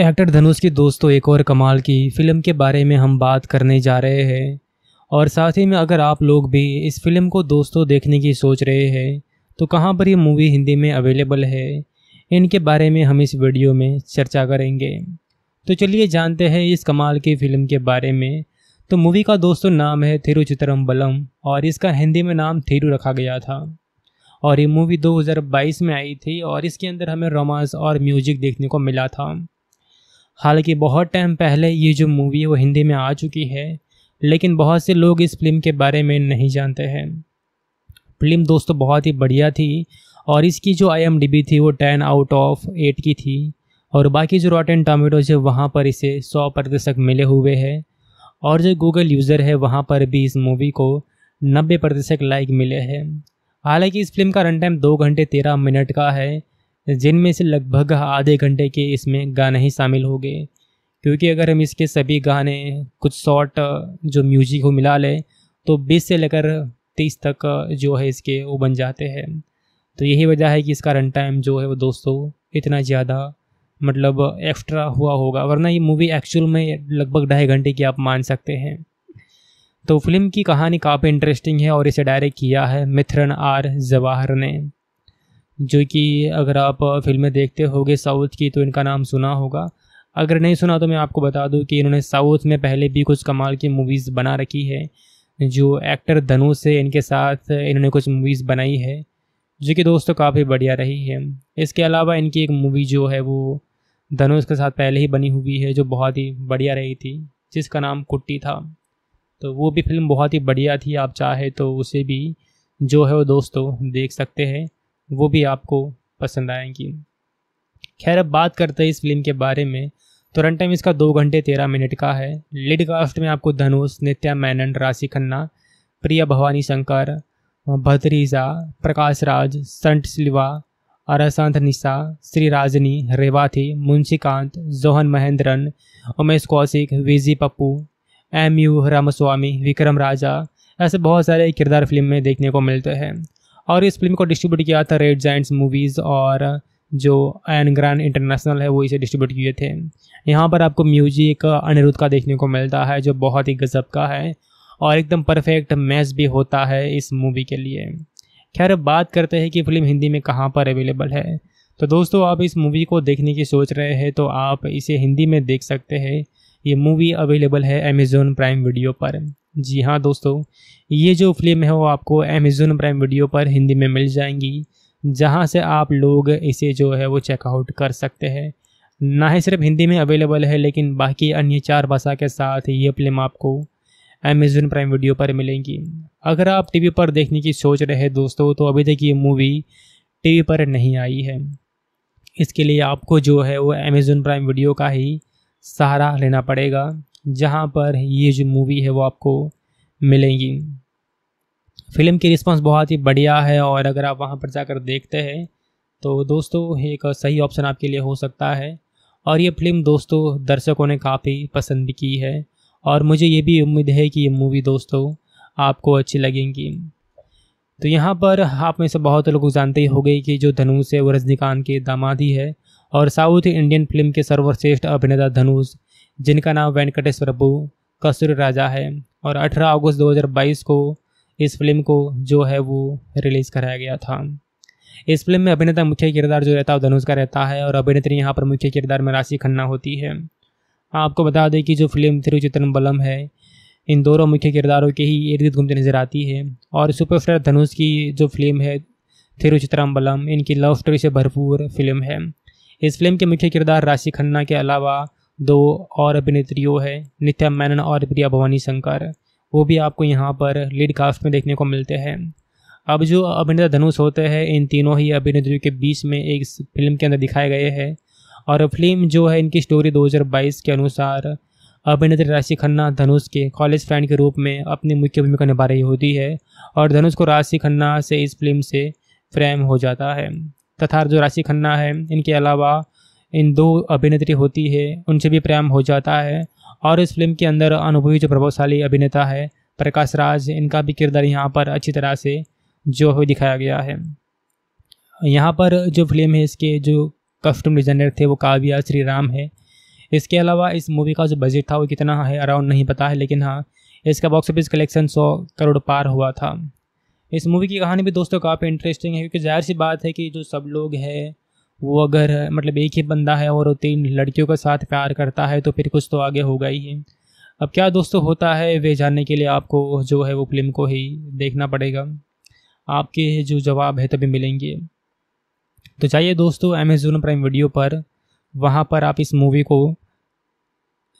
Actor धनुष की दोस्तों एक और कमाल की फ़िल्म के बारे में हम बात करने जा रहे हैं और साथ ही में अगर आप लोग भी इस फिल्म को दोस्तों देखने की सोच रहे हैं तो कहाँ पर ये मूवी हिंदी में अवेलेबल है, इनके बारे में हम इस वीडियो में चर्चा करेंगे। तो चलिए जानते हैं इस कमाल की फ़िल्म के बारे में। तो मूवी का दोस्तों नाम है थिरुचित्रम्बलम और इसका हिंदी में नाम थिरु रखा गया था और ये मूवी 2022 में आई थी और इसके अंदर हमें रोमांस और म्यूजिक देखने को मिला था। हालांकि बहुत टाइम पहले ये जो मूवी है वो हिंदी में आ चुकी है, लेकिन बहुत से लोग इस फिल्म के बारे में नहीं जानते हैं। फिल्म दोस्तों बहुत ही बढ़िया थी और इसकी जो IMDB थी वो 10/8 की थी और बाकी जो रॉटन टोमेटोज है वहाँ पर इसे 100% मिले हुए हैं और जो गूगल यूज़र है वहाँ पर भी इस मूवी को 90% लाइक मिले हैं। हालाँकि इस फिल्म का रन टाइम 2 घंटे 13 मिनट का है, जिनमें से लगभग आधे घंटे के इसमें गाने ही शामिल हो गए, क्योंकि अगर हम इसके सभी गाने कुछ शॉर्ट जो म्यूजिक को मिला लें तो 20 से लेकर 30 तक जो है इसके वो बन जाते हैं। तो यही वजह है कि इसका रन टाइम जो है वो दोस्तों इतना ज़्यादा मतलब एक्स्ट्रा हुआ होगा, वरना ये मूवी एक्चुअल में लगभग 2.5 घंटे की आप मान सकते हैं। तो फिल्म की कहानी काफ़ी इंटरेस्टिंग है और इसे डायरेक्ट किया है मिथरन आर जवाहर ने, जो कि अगर आप फिल्में देखते होगे साउथ की तो इनका नाम सुना होगा। अगर नहीं सुना तो मैं आपको बता दूं कि इन्होंने साउथ में पहले भी कुछ कमाल की मूवीज़ बना रखी है। जो एक्टर धनुष है इनके साथ इन्होंने कुछ मूवीज़ बनाई है जो कि दोस्तों काफ़ी बढ़िया रही है। इसके अलावा इनकी एक मूवी जो है वो धनुष के साथ पहले ही बनी हुई है जो बहुत ही बढ़िया रही थी, जिसका नाम कुट्टी था। तो वो भी फिल्म बहुत ही बढ़िया थी, आप चाहे तो उसे भी जो है वो दोस्तों देख सकते हैं, वो भी आपको पसंद आएंगी। खैर अब बात करते हैं इस फिल्म के बारे में। तो रन टाइम इसका 2 घंटे 13 मिनट का है। लीड कास्ट में आपको धनुष, नित्या मैनन, राशि खन्ना, प्रिया भवानी शंकर, भद्रीजा, प्रकाश राज, संट सिल्वा, अरसंत निशा, श्री राजनी, Revathi, Munshikant, Johan Mahendran, Umesh Kaushik, V G Pappu, MU Ramaswamy, Vikram Raja, ऐसे बहुत सारे किरदार फिल्म में देखने को मिलते हैं। और इस फिल्म को डिस्ट्रीब्यूट किया था रेड जायंट्स मूवीज़ और जो एन ग्रैंड इंटरनेशनल है वो इसे डिस्ट्रीब्यूट किए थे। यहाँ पर आपको म्यूजिक अनिरुद्ध का देखने को मिलता है जो बहुत ही गजब का है और एकदम परफेक्ट मैच भी होता है इस मूवी के लिए। खैर बात करते हैं कि फिल्म हिंदी में कहाँ पर अवेलेबल है। तो दोस्तों आप इस मूवी को देखने की सोच रहे हैं तो आप इसे हिंदी में देख सकते हैं। ये मूवी अवेलेबल है अमेज़न प्राइम वीडियो पर। जी हाँ दोस्तों, ये जो फिल्म है वो आपको अमेज़न प्राइम वीडियो पर हिंदी में मिल जाएंगी, जहाँ से आप लोग इसे जो है वो चेकआउट कर सकते हैं। ना ही सिर्फ हिंदी में अवेलेबल है लेकिन बाकी अन्य 4 भाषा के साथ ये फिल्म आपको अमेज़न प्राइम वीडियो पर मिलेंगी। अगर आप टीवी पर देखने की सोच रहे हैं दोस्तों तो अभी तक ये मूवी टीवी पर नहीं आई है, इसके लिए आपको जो है वो अमेज़न प्राइम वीडियो का ही सहारा लेना पड़ेगा, जहाँ पर ये जो मूवी है वो आपको मिलेंगी। फिल्म की रिस्पांस बहुत ही बढ़िया है और अगर आप वहाँ पर जाकर देखते हैं तो दोस्तों एक सही ऑप्शन आपके लिए हो सकता है। और ये फिल्म दोस्तों दर्शकों ने काफ़ी पसंद की है और मुझे ये भी उम्मीद है कि ये मूवी दोस्तों आपको अच्छी लगेंगी। तो यहाँ पर आप में से बहुत लोग जानते ही होंगे कि जो धनुष है वो रजनीकांत के दामाद ही है और साउथ इंडियन फिल्म के सर्वश्रेष्ठ अभिनेता धनुष, जिनका नाम वेंकटेश प्रभु कसूर राजा है। और 18 अगस्त 2022 को इस फिल्म को जो है वो रिलीज़ कराया गया था। इस फिल्म में अभिनेता मुख्य किरदार जो रहता है धनुष का रहता है और अभिनेत्री यहाँ पर मुख्य किरदार में राशि खन्ना होती है। आपको बता दें कि जो फिल्म थिरुचित्रम्बलम है इन दोनों मुख्य किरदारों के ही इर्द गिर्द घूमते नजर आती है। और सुपरस्टार धनुष की जो फिल्म है थिरुचित्रम्बलम, इनकी लव स्टोरी से भरपूर फिल्म है। इस फिल्म के मुख्य किरदार राशि खन्ना के अलावा 2 और अभिनेत्रियों है, नित्या मैनन और प्रिया भवानी शंकर, वो भी आपको यहाँ पर लीड कास्ट में देखने को मिलते हैं। अब जो अभिनेता धनुष होते हैं इन तीनों ही अभिनेत्रियों के बीच में एक फिल्म के अंदर दिखाए गए हैं। और फिल्म जो है इनकी स्टोरी 2022 के अनुसार अभिनेत्री राशि खन्ना धनुष के कॉलेज फ्रेंड के रूप में अपनी मुख्य भूमिका निभा रही होती है और धनुष को राशि खन्ना से इस फिल्म से प्रेम हो जाता है तथा जो राशि खन्ना है इनके अलावा इन 2 अभिनेत्री होती है उनसे भी प्रेम हो जाता है। और इस फिल्म के अंदर अनुभवी जो प्रभावशाली अभिनेता है प्रकाश राज, इनका भी किरदार यहाँ पर अच्छी तरह से जो है दिखाया गया है। यहाँ पर जो फिल्म है इसके जो कॉस्ट्यूम डिजाइनर थे वो काव्या श्रीराम है। इसके अलावा इस मूवी का जो बजट था वो कितना है अराउंड नहीं पता है, लेकिन हाँ इसका बॉक्स ऑफिस कलेक्शन 100 करोड़ पार हुआ था। इस मूवी की कहानी भी दोस्तों काफ़ी इंटरेस्टिंग है, क्योंकि जाहिर सी बात है कि जो सब लोग हैं वो अगर मतलब एक ही बंदा है और 3 लड़कियों के साथ प्यार करता है तो फिर कुछ तो आगे होगा ही है। अब क्या दोस्तों होता है वे जानने के लिए आपको जो है वो फिल्म को ही देखना पड़ेगा, आपके जो जवाब है तभी मिलेंगे। तो चाहिए दोस्तों अमेज़न प्राइम वीडियो पर, वहाँ पर आप इस मूवी को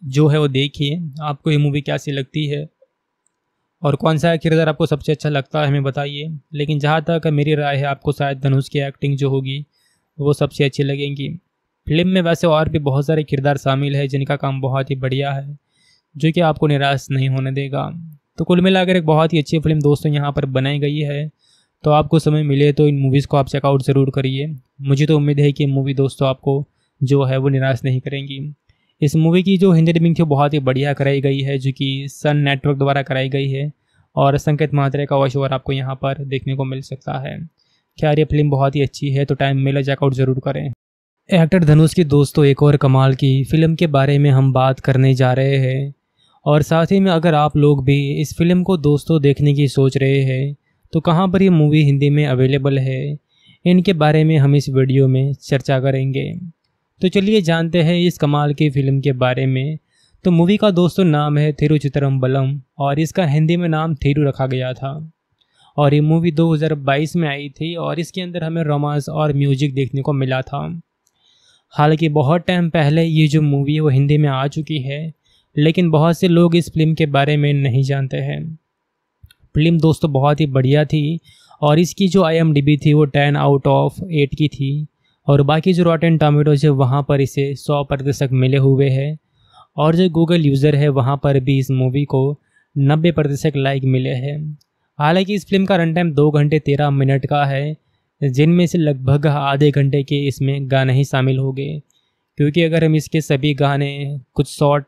जो है वो देखिए। आपको ये मूवी कैसी लगती है और कौन सा किरदार आपको सबसे अच्छा लगता है हमें बताइए। लेकिन जहाँ तक मेरी राय है आपको शायद धनुष की एक्टिंग जो होगी वो सबसे अच्छी लगेंगी। फिल्म में वैसे और भी बहुत सारे किरदार शामिल है जिनका काम बहुत ही बढ़िया है, जो कि आपको निराश नहीं होने देगा। तो कुल मिलाकर एक बहुत ही अच्छी फिल्म दोस्तों यहाँ पर बनाई गई है। तो आपको समय मिले तो इन मूवीज़ को आप चेकआउट ज़रूर करिए। मुझे तो उम्मीद है कि मूवी दोस्तों आपको जो है वो निराश नहीं करेंगी। इस मूवी की जो हिंदी डबिंग थी बहुत ही बढ़िया कराई गई है, जो कि सन नेटवर्क द्वारा कराई गई है और संकेत मात्रे का वॉइस ओवर आपको यहाँ पर देखने को मिल सकता है। खैर ये फिल्म बहुत ही अच्छी है, तो टाइम मिला चेकआउट ज़रूर करें। एक्टर धनुष की दोस्तों एक और कमाल की फ़िल्म के बारे में हम बात करने जा रहे हैं, और साथ ही में अगर आप लोग भी इस फिल्म को दोस्तों देखने की सोच रहे हैं तो कहाँ पर ये मूवी हिंदी में अवेलेबल है, इनके बारे में हम इस वीडियो में चर्चा करेंगे। तो चलिए जानते हैं इस कमाल की फ़िल्म के बारे में। तो मूवी का दोस्तों नाम है थिरुचित्रम्बलम और इसका हिंदी में नाम थिरु रखा गया था, और ये मूवी 2022 में आई थी और इसके अंदर हमें रोमांस और म्यूजिक देखने को मिला था। हालांकि बहुत टाइम पहले ये जो मूवी है वो हिंदी में आ चुकी है, लेकिन बहुत से लोग इस फिल्म के बारे में नहीं जानते हैं। फिल्म दोस्तों बहुत ही बढ़िया थी और इसकी जो IMDB थी वो 10/8 की थी, और बाकी जो रॉटन टोमेटोज है वहाँ पर इसे 100% मिले हुए हैं, और जो गूगल यूज़र है वहाँ पर भी इस मूवी को 90% लाइक मिले हैं। हालांकि इस फिल्म का रन टाइम 2 घंटे 13 मिनट का है, जिनमें से लगभग आधे घंटे के इसमें गाने ही शामिल हो गए, क्योंकि अगर हम इसके सभी गाने कुछ शॉर्ट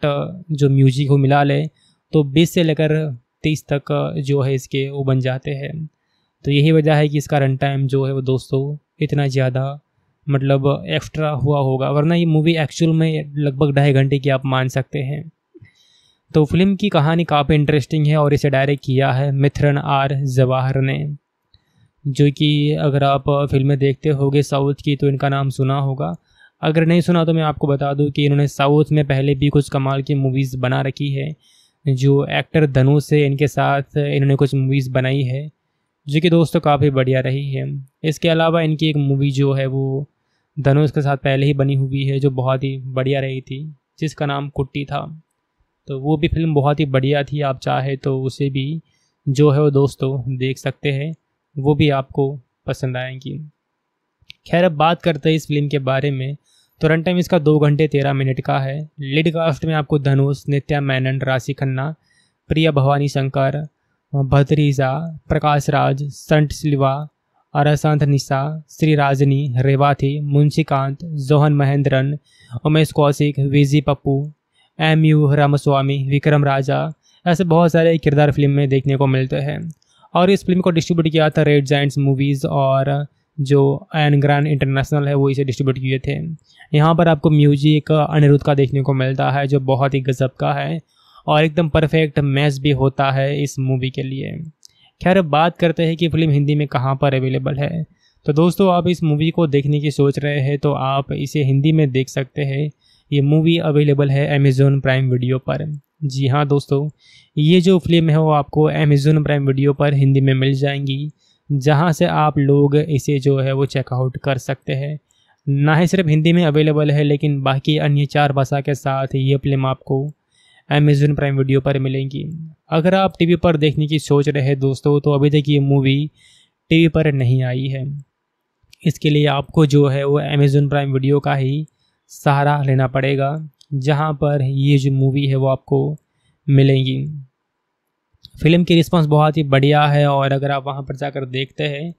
जो म्यूजिक हो मिला लें तो 20 से लेकर 30 तक जो है इसके वो बन जाते हैं। तो यही वजह है कि इसका रन टाइम जो है वो दोस्तों इतना ज़्यादा मतलब एक्स्ट्रा हुआ होगा, वरना ये मूवी एक्चुअल में लगभग 2.5 घंटे की आप मान सकते हैं। तो फिल्म की कहानी काफ़ी इंटरेस्टिंग है और इसे डायरेक्ट किया है मिथरन आर जवाहर ने, जो कि अगर आप फिल्में देखते होगे साउथ की तो इनका नाम सुना होगा। अगर नहीं सुना तो मैं आपको बता दूं कि इन्होंने साउथ में पहले भी कुछ कमाल की मूवीज़ बना रखी है। जो एक्टर धनुष है इनके साथ इन्होंने कुछ मूवीज़ बनाई है जो कि दोस्तों काफ़ी बढ़िया रही है। इसके अलावा इनकी एक मूवी जो है वो धनुष के साथ पहले ही बनी हुई है जो बहुत ही बढ़िया रही थी, जिसका नाम कुट्टी था। तो वो भी फिल्म बहुत ही बढ़िया थी, आप चाहे तो उसे भी जो है वो दोस्तों देख सकते हैं, वो भी आपको पसंद आएंगी। खैर अब बात करते हैं इस फिल्म के बारे में। तो रन टाइम इसका 2 घंटे 13 मिनट का है। लीड कास्ट में आपको धनुष, नित्या मैनन, राशि खन्ना, प्रिया भवानी शंकर, भद्रीजा, प्रकाश राज, संट सिल्वा, अरासांत निशा, श्री राजनी, Revathi, Munshikant, Johan Mahendran, Umesh Kaushik, V G Pappu, MU Ramaswamy, Vikram Raja, ऐसे बहुत सारे किरदार फिल्म में देखने को मिलते हैं। और इस फिल्म को डिस्ट्रीब्यूट किया था रेड जायंट्स मूवीज़, और जो एन ग्रैंड इंटरनेशनल है वो इसे डिस्ट्रीब्यूट किए थे। यहाँ पर आपको म्यूजिक अनिरुद्ध का देखने को मिलता है जो बहुत ही गजब का है, और एकदम परफेक्ट मैच भी होता है इस मूवी के लिए। खैर बात करते हैं कि फिल्म हिंदी में कहाँ पर अवेलेबल है। तो दोस्तों आप इस मूवी को देखने की सोच रहे हैं तो आप इसे हिंदी में देख सकते हैं। ये मूवी अवेलेबल है अमेज़न प्राइम वीडियो पर। जी हाँ दोस्तों, ये जो फिल्म है वो आपको अमेज़न प्राइम वीडियो पर हिंदी में मिल जाएंगी, जहाँ से आप लोग इसे जो है वो चेकआउट कर सकते हैं। ना ही सिर्फ हिंदी में अवेलेबल है, लेकिन बाकी अन्य 4 भाषा के साथ ये फिल्म आपको अमेज़न प्राइम वीडियो पर मिलेंगी। अगर आप टीवी पर देखने की सोच रहे हैं दोस्तों तो अभी तक ये मूवी टीवी पर नहीं आई है, इसके लिए आपको जो है वो अमेज़न प्राइम वीडियो का ही सहारा लेना पड़ेगा, जहां पर ये जो मूवी है वो आपको मिलेंगी। फिल्म की रिस्पांस बहुत ही बढ़िया है, और अगर आप वहां पर जाकर देखते हैं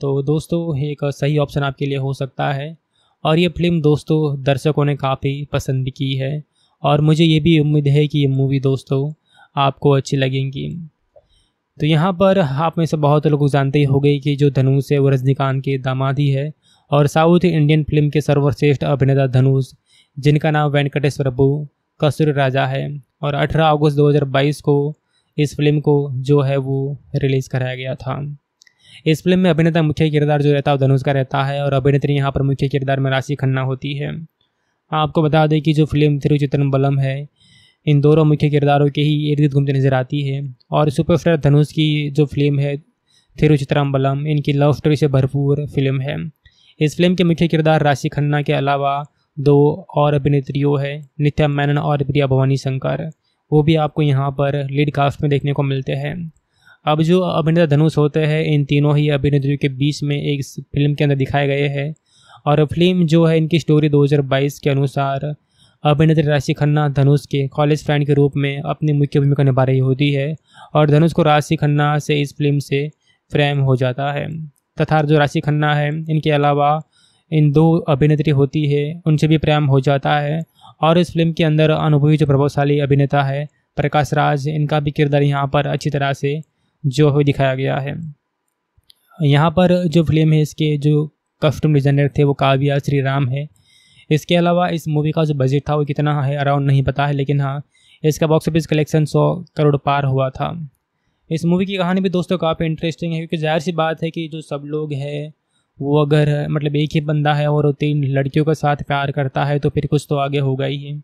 तो दोस्तों एक सही ऑप्शन आपके लिए हो सकता है। और ये फिल्म दोस्तों दर्शकों ने काफ़ी पसंद भी की है, और मुझे ये भी उम्मीद है कि ये मूवी दोस्तों आपको अच्छी लगेंगी। तो यहाँ पर आप में से बहुत लोग जानते ही होंगे कि जो धनुष है वो रजनीकांत के दामाद ही है, और साउथ इंडियन फिल्म के सर्वश्रेष्ठ अभिनेता धनुष जिनका नाम वेंकटेश प्रभु कसूर राजा है। और 18 अगस्त 2022 को इस फिल्म को जो है वो रिलीज़ कराया गया था। इस फिल्म में अभिनेता मुख्य किरदार जो रहता है धनुष का रहता है और अभिनेत्री यहाँ पर मुख्य किरदार में राशि खन्ना होती है। आपको बता दें कि जो फिल्म तिरुचित्रम्बलम है इन दोनों मुख्य किरदारों के ही इर्द गिर्द घूमते नजर आती है। और सुपरस्टार धनुष की जो फिल्म है तिरुचित्रम्बलम इनकी लव स्टोरी से भरपूर फिल्म है। इस फिल्म के मुख्य किरदार राशि खन्ना के अलावा दो और अभिनेत्रियों हैं नित्या मेनन और प्रिया भवानी शंकर, वो भी आपको यहाँ पर लीड कास्ट में देखने को मिलते हैं। अब जो अभिनेता धनुष होते हैं इन तीनों ही अभिनेत्रियों के बीच में एक फिल्म के अंदर दिखाए गए हैं। और फिल्म जो है इनकी स्टोरी 2022 के अनुसार अभिनेत्री राशि खन्ना धनुष के कॉलेज फ्रेंड के रूप में अपनी मुख्य भूमिका निभा रही होती है और धनुष को राशि खन्ना से इस फिल्म से प्रेम हो जाता है। तथा जो राशि खन्ना है इनके अलावा इन दो अभिनेत्री होती है उनसे भी प्रेम हो जाता है। और इस फिल्म के अंदर अनुभवी जो प्रभावशाली अभिनेता है प्रकाश राज, इनका भी किरदार यहाँ पर अच्छी तरह से जो है दिखाया गया है। यहाँ पर जो फिल्म है इसके जो कस्टम डिज़ाइनर थे वो काव्या श्रीराम है। इसके अलावा इस मूवी का जो बजट था वो कितना है अराउंड नहीं पता है, लेकिन हाँ इसका बॉक्स ऑफिस कलेक्शन 100 करोड़ पार हुआ था। इस मूवी की कहानी भी दोस्तों काफ़ी इंटरेस्टिंग है, क्योंकि जाहिर सी बात है कि जो सब लोग हैं वो अगर मतलब एक ही बंदा है और वो 3 लड़कियों के साथ प्यार करता है तो फिर कुछ तो आगे होगा ही है।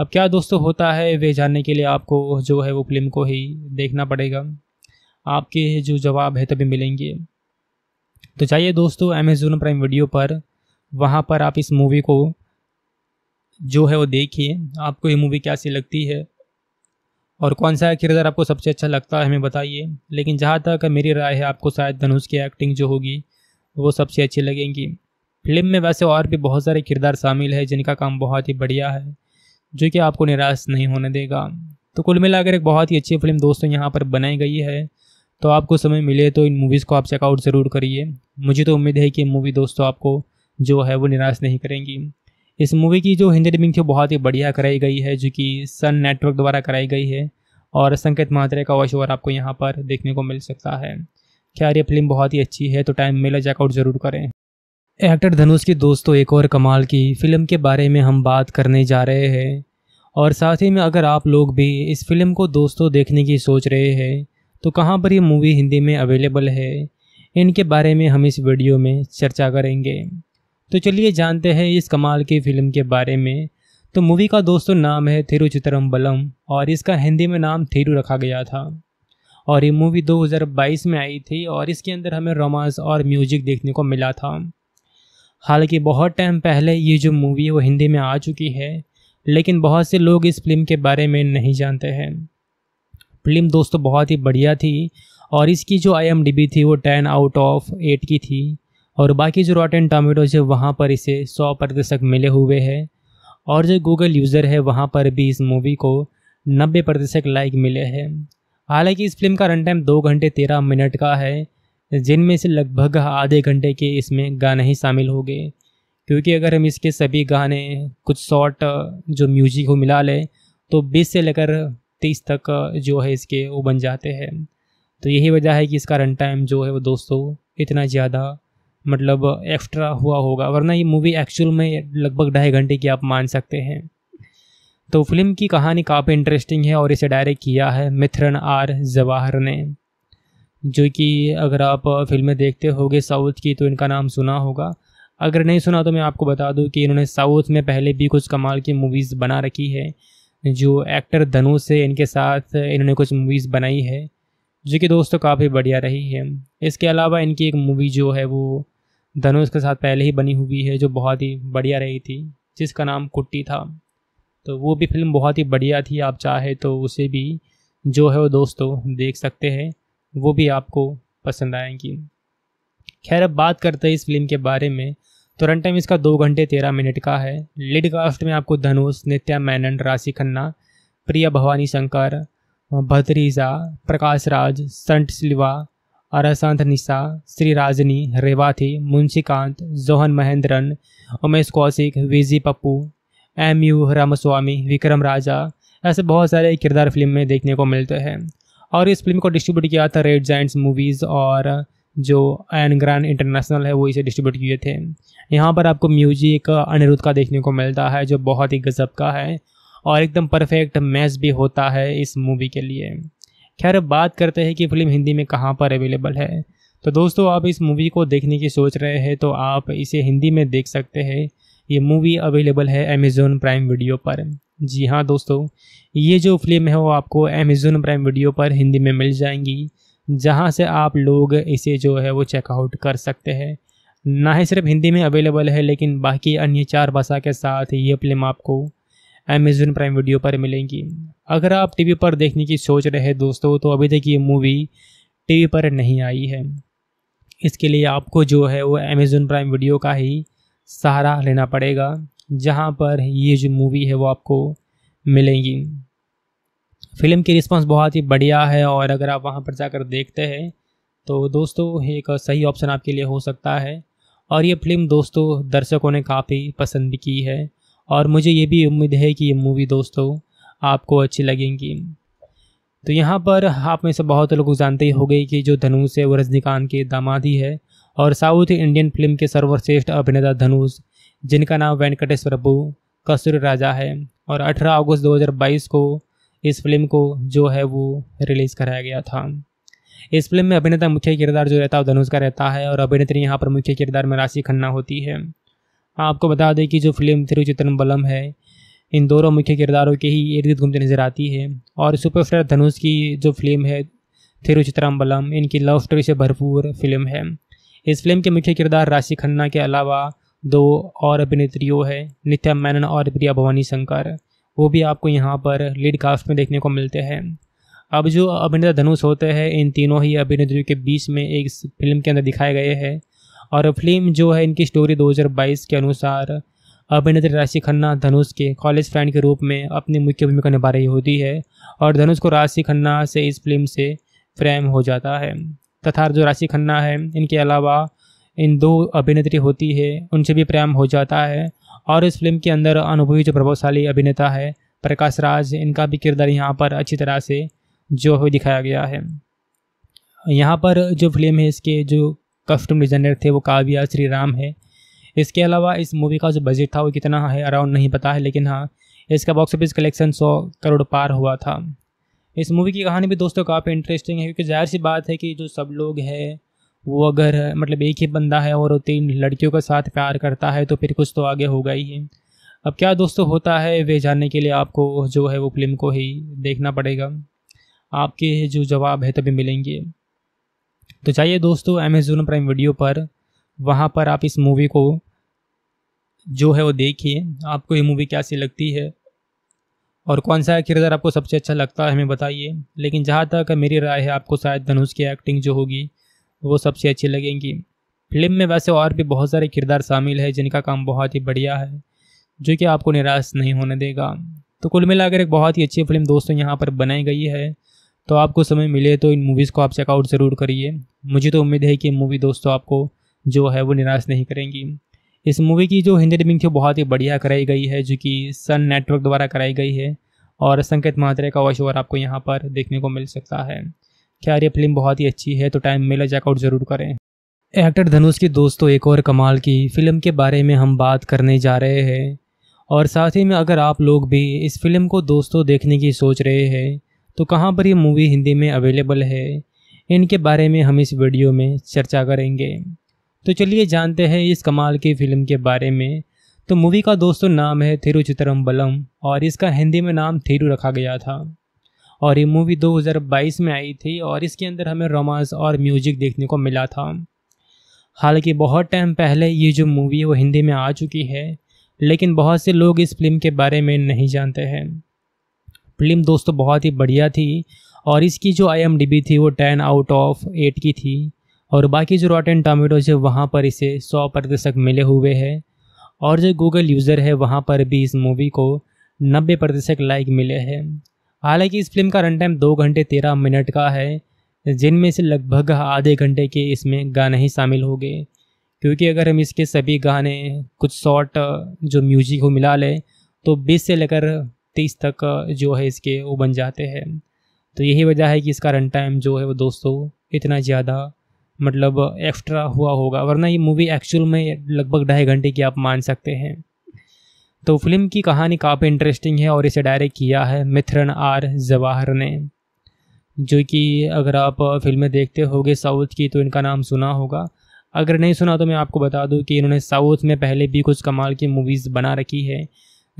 अब क्या दोस्तों होता है वे जानने के लिए आपको जो है वो फिल्म को ही देखना पड़ेगा, आपके जो जवाब है तभी मिलेंगे। तो चाहिए दोस्तों अमेज़न प्राइम वीडियो पर, वहाँ पर आप इस मूवी को जो है वो देखिए। आपको ये मूवी कैसी लगती है और कौन सा किरदार आपको सबसे अच्छा लगता है हमें बताइए। लेकिन जहाँ तक मेरी राय है आपको शायद धनुष की एक्टिंग जो होगी वो सबसे अच्छी लगेंगी। फिल्म में वैसे और भी बहुत सारे किरदार शामिल है जिनका काम बहुत ही बढ़िया है, जो कि आपको निराश नहीं होने देगा। तो कुल मिलाकर एक बहुत ही अच्छी फिल्म दोस्तों यहाँ पर बनाई गई है। तो आपको समय मिले तो इन मूवीज़ को आप चेकआउट ज़रूर करिए। मुझे तो उम्मीद है कि मूवी दोस्तों आपको जो है वो निराश नहीं करेंगी। इस मूवी की जो हिंदी डबिंग थी बहुत ही बढ़िया कराई गई है, जो कि सन नेटवर्क द्वारा कराई गई है और संकेत मात्रे का वॉइस ओवर आपको यहाँ पर देखने को मिल सकता है। खैर ये फिल्म बहुत ही अच्छी है, तो टाइम मिले चेकआउट ज़रूर करें। एक्टर धनुष की दोस्तों एक और कमाल की फिल्म के बारे में हम बात करने जा रहे हैं। और साथ ही में अगर आप लोग भी इस फिल्म को दोस्तों देखने की सोच रहे हैं तो कहाँ पर ये मूवी हिंदी में अवेलेबल है, इनके बारे में हम इस वीडियो में चर्चा करेंगे। तो चलिए जानते हैं इस कमाल की फ़िल्म के बारे में। तो मूवी का दोस्तों नाम है थिरुचित्रम्बलम और इसका हिंदी में नाम थिरु रखा गया था। और ये मूवी 2022 में आई थी और इसके अंदर हमें रोमांस और म्यूजिक देखने को मिला था। हालांकि बहुत टाइम पहले ये जो मूवी है वो हिंदी में आ चुकी है, लेकिन बहुत से लोग इस फिल्म के बारे में नहीं जानते हैं। फिल्म दोस्तों बहुत ही बढ़िया थी और इसकी जो IMDB थी वो 10/8 की थी और बाकी जो रॉटन टोमेटोज है वहाँ पर इसे 100% मिले हुए हैं। और जो गूगल यूज़र है वहाँ पर भी इस मूवी को 90% लाइक मिले हैं। हालांकि इस फिल्म का रन टाइम 2 घंटे 13 मिनट का है, जिनमें से लगभग आधे घंटे के इसमें गाने ही शामिल हो गए, क्योंकि अगर हम इसके सभी गाने कुछ शॉर्ट जो म्यूजिक को मिला लें तो 20 से लेकर 30 तक जो है इसके वो बन जाते हैं। तो यही वजह है कि इसका रन टाइम जो है वो दोस्तों इतना ज़्यादा मतलब एक्स्ट्रा हुआ होगा, वरना ये मूवी एक्चुअल में लगभग 2.5 घंटे की आप मान सकते हैं। तो फिल्म की कहानी काफ़ी इंटरेस्टिंग है और इसे डायरेक्ट किया है मिथरन आर जवाहर ने, जो कि अगर आप फिल्में देखते होगे साउथ की तो इनका नाम सुना होगा। अगर नहीं सुना तो मैं आपको बता दूं कि इन्होंने साउथ में पहले भी कुछ कमाल की मूवीज़ बना रखी है। जो एक्टर धनुष है इनके साथ इन्होंने कुछ मूवीज़ बनाई है जो कि दोस्तों काफ़ी बढ़िया रही है। इसके अलावा इनकी एक मूवी जो है वो धनुष के साथ पहले ही बनी हुई है जो बहुत ही बढ़िया रही थी, जिसका नाम कुट्टी था। तो वो भी फिल्म बहुत ही बढ़िया थी, आप चाहे तो उसे भी जो है वो दोस्तों देख सकते हैं, वो भी आपको पसंद आएंगी। खैर अब बात करते हैं इस फिल्म के बारे में। तो रन टाइम इसका 2 घंटे 13 मिनट का है। लीड कास्ट में आपको धनुष, नित्या मेनन, राशि खन्ना, प्रिया भवानी शंकर, भद्रीजा, प्रकाश राज, संट सिल्वा, अरसंत निशा, श्री राजनी, Revathi, Munshikant, Johan Mahendran, Umesh Kaushik, V G Pappu, MU Ramaswamy, Vikram Raja, ऐसे बहुत सारे किरदार फिल्म में देखने को मिलते हैं। और इस फिल्म को डिस्ट्रीब्यूट किया था रेड जायंट्स मूवीज़ और जो एन ग्रैंड इंटरनेशनल है वो इसे डिस्ट्रीब्यूट किए थे। यहाँ पर आपको म्यूजिक अनिरुद्ध का देखने को मिलता है जो बहुत ही गजब का है और एकदम परफेक्ट मैच भी होता है इस मूवी के लिए। खैर बात करते हैं कि फिल्म हिंदी में कहाँ पर अवेलेबल है। तो दोस्तों आप इस मूवी को देखने की सोच रहे हैं तो आप इसे हिंदी में देख सकते हैं। ये मूवी अवेलेबल है अमेज़न प्राइम वीडियो पर। जी हाँ दोस्तों, ये जो फिल्म है वो आपको अमेज़न प्राइम वीडियो पर हिंदी में मिल जाएंगी, जहाँ से आप लोग इसे जो है वो चेकआउट कर सकते हैं। ना ही सिर्फ हिंदी में अवेलेबल है लेकिन बाकी अन्य 4 भाषा के साथ ये फिल्म आपको अमेज़न प्राइम वीडियो पर मिलेंगी। अगर आप टीवी पर देखने की सोच रहे हैं दोस्तों तो अभी तक ये मूवी टीवी पर नहीं आई है, इसके लिए आपको जो है वो अमेज़न प्राइम वीडियो का ही सहारा लेना पड़ेगा, जहां पर ये जो मूवी है वो आपको मिलेंगी। फिल्म की रिस्पांस बहुत ही बढ़िया है और अगर आप वहां पर जाकर देखते हैं तो दोस्तों एक सही ऑप्शन आपके लिए हो सकता है। और ये फिल्म दोस्तों दर्शकों ने काफ़ी पसंद की है और मुझे ये भी उम्मीद है कि ये मूवी दोस्तों आपको अच्छी लगेंगी। तो यहाँ पर आप में से बहुत लोग जानते ही होंगे कि जो धनुष है वो रजनीकांत के दामाद ही है और साउथ इंडियन फिल्म के सर्वश्रेष्ठ अभिनेता धनुष, जिनका नाम वेंकटेश प्रभु कसूर राजा है, और 18 अगस्त 2022 को इस फिल्म को जो है वो रिलीज़ कराया गया था। इस फिल्म में अभिनेता मुख्य किरदार जो रहता है धनुष का रहता है और अभिनेत्री यहाँ पर मुख्य किरदार में राशि खन्ना होती है। आपको बता दें कि जो फिल्म थिरुचित्रम्बलम है इन दोनों मुख्य किरदारों के ही इर्द-गिर्द घूमते नजर आती है और सुपरस्टार धनुष की जो फिल्म है थिरुचित्रम्बलम इनकी लव स्टोरी से भरपूर फिल्म है। इस फिल्म के मुख्य किरदार राशि खन्ना के अलावा 2 और अभिनेत्रियों हैं, नित्या मैनन और प्रिया भवानी शंकर, वो भी आपको यहाँ पर लीड कास्ट में देखने को मिलते हैं। अब जो अभिनेता धनुष होते हैं इन तीनों ही अभिनेत्रियों के बीच में एक फिल्म के अंदर दिखाए गए हैं और फिल्म जो है इनकी स्टोरी 2022 के अनुसार अभिनेत्री राशि खन्ना धनुष के कॉलेज फ्रेंड के रूप में अपनी मुख्य भूमिका निभा रही होती है और धनुष को राशि खन्ना से इस फिल्म से प्रेम हो जाता है तथा जो राशि खन्ना है इनके अलावा इन 2 अभिनेत्री होती है उनसे भी प्रेम हो जाता है। और इस फिल्म के अंदर अनुभवी जो प्रभावशाली अभिनेता है प्रकाश राज, इनका भी किरदार यहाँ पर अच्छी तरह से जो है दिखाया गया है। यहाँ पर जो फिल्म है इसके जो कस्टम डिजाइनर थे वो काव्या श्रीराम है। इसके अलावा इस मूवी का जो बजट था वो कितना है अराउंड नहीं पता है, लेकिन हाँ इसका बॉक्स ऑफिस कलेक्शन 100 करोड़ पार हुआ था। इस मूवी की कहानी भी दोस्तों काफ़ी इंटरेस्टिंग है क्योंकि जाहिर सी बात है कि जो सब लोग हैं वो अगर मतलब एक ही बंदा है और 3 लड़कियों के साथ प्यार करता है तो फिर कुछ तो आगे होगा ही है। अब क्या दोस्तों होता है वे जानने के लिए आपको जो है वो फिल्म को ही देखना पड़ेगा, आपके जो जवाब है तभी मिलेंगे। तो चाहिए दोस्तों अमेज़न प्राइम वीडियो पर, वहाँ पर आप इस मूवी को जो है वो देखिए। आपको ये मूवी कैसी लगती है और कौन सा किरदार आपको सबसे अच्छा लगता है हमें बताइए, लेकिन जहाँ तक मेरी राय है आपको शायद धनुष की एक्टिंग जो होगी वो सबसे अच्छी लगेंगी। फिल्म में वैसे और भी बहुत सारे किरदार शामिल है जिनका काम बहुत ही बढ़िया है जो कि आपको निराश नहीं होने देगा। तो कुल मिलाकर एक बहुत ही अच्छी फिल्म दोस्तों यहाँ पर बनाई गई है। तो आपको समय मिले तो इन मूवीज़ को आप चेकआउट ज़रूर करिए। मुझे तो उम्मीद है कि मूवी दोस्तों आपको जो है वो निराश नहीं करेंगी। इस मूवी की जो हिंदी डबिंग थी बहुत ही बढ़िया कराई गई है जो कि सन नेटवर्क द्वारा कराई गई है और संकेत मात्रे का वॉइस ओवर आपको यहाँ पर देखने को मिल सकता है। खैर ये फिल्म बहुत ही अच्छी है तो टाइम मिला चेकआउट ज़रूर करें। एक्टर धनुष की दोस्तों एक और कमाल की फिल्म के बारे में हम बात करने जा रहे हैं और साथ ही में अगर आप लोग भी इस फिल्म को दोस्तों देखने की सोच रहे हैं तो कहाँ पर ये मूवी हिंदी में अवेलेबल है इनके बारे में हम इस वीडियो में चर्चा करेंगे। तो चलिए जानते हैं इस कमाल की फ़िल्म के बारे में। तो मूवी का दोस्तों नाम है थिरुचित्रम्बलम और इसका हिंदी में नाम थिरु रखा गया था और ये मूवी 2022 में आई थी और इसके अंदर हमें रोमांस और म्यूजिक देखने को मिला था। हालांकि बहुत टाइम पहले ये जो मूवी है वो हिंदी में आ चुकी है लेकिन बहुत से लोग इस फिल्म के बारे में नहीं जानते हैं। फिल्म दोस्तों बहुत ही बढ़िया थी और इसकी जो IMDB थी वो 10/8 की थी और बाकी जो रॉटन टोमेटोज है वहाँ पर इसे 100% मिले हुए हैं और जो गूगल यूज़र है वहाँ पर भी इस मूवी को 90% लाइक मिले हैं। हालांकि इस फिल्म का रन टाइम 2 घंटे 13 मिनट का है जिनमें से लगभग आधे घंटे के इसमें गाने ही शामिल हो गए, क्योंकि अगर हम इसके सभी गाने कुछ शॉर्ट जो म्यूजिक हो मिला लें तो 20 से लेकर 30 तक जो है इसके वो बन जाते हैं। तो यही वजह है कि इसका रन टाइम जो है वो दोस्तों इतना ज़्यादा मतलब एक्स्ट्रा हुआ होगा, वरना ये मूवी एक्चुअल में लगभग 2.5 घंटे की आप मान सकते हैं। तो फिल्म की कहानी काफ़ी इंटरेस्टिंग है और इसे डायरेक्ट किया है मिथरन आर जवाहर ने, जो कि अगर आप फिल्में देखते होगे साउथ की तो इनका नाम सुना होगा। अगर नहीं सुना तो मैं आपको बता दूं कि इन्होंने साउथ में पहले भी कुछ कमाल की मूवीज़ बना रखी है।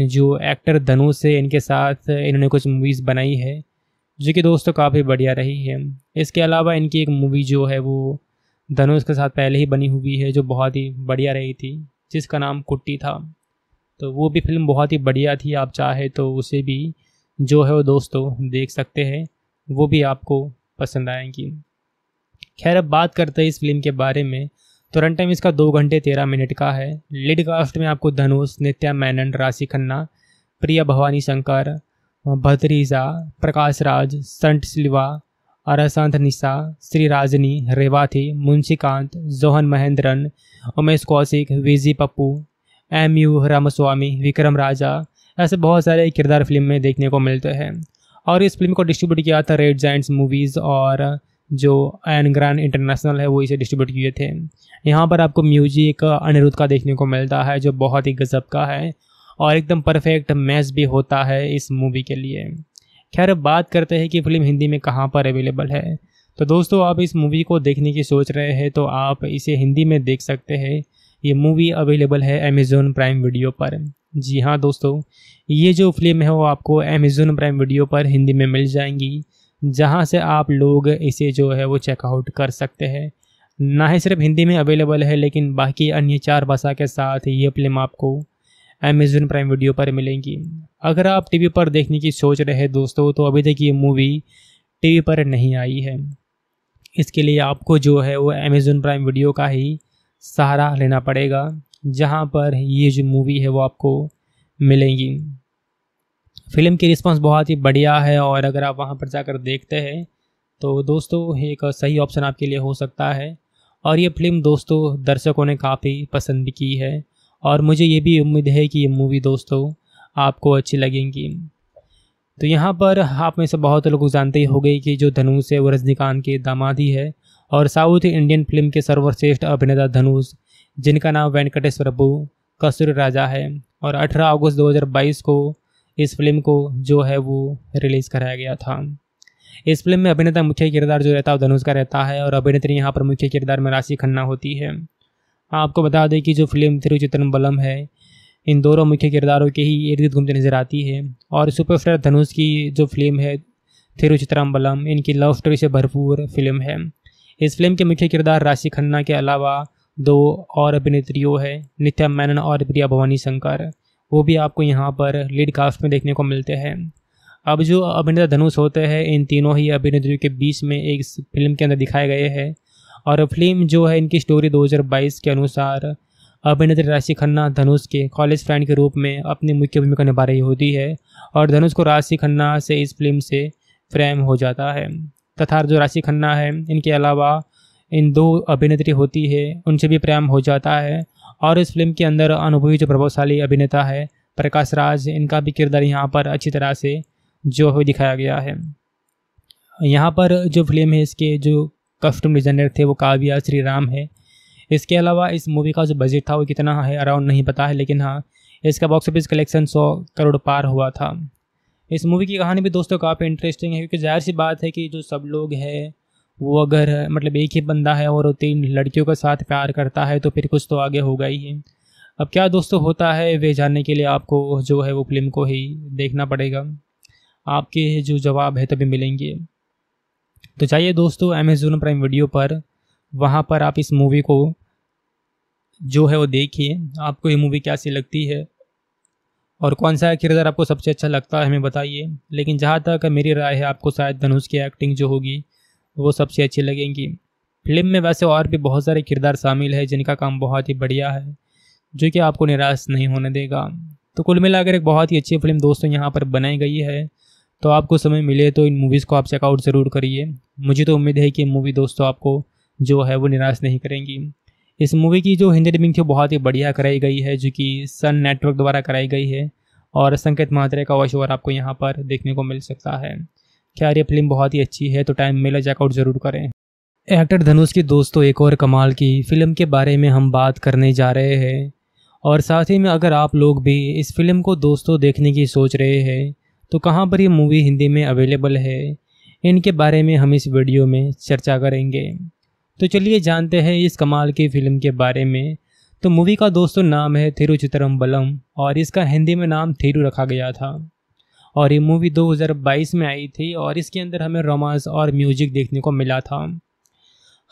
जो एक्टर धनुष है इनके साथ इन्होंने कुछ मूवीज़ बनाई है जो कि दोस्तों काफ़ी बढ़िया रही है। इसके अलावा इनकी एक मूवी जो है वो धनुष के साथ पहले ही बनी हुई है जो बहुत ही बढ़िया रही थी, जिसका नाम कुट्टी था। तो वो भी फिल्म बहुत ही बढ़िया थी, आप चाहे तो उसे भी जो है वो दोस्तों देख सकते हैं, वो भी आपको पसंद आएंगी। खैर अब बात करते हैं इस फिल्म के बारे में। तो रन टाइम इसका 2 घंटे 13 मिनट का है। लीड कास्ट में आपको धनुष, नित्या मैनन, राशि खन्ना, प्रिया भवानी शंकर, भद्रीजा, प्रकाश राज, संट सिल्वा, अरासंत निशा, श्री राजनी, Revathi, Munshikant, Johan Mahendran, Umesh Kaushik, V G Pappu, MU Ramaswamy, Vikram Raja, ऐसे बहुत सारे किरदार फिल्म में देखने को मिलते हैं। और इस फिल्म को डिस्ट्रीब्यूट किया था रेड जायंट्स मूवीज़ और जो एन ग्रैंड इंटरनेशनल है वो इसे डिस्ट्रीब्यूट किए थे। यहाँ पर आपको म्यूजिक अनिरुद्ध का देखने को मिलता है जो बहुत ही गजब का है और एकदम परफेक्ट मैच भी होता है इस मूवी के लिए। खैर बात करते हैं कि फिल्म हिंदी में कहाँ पर अवेलेबल है। तो दोस्तों आप इस मूवी को देखने की सोच रहे हैं तो आप इसे हिंदी में देख सकते हैं। ये मूवी अवेलेबल है अमेज़न प्राइम वीडियो पर। जी हाँ दोस्तों, ये जो फिल्म है वो आपको अमेज़न प्राइम वीडियो पर हिंदी में मिल जाएंगी, जहाँ से आप लोग इसे जो है वो चेकआउट कर सकते हैं। ना ही सिर्फ हिंदी में अवेलेबल है लेकिन बाकी अन्य 4 भाषा के साथ ये फिल्म आपको अमेज़न प्राइम वीडियो पर मिलेंगी। अगर आप टीवी पर देखने की सोच रहे हैं दोस्तों तो अभी तक ये मूवी टीवी पर नहीं आई है, इसके लिए आपको जो है वो अमेज़न प्राइम वीडियो का ही सहारा लेना पड़ेगा, जहाँ पर ये जो मूवी है वो आपको मिलेंगी। फिल्म की रिस्पांस बहुत ही बढ़िया है और अगर आप वहाँ पर जाकर देखते हैं तो दोस्तों एक सही ऑप्शन आपके लिए हो सकता है। और ये फिल्म दोस्तों दर्शकों ने काफ़ी पसंद भी की है और मुझे ये भी उम्मीद है कि ये मूवी दोस्तों आपको अच्छी लगेंगी। तो यहाँ पर आप में से बहुत लोग जानते ही होंगे कि जो धनुष है वो रजनीकांत के दामाद ही है और साउथ इंडियन फिल्म के सर्वश्रेष्ठ अभिनेता धनुष, जिनका नाम वेंकटेश प्रभु कसूर राजा है। और 18 अगस्त 2022 को इस फिल्म को जो है वो रिलीज़ कराया गया था। इस फिल्म में अभिनेता मुख्य किरदार जो रहता है धनुष का रहता है और अभिनेत्री यहाँ पर मुख्य किरदार में राशि खन्ना होती है। आपको बता दें कि जो फिल्म तिरुचित्रम्बलम है इन दोनों मुख्य किरदारों के ही इर्द गिर्द घूमते नजर आती है। और सुपरस्टार धनुष की जो फिल्म है तिरुचित्रम्बलम, इनकी लव स्टोरी से भरपूर फिल्म है। इस फिल्म के मुख्य किरदार राशि खन्ना के अलावा 2 और अभिनेत्रियों हैं, नित्या मैनन और प्रिया भवानी शंकर, वो भी आपको यहाँ पर लीड कास्ट में देखने को मिलते हैं। अब जो अभिनेता धनुष होते हैं इन तीनों ही अभिनेत्रियों के बीच में एक फिल्म के अंदर दिखाए गए हैं। और फिल्म जो है इनकी स्टोरी 2022 के अनुसार अभिनेत्री राशि खन्ना धनुष के कॉलेज फ्रेंड के रूप में अपनी मुख्य भूमिका निभा रही होती है और धनुष को राशि खन्ना से इस फिल्म से प्रेम हो जाता है। तथा जो राशि खन्ना है इनके अलावा इन 2 अभिनेत्री होती है उनसे भी प्रेम हो जाता है। और इस फिल्म के अंदर अनुभवी जो प्रभावशाली अभिनेता है प्रकाश राज, इनका भी किरदार यहाँ पर अच्छी तरह से जो है दिखाया गया है। यहाँ पर जो फिल्म है इसके जो कस्टम डिज़ाइनर थे वो काव्या श्रीराम है। इसके अलावा इस मूवी का जो बजट था वो कितना है अराउंड नहीं पता है, लेकिन हाँ इसका बॉक्स ऑफिस कलेक्शन 100 करोड़ पार हुआ था। इस मूवी की कहानी भी दोस्तों काफ़ी इंटरेस्टिंग है क्योंकि जाहिर सी बात है कि जो सब लोग हैं वो अगर मतलब एक ही बंदा है और वो 3 लड़कियों के साथ प्यार करता है तो फिर कुछ तो आगे होगा ही है। अब क्या दोस्तों होता है वे जानने के लिए आपको जो है वो फिल्म को ही देखना पड़ेगा, आपके जो जवाब है तभी मिलेंगे। तो जाइए दोस्तों अमेज़न प्राइम वीडियो पर, वहाँ पर आप इस मूवी को जो है वो देखिए। आपको ये मूवी कैसी लगती है और कौन सा किरदार आपको सबसे अच्छा लगता है हमें बताइए। लेकिन जहाँ तक मेरी राय है आपको शायद धनुष की एक्टिंग जो होगी वो सबसे अच्छी लगेंगी। फिल्म में वैसे और भी बहुत सारे किरदार शामिल है जिनका काम बहुत ही बढ़िया है जो कि आपको निराश नहीं होने देगा। तो कुल मिलाकर एक बहुत ही अच्छी फिल्म दोस्तों यहाँ पर बनाई गई है। तो आपको समय मिले तो इन मूवीज़ को आप चेकआउट ज़रूर करिए। मुझे तो उम्मीद है कि मूवी दोस्तों आपको जो है वो निराश नहीं करेंगी। इस मूवी की जो हिंदी डबिंग थी बहुत ही बढ़िया कराई गई है जो कि सन नेटवर्क द्वारा कराई गई है और संकेत मात्रे का वॉइस ओवर आपको यहाँ पर देखने को मिल सकता है। खैर ये फिल्म बहुत ही अच्छी है तो टाइम मिला चेकआउट ज़रूर करें। एक्टर धनुष की दोस्तों एक और कमाल की फ़िल्म के बारे में हम बात करने जा रहे हैं। और साथ ही में अगर आप लोग भी इस फिल्म को दोस्तों देखने की सोच रहे हैं तो कहाँ पर ये मूवी हिंदी में अवेलेबल है, इनके बारे में हम इस वीडियो में चर्चा करेंगे। तो चलिए जानते हैं इस कमाल की फ़िल्म के बारे में। तो मूवी का दोस्तों नाम है थिरुचित्रम्बलम और इसका हिंदी में नाम थिरु रखा गया था। और ये मूवी 2022 में आई थी और इसके अंदर हमें रोमांस और म्यूजिक देखने को मिला था।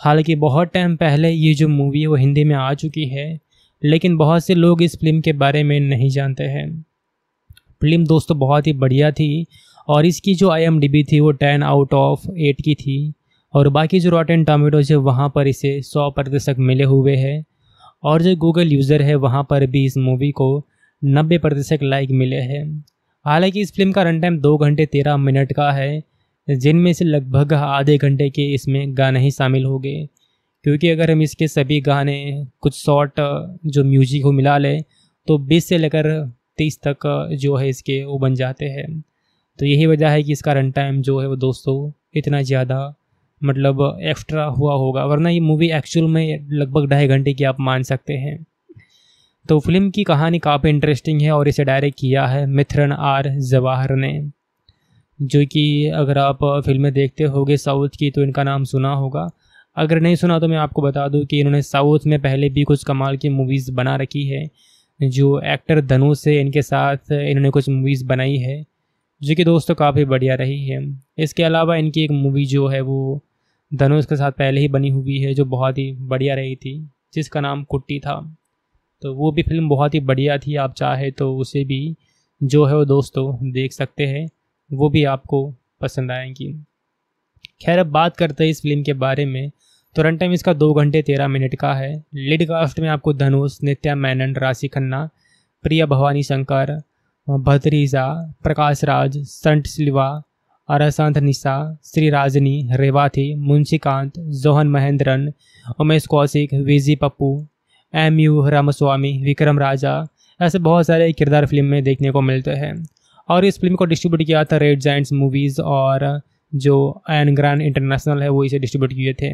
हालांकि बहुत टाइम पहले ये जो मूवी है वो हिंदी में आ चुकी है, लेकिन बहुत से लोग इस फिल्म के बारे में नहीं जानते हैं। फिल्म दोस्तों बहुत ही बढ़िया थी और इसकी जो IMDB थी वो 10/8 की थी और बाकी जो रॉटन टोमेटोज है वहाँ पर इसे 100% मिले हुए है। और जो गूगल यूज़र है वहाँ पर भी इस मूवी को 90% लाइक मिले हैं। हालांकि इस फिल्म का रन टाइम 2 घंटे 13 मिनट का है, जिनमें से लगभग आधे घंटे के इसमें गाने ही शामिल हो गए, क्योंकि अगर हम इसके सभी गाने कुछ शॉर्ट जो म्यूजिक को मिला लें तो 20 से लेकर 30 तक जो है इसके वो बन जाते हैं। तो यही वजह है कि इसका रन टाइम जो है वो दोस्तों इतना ज़्यादा मतलब एक्स्ट्रा हुआ होगा, वरना ये मूवी एक्चुअल में लगभग 2.5 घंटे की आप मान सकते हैं। तो फिल्म की कहानी काफ़ी इंटरेस्टिंग है और इसे डायरेक्ट किया है मिथरन आर जवाहर ने, जो कि अगर आप फिल्में देखते होगे साउथ की तो इनका नाम सुना होगा। अगर नहीं सुना तो मैं आपको बता दूं कि इन्होंने साउथ में पहले भी कुछ कमाल की मूवीज़ बना रखी है। जो एक्टर धनुष है इनके साथ इन्होंने कुछ मूवीज़ बनाई है जो कि दोस्तों काफ़ी बढ़िया रही है। इसके अलावा इनकी एक मूवी जो है वो धनुष के साथ पहले ही बनी हुई है जो बहुत ही बढ़िया रही थी, जिसका नाम कुट्टी था। तो वो भी फिल्म बहुत ही बढ़िया थी, आप चाहे तो उसे भी जो है वो दोस्तों देख सकते हैं, वो भी आपको पसंद आएंगी। खैर अब बात करते हैं इस फिल्म के बारे में। तो रन टाइम इसका 2 घंटे 13 मिनट का है। लीड कास्ट में आपको धनुष, नित्या मैनन, राशि खन्ना, प्रिया भवानी शंकर, भद्रीजा, प्रकाश राज, संट सिल्वा, अरसंत निशा, श्री राजनी, Revathi, Munshikant, Johan Mahendran, Umesh Kaushik, V G Pappu, MU Ramaswamy, Vikram Raja, ऐसे बहुत सारे किरदार फिल्म में देखने को मिलते हैं। और इस फिल्म को डिस्ट्रीब्यूट किया था रेड जायंट्स मूवीज़ और जो एन ग्रैंड इंटरनेशनल है वो इसे डिस्ट्रीब्यूट किए थे।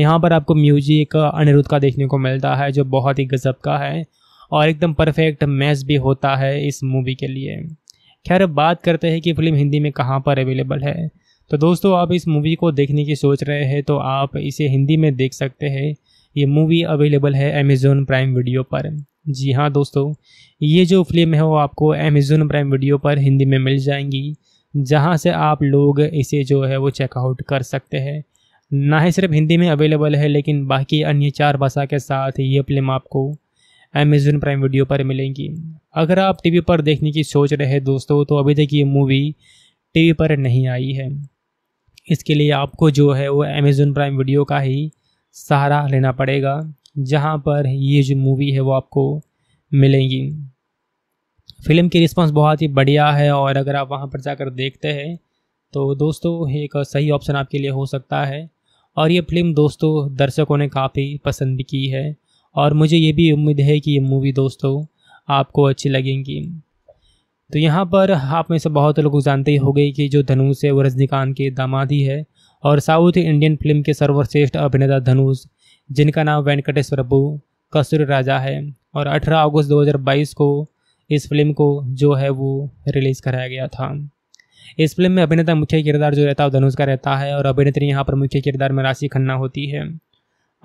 यहाँ पर आपको म्यूजिक अनिरुद्ध का देखने को मिलता है जो बहुत ही गजब का है और एकदम परफेक्ट मैच भी होता है इस मूवी के लिए। खैर बात करते हैं कि फिल्म हिंदी में कहाँ पर अवेलेबल है। तो दोस्तों आप इस मूवी को देखने की सोच रहे हैं तो आप इसे हिंदी में देख सकते हैं। ये मूवी अवेलेबल है अमेज़न प्राइम वीडियो पर। जी हाँ दोस्तों, ये जो फिल्म है वो आपको अमेज़न प्राइम वीडियो पर हिंदी में मिल जाएंगी, जहाँ से आप लोग इसे जो है वो चेकआउट कर सकते हैं। ना ही सिर्फ हिंदी में अवेलेबल है लेकिन बाकी अन्य 4 भाषा के साथ ये फिल्म आपको अमेज़न प्राइम वीडियो पर मिलेंगी। अगर आप टीवी पर देखने की सोच रहे हैं दोस्तों तो अभी तक ये मूवी टीवी पर नहीं आई है। इसके लिए आपको जो है वो अमेज़न प्राइम वीडियो का ही सहारा लेना पड़ेगा, जहाँ पर ये जो मूवी है वो आपको मिलेंगी। फिल्म की रिस्पांस बहुत ही बढ़िया है और अगर आप वहाँ पर जाकर देखते हैं तो दोस्तों एक सही ऑप्शन आपके लिए हो सकता है। और ये फिल्म दोस्तों दर्शकों ने काफ़ी पसंद की है और मुझे ये भी उम्मीद है कि ये मूवी दोस्तों आपको अच्छी लगेंगी। तो यहाँ पर आप में से बहुत लोग जानते ही होंगे कि जो धनुष है वो रजनीकांत के दामाद ही है और साउथ इंडियन फिल्म के सर्वश्रेष्ठ अभिनेता धनुष, जिनका नाम वेंकटेश प्रभु कसूर राजा है। और 18 अगस्त 2022 को इस फिल्म को जो है वो रिलीज़ कराया गया था। इस फिल्म में अभिनेता मुख्य किरदार जो रहता है धनुष का रहता है और अभिनेत्री यहाँ पर मुख्य किरदार में राशि खन्ना होती है।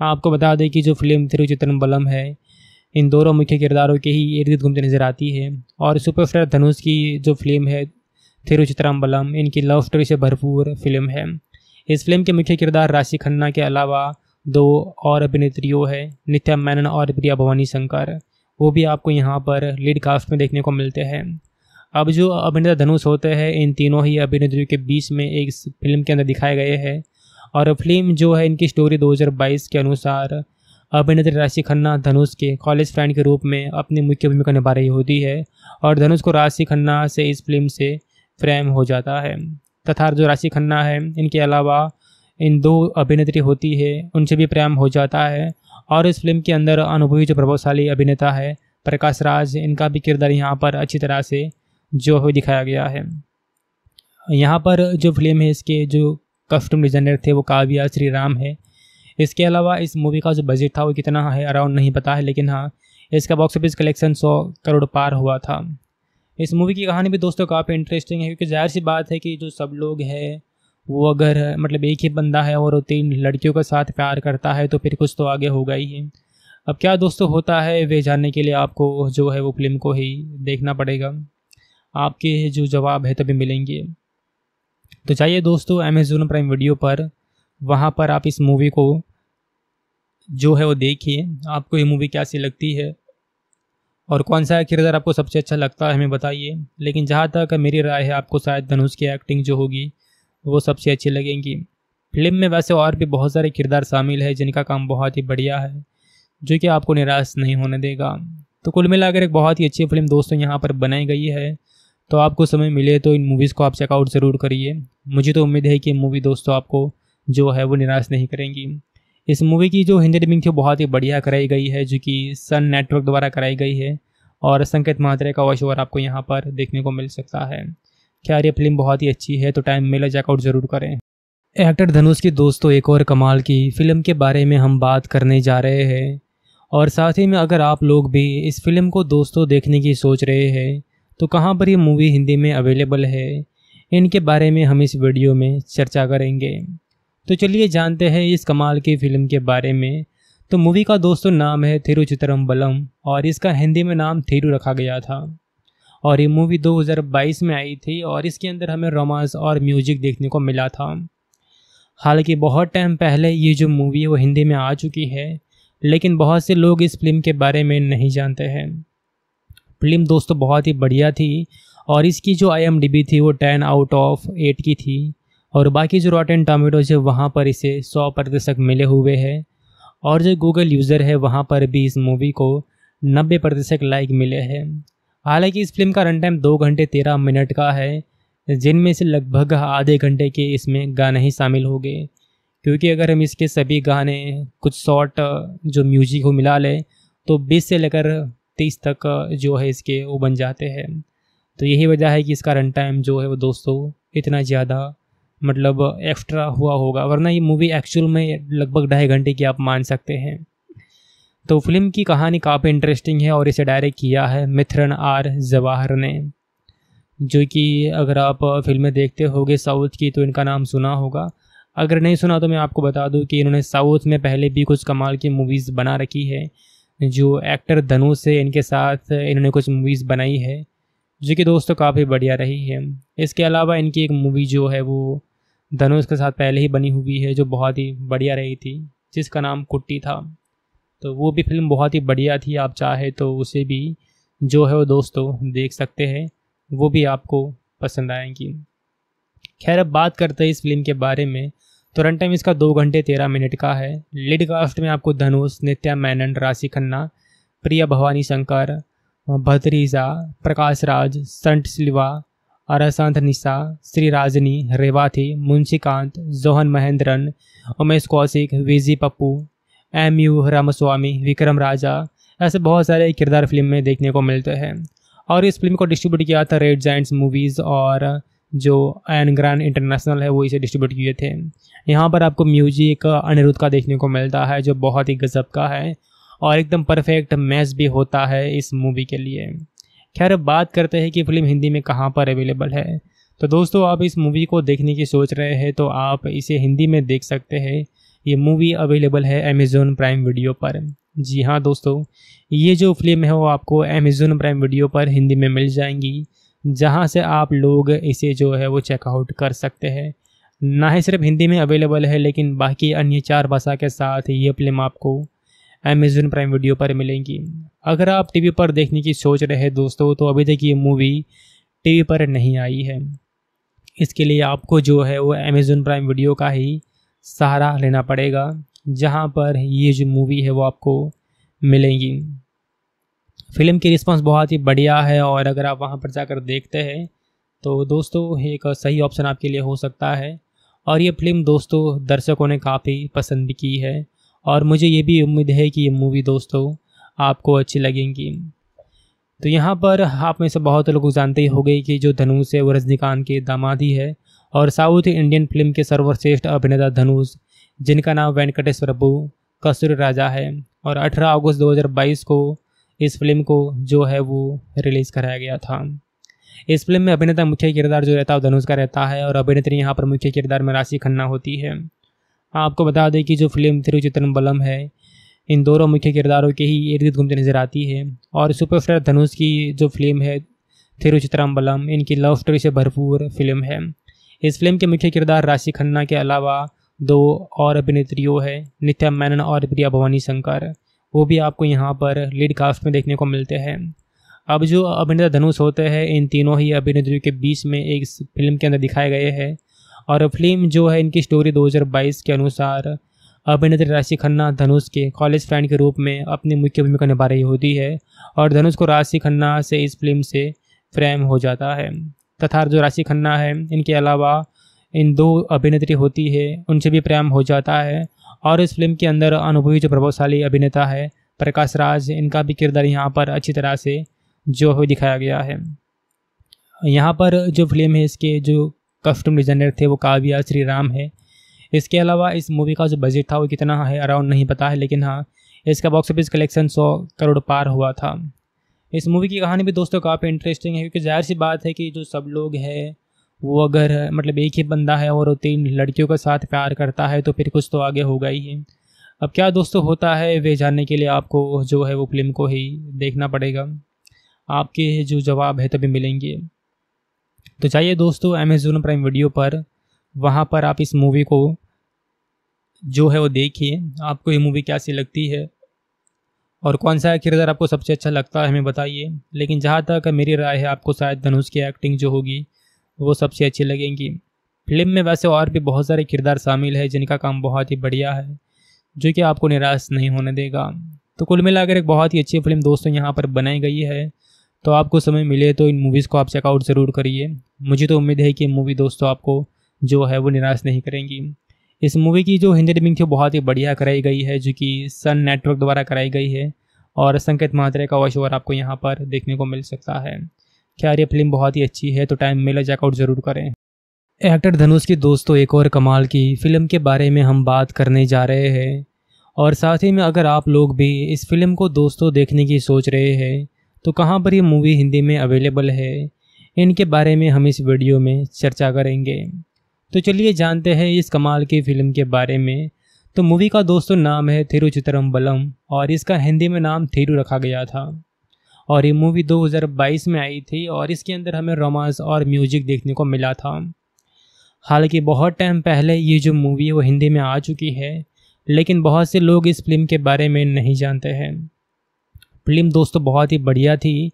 आपको बता दें कि जो फिल्म थिरुचित्रम्बलम है इन दोनों मुख्य किरदारों के ही इर्द गिर्द घूमते नजर आती है। और सुपरस्टार धनुष की जो फिल्म है थिरुचित्रम्बलम, इनकी लव स्टोरी से भरपूर फिल्म है। इस फिल्म के मुख्य किरदार राशि खन्ना के अलावा 2 और अभिनेत्रियों है, नित्या मैनन और प्रिया भवानी शंकर, वो भी आपको यहाँ पर लीड कास्ट में देखने को मिलते हैं। अब जो अभिनेता धनुष होते हैं इन तीनों ही अभिनेत्रियों के बीच में एक फिल्म के अंदर दिखाए गए हैं। और फिल्म जो है इनकी स्टोरी 2022 के अनुसार अभिनेत्री राशि खन्ना धनुष के कॉलेज फ्रेंड के रूप में अपनी मुख्य भूमिका निभा रही होती है और धनुष को राशि खन्ना से इस फिल्म से प्रेम हो जाता है। तथा जो राशि खन्ना है इनके अलावा इन 2 अभिनेत्री होती है उनसे भी प्रेम हो जाता है। और इस फिल्म के अंदर अनुभवी जो प्रभावशाली अभिनेता है प्रकाश राज, इनका भी किरदार यहाँ पर अच्छी तरह से जो है दिखाया गया है। यहाँ पर जो फिल्म है इसके जो कॉस्ट्यूम डिज़ाइनर थे वो काव्या श्रीराम है। इसके अलावा इस मूवी का जो बजट था वो कितना है अराउंड नहीं पता है, लेकिन हाँ इसका बॉक्स ऑफिस कलेक्शन 100 करोड़ पार हुआ था। इस मूवी की कहानी भी दोस्तों काफ़ी इंटरेस्टिंग है, क्योंकि जाहिर सी बात है कि जो सब लोग हैं वो अगर मतलब एक ही बंदा है और 3 लड़कियों के साथ प्यार करता है तो फिर कुछ तो आगे होगा ही है। अब क्या दोस्तों होता है वे जानने के लिए आपको जो है वो फिल्म को ही देखना पड़ेगा, आपके जो जवाब है तभी मिलेंगे। तो चाहिए दोस्तों अमेज़न प्राइम वीडियो पर, वहाँ पर आप इस मूवी को जो है वो देखिए। आपको ये मूवी कैसी लगती है और कौन सा किरदार आपको सबसे अच्छा लगता है हमें बताइए। लेकिन जहाँ तक मेरी राय है आपको शायद धनुष की एक्टिंग जो होगी वो सबसे अच्छी लगेंगी। फिल्म में वैसे और भी बहुत सारे किरदार शामिल है जिनका काम बहुत ही बढ़िया है, जो कि आपको निराश नहीं होने देगा। तो कुल मिलाकर एक बहुत ही अच्छी फिल्म दोस्तों यहाँ पर बनाई गई है। तो आपको समय मिले तो इन मूवीज़ को आप चेकआउट ज़रूर करिए। मुझे तो उम्मीद है कि मूवी दोस्तों आपको जो है वो निराश नहीं करेंगी। इस मूवी की जो हिंदी डबिंग थी बहुत ही बढ़िया कराई गई है, जो कि सन नेटवर्क द्वारा कराई गई है और संकेत महात्रे का वॉइस ओवर आपको यहाँ पर देखने को मिल सकता है। खैर ये फिल्म बहुत ही अच्छी है, तो टाइम मिला चेकआउट ज़रूर करें। एक्टर धनुष की दोस्तों एक और कमाल की फ़िल्म के बारे में हम बात करने जा रहे हैं, और साथ ही में अगर आप लोग भी इस फिल्म को दोस्तों देखने की सोच रहे हैं तो कहाँ पर ये मूवी हिंदी में अवेलेबल है, इनके बारे में हम इस वीडियो में चर्चा करेंगे। तो चलिए जानते हैं इस कमाल की फ़िल्म के बारे में। तो मूवी का दोस्तों नाम है थिरुचित्रम्बलम और इसका हिंदी में नाम थिरू रखा गया था, और ये मूवी 2022 में आई थी और इसके अंदर हमें रोमांस और म्यूजिक देखने को मिला था। हालांकि बहुत टाइम पहले ये जो मूवी है वो हिंदी में आ चुकी है, लेकिन बहुत से लोग इस फिल्म के बारे में नहीं जानते हैं। फिल्म दोस्तों बहुत ही बढ़िया थी और इसकी जो IMDB थी वो 10/8 की थी, और बाकी जो रॉटन टोमेटोज है वहाँ पर इसे 100% मिले हुए हैं, और जो गूगल यूज़र है वहाँ पर भी इस मूवी को 90% लाइक मिले हैं। हालांकि इस फिल्म का रन टाइम 2 घंटे 13 मिनट का है, जिनमें से लगभग आधे घंटे के इसमें गाने ही शामिल हो गए, क्योंकि अगर हम इसके सभी गाने कुछ शॉर्ट जो म्यूजिक को मिला लें तो 20 से लेकर 30 तक जो है इसके वो बन जाते हैं। तो यही वजह है कि इसका रन टाइम जो है वो दोस्तों इतना ज़्यादा मतलब एक्स्ट्रा हुआ होगा, वरना ये मूवी एक्चुअल में लगभग 2.5 घंटे की आप मान सकते हैं। तो फिल्म की कहानी काफ़ी इंटरेस्टिंग है और इसे डायरेक्ट किया है मिथरन आर जवाहर ने, जो कि अगर आप फिल्में देखते होगे साउथ की तो इनका नाम सुना होगा। अगर नहीं सुना तो मैं आपको बता दूं कि इन्होंने साउथ में पहले भी कुछ कमाल की मूवीज़ बना रखी है। जो एक्टर धनुष है इनके साथ इन्होंने कुछ मूवीज़ बनाई है जो कि दोस्तों काफ़ी बढ़िया रही है। इसके अलावा इनकी एक मूवी जो है वो धनुष के साथ पहले ही बनी हुई है जो बहुत ही बढ़िया रही थी, जिसका नाम कुट्टी था। तो वो भी फिल्म बहुत ही बढ़िया थी, आप चाहे तो उसे भी जो है वो दोस्तों देख सकते हैं, वो भी आपको पसंद आएंगी। खैर अब बात करते हैं इस फिल्म के बारे में। तो रन टाइम इसका 2 घंटे 13 मिनट का है। लीड कास्ट में आपको धनुष, नित्या मैनन, राशि खन्ना, प्रिया भवानी शंकर, भतरीजा, प्रकाश राज, संट सिल्वा, अरसंत निशा, श्री राजनी, Revathi, Munshikant, Johan Mahendran, Umesh Kaushik, V G Pappu, MU Ramaswamy, Vikram Raja, ऐसे बहुत सारे किरदार फिल्म में देखने को मिलते हैं। और इस फिल्म को डिस्ट्रीब्यूट किया था रेड जायंट्स मूवीज़, और जो एन ग्रैंड इंटरनेशनल है वो इसे डिस्ट्रीब्यूट किए थे। यहाँ पर आपको म्यूजिक अनिरुद्ध का देखने को मिलता है जो बहुत ही गजब का है, और एकदम परफेक्ट मैच भी होता है इस मूवी के लिए। खैर बात करते हैं कि फिल्म हिंदी में कहाँ पर अवेलेबल है। तो दोस्तों आप इस मूवी को देखने की सोच रहे हैं तो आप इसे हिंदी में देख सकते हैं। ये मूवी अवेलेबल है अमेज़न प्राइम वीडियो पर। जी हाँ दोस्तों, ये जो फिल्म है वो आपको अमेज़न प्राइम वीडियो पर हिंदी में मिल जाएंगी, जहाँ से आप लोग इसे जो है वो चेकआउट कर सकते हैं। ना ही सिर्फ हिंदी में अवेलेबल है, लेकिन बाकी अन्य 4 भाषा के साथ ये फिल्म आपको अमेज़न प्राइम वीडियो पर मिलेंगी। अगर आप टीवी पर देखने की सोच रहे हैं दोस्तों तो अभी तक ये मूवी टीवी पर नहीं आई है, इसके लिए आपको जो है वो अमेज़न प्राइम वीडियो का ही सहारा लेना पड़ेगा, जहाँ पर ये जो मूवी है वो आपको मिलेंगी। फिल्म की रिस्पांस बहुत ही बढ़िया है, और अगर आप वहाँ पर जाकर देखते हैं तो दोस्तों एक सही ऑप्शन आपके लिए हो सकता है। और ये फिल्म दोस्तों दर्शकों ने काफ़ी पसंद भी की है, और मुझे ये भी उम्मीद है कि ये मूवी दोस्तों आपको अच्छी लगेंगी। तो यहाँ पर आप में से बहुत लोग जानते ही होंगे कि जो धनुष है वो रजनीकांत के दामाद ही है, और साउथ इंडियन फिल्म के सर्वश्रेष्ठ अभिनेता धनुष जिनका नाम वेंकटेश प्रभु कसूर राजा है। और 18 अगस्त 2022 को इस फिल्म को जो है वो रिलीज़ कराया गया था। इस फिल्म में अभिनेता मुख्य किरदार जो रहता है धनुष का रहता है और अभिनेत्री यहाँ पर मुख्य किरदार में राशि खन्ना होती है। आपको बता दें कि जो फिल्म थिरुचित्रम्बलम है इन दोनों मुख्य किरदारों के ही इर्द गिर्द घूमते नजर आती है। और सुपरस्टार धनुष की जो फिल्म है थिरुचित्रम्बलम इनकी लव स्टोरी से भरपूर फिल्म है। इस फिल्म के मुख्य किरदार राशि खन्ना के अलावा दो और अभिनेत्रियों हैं नित्या मेनन और प्रिया भवानी शंकर, वो भी आपको यहाँ पर लीड कास्ट में देखने को मिलते हैं। अब जो अभिनेता धनुष होते हैं इन तीनों ही अभिनेत्रियों के बीच में एक फिल्म के अंदर दिखाए गए हैं। और फिल्म जो है इनकी स्टोरी 2022 के अनुसार अभिनेत्री राशि खन्ना धनुष के कॉलेज फ्रेंड के रूप में अपनी मुख्य भूमिका निभा रही होती है और धनुष को राशि खन्ना से इस फिल्म से प्रेम हो जाता है। तथा जो राशि खन्ना है इनके अलावा इन दो अभिनेत्री होती है उनसे भी प्रेम हो जाता है। और इस फिल्म के अंदर अनुभवी जो प्रभावशाली अभिनेता है प्रकाश राज, इनका भी किरदार यहाँ पर अच्छी तरह से जो है दिखाया गया है। यहाँ पर जो फिल्म है इसके जो कस्टम डिज़ाइनर थे वो काव्या श्रीराम है। इसके अलावा इस मूवी का जो बजट था वो कितना है अराउंड नहीं पता है, लेकिन हाँ इसका बॉक्स ऑफिस कलेक्शन 100 करोड़ पार हुआ था। इस मूवी की कहानी भी दोस्तों काफ़ी इंटरेस्टिंग है, क्योंकि जाहिर सी बात है कि जो सब लोग हैं वो अगर मतलब एक ही बंदा है और वो 3 लड़कियों के साथ प्यार करता है तो फिर कुछ तो आगे होगा ही है। अब क्या दोस्तों होता है वे जानने के लिए आपको जो है वो फिल्म को ही देखना पड़ेगा, आपके जो जवाब है तभी मिलेंगे। तो चाहिए दोस्तों अमेज़न प्राइम वीडियो पर, वहाँ पर आप इस मूवी को जो है वो देखिए। आपको ये मूवी कैसी लगती है और कौन सा किरदार आपको सबसे अच्छा लगता है हमें बताइए। लेकिन जहाँ तक मेरी राय है आपको शायद धनुष की एक्टिंग जो होगी वो सबसे अच्छी लगेंगी। फिल्म में वैसे और भी बहुत सारे किरदार शामिल है जिनका काम बहुत ही बढ़िया है, जो कि आपको निराश नहीं होने देगा। तो कुल मिलाकर एक बहुत ही अच्छी फिल्म दोस्तों यहाँ पर बनाई गई है। तो आपको समय मिले तो इन मूवीज़ को आप चेकआउट ज़रूर करिए। मुझे तो उम्मीद है कि मूवी दोस्तों आपको जो है वो निराश नहीं करेंगी। इस मूवी की जो हिंदी डबिंग थी बहुत ही बढ़िया कराई गई है, जो कि सन नेटवर्क द्वारा कराई गई है। और संकेत मात्रे का वॉइस ओवर आपको यहाँ पर देखने को मिल सकता है। खैर ये फिल्म बहुत ही अच्छी है, तो टाइम मिले चेकआउट ज़रूर करें। एक्टर धनुष की दोस्तों एक और कमाल की फिल्म के बारे में हम बात करने जा रहे हैं। और साथ ही में अगर आप लोग भी इस फिल्म को दोस्तों देखने की सोच रहे हैं तो कहाँ पर ये मूवी हिंदी में अवेलेबल है, इनके बारे में हम इस वीडियो में चर्चा करेंगे। तो चलिए जानते हैं इस कमाल की फ़िल्म के बारे में। तो मूवी का दोस्तों नाम है थिरुचित्रम्बलम और इसका हिंदी में नाम थिरु रखा गया था। और ये मूवी 2022 में आई थी और इसके अंदर हमें रोमांस और म्यूजिक देखने को मिला था। हालांकि बहुत टाइम पहले ये जो मूवी है वो हिंदी में आ चुकी है, लेकिन बहुत से लोग इस फिल्म के बारे में नहीं जानते हैं। फिल्म दोस्तों बहुत ही बढ़िया थी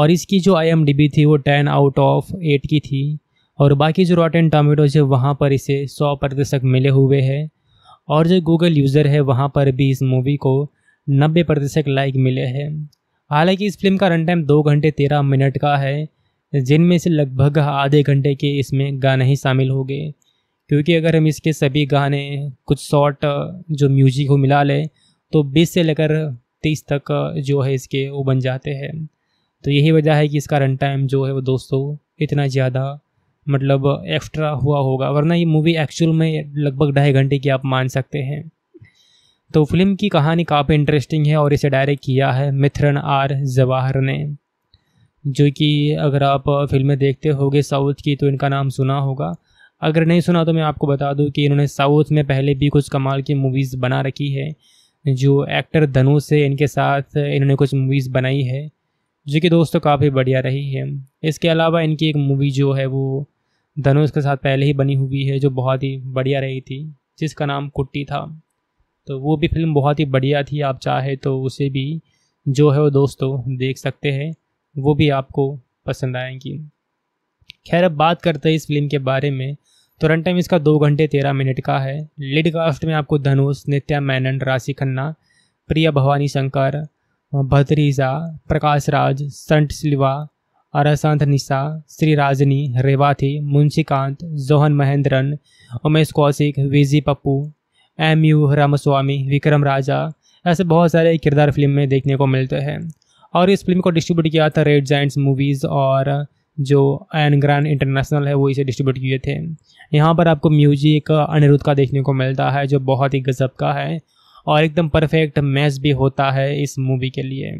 और इसकी जो IMDB थी वो 10/8 की थी और बाकी जो रॉटन टोमेटोज़ है वहाँ पर इसे 100% मिले हुए हैं। और जो गूगल यूज़र है वहाँ पर भी इस मूवी को 90% लाइक मिले हैं। हालांकि इस फिल्म का रन टाइम 2 घंटे 13 मिनट का है, जिनमें से लगभग आधे घंटे के इसमें गाने ही शामिल हो गए, क्योंकि अगर हम इसके सभी गाने कुछ शॉर्ट जो म्यूजिक को मिला लें तो 20 से लेकर 30 तक जो है इसके वो बन जाते हैं। तो यही वजह है कि इसका रन टाइम जो है वो दोस्तों इतना ज़्यादा मतलब एक्स्ट्रा हुआ होगा, वरना ये मूवी एक्चुअल में लगभग 2.5 घंटे की आप मान सकते हैं। तो फिल्म की कहानी काफ़ी इंटरेस्टिंग है और इसे डायरेक्ट किया है मिथरन आर जवाहर ने, जो कि अगर आप फिल्में देखते होगे साउथ की तो इनका नाम सुना होगा। अगर नहीं सुना तो मैं आपको बता दूं कि इन्होंने साउथ में पहले भी कुछ कमाल की मूवीज़ बना रखी है। जो एक्टर धनुष है इनके साथ इन्होंने कुछ मूवीज़ बनाई है जो कि दोस्तों काफ़ी बढ़िया रही है। इसके अलावा इनकी एक मूवी जो है वो धनुष के साथ पहले ही बनी हुई है जो बहुत ही बढ़िया रही थी, जिसका नाम कुट्टी था। तो वो भी फिल्म बहुत ही बढ़िया थी, आप चाहे तो उसे भी जो है वो दोस्तों देख सकते हैं, वो भी आपको पसंद आएंगी। खैर अब बात करते हैं इस फिल्म के बारे में। तो रन टाइम इसका 2 घंटे 13 मिनट का है। लीड कास्ट में आपको धनुष, नित्या मेनन, राशि खन्ना, प्रिया भवानी शंकर, भद्रीजा, प्रकाश राज, संट सिल्वा, अरसंत Nisha, Shri Rajani, Revathi, Munshikant, Johan Mahendran, Umesh Kaushik, V G Pappu, MU Ramaswamy, Vikram Raja, ऐसे बहुत सारे किरदार फिल्म में देखने को मिलते हैं। और इस फिल्म को डिस्ट्रीब्यूट किया था रेड जायंट्स मूवीज़ और जो एन ग्रैंड इंटरनेशनल है वो इसे डिस्ट्रीब्यूट किए थे। यहाँ पर आपको म्यूजिक अनिरुद्ध का देखने को मिलता है जो बहुत ही गजब का है और एकदम परफेक्ट मैच भी होता है इस मूवी के लिए।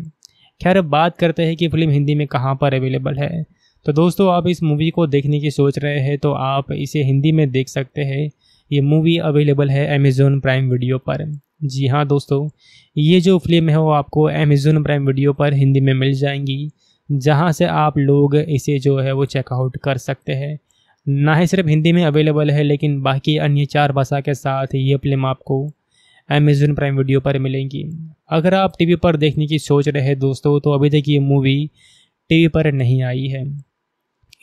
खैर बात करते हैं कि फिल्म हिंदी में कहाँ पर अवेलेबल है। तो दोस्तों आप इस मूवी को देखने की सोच रहे हैं तो आप इसे हिंदी में देख सकते हैं। ये मूवी अवेलेबल है अमेज़न प्राइम वीडियो पर। जी हाँ दोस्तों, ये जो फिल्म है वो आपको अमेज़न प्राइम वीडियो पर हिंदी में मिल जाएंगी, जहाँ से आप लोग इसे जो है वो चेकआउट कर सकते हैं। ना ही सिर्फ हिंदी में अवेलेबल है लेकिन बाकी अन्य 4 भाषा के साथ ये फिल्म आपको अमेज़न प्राइम वीडियो पर मिलेंगी। अगर आप टीवी पर देखने की सोच रहे हैं दोस्तों तो अभी तक ये मूवी टीवी पर नहीं आई है,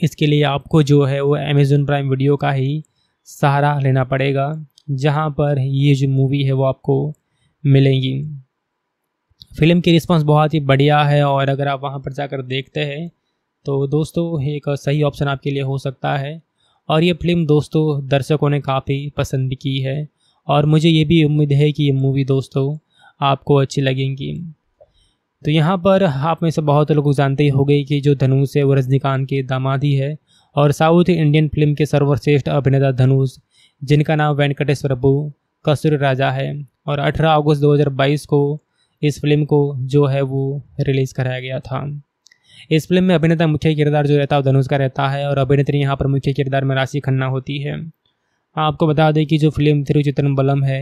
इसके लिए आपको जो है वो अमेज़न प्राइम वीडियो का ही सहारा लेना पड़ेगा, जहां पर ये जो मूवी है वो आपको मिलेंगी। फिल्म की रिस्पांस बहुत ही बढ़िया है और अगर आप वहां पर जाकर देखते हैं तो दोस्तों एक सही ऑप्शन आपके लिए हो सकता है। और ये फिल्म दोस्तों दर्शकों ने काफ़ी पसंद की है और मुझे ये भी उम्मीद है कि ये मूवी दोस्तों आपको अच्छी लगेंगी। तो यहाँ पर आप में से बहुत लोग जानते ही होंगे कि जो धनुष है वो रजनीकांत के दामाद ही है और साउथ इंडियन फिल्म के सर्वश्रेष्ठ अभिनेता धनुष, जिनका नाम वेंकटेश प्रभु कसूर राजा है, और 18 अगस्त 2022 को इस फिल्म को जो है वो रिलीज़ कराया गया था। इस फिल्म में अभिनेता मुख्य किरदार जो रहता है धनुष का रहता है और अभिनेत्री यहाँ पर मुख्य किरदार में राशि खन्ना होती है। आपको बता दें कि जो फिल्म थिरुचित्रम्बलम है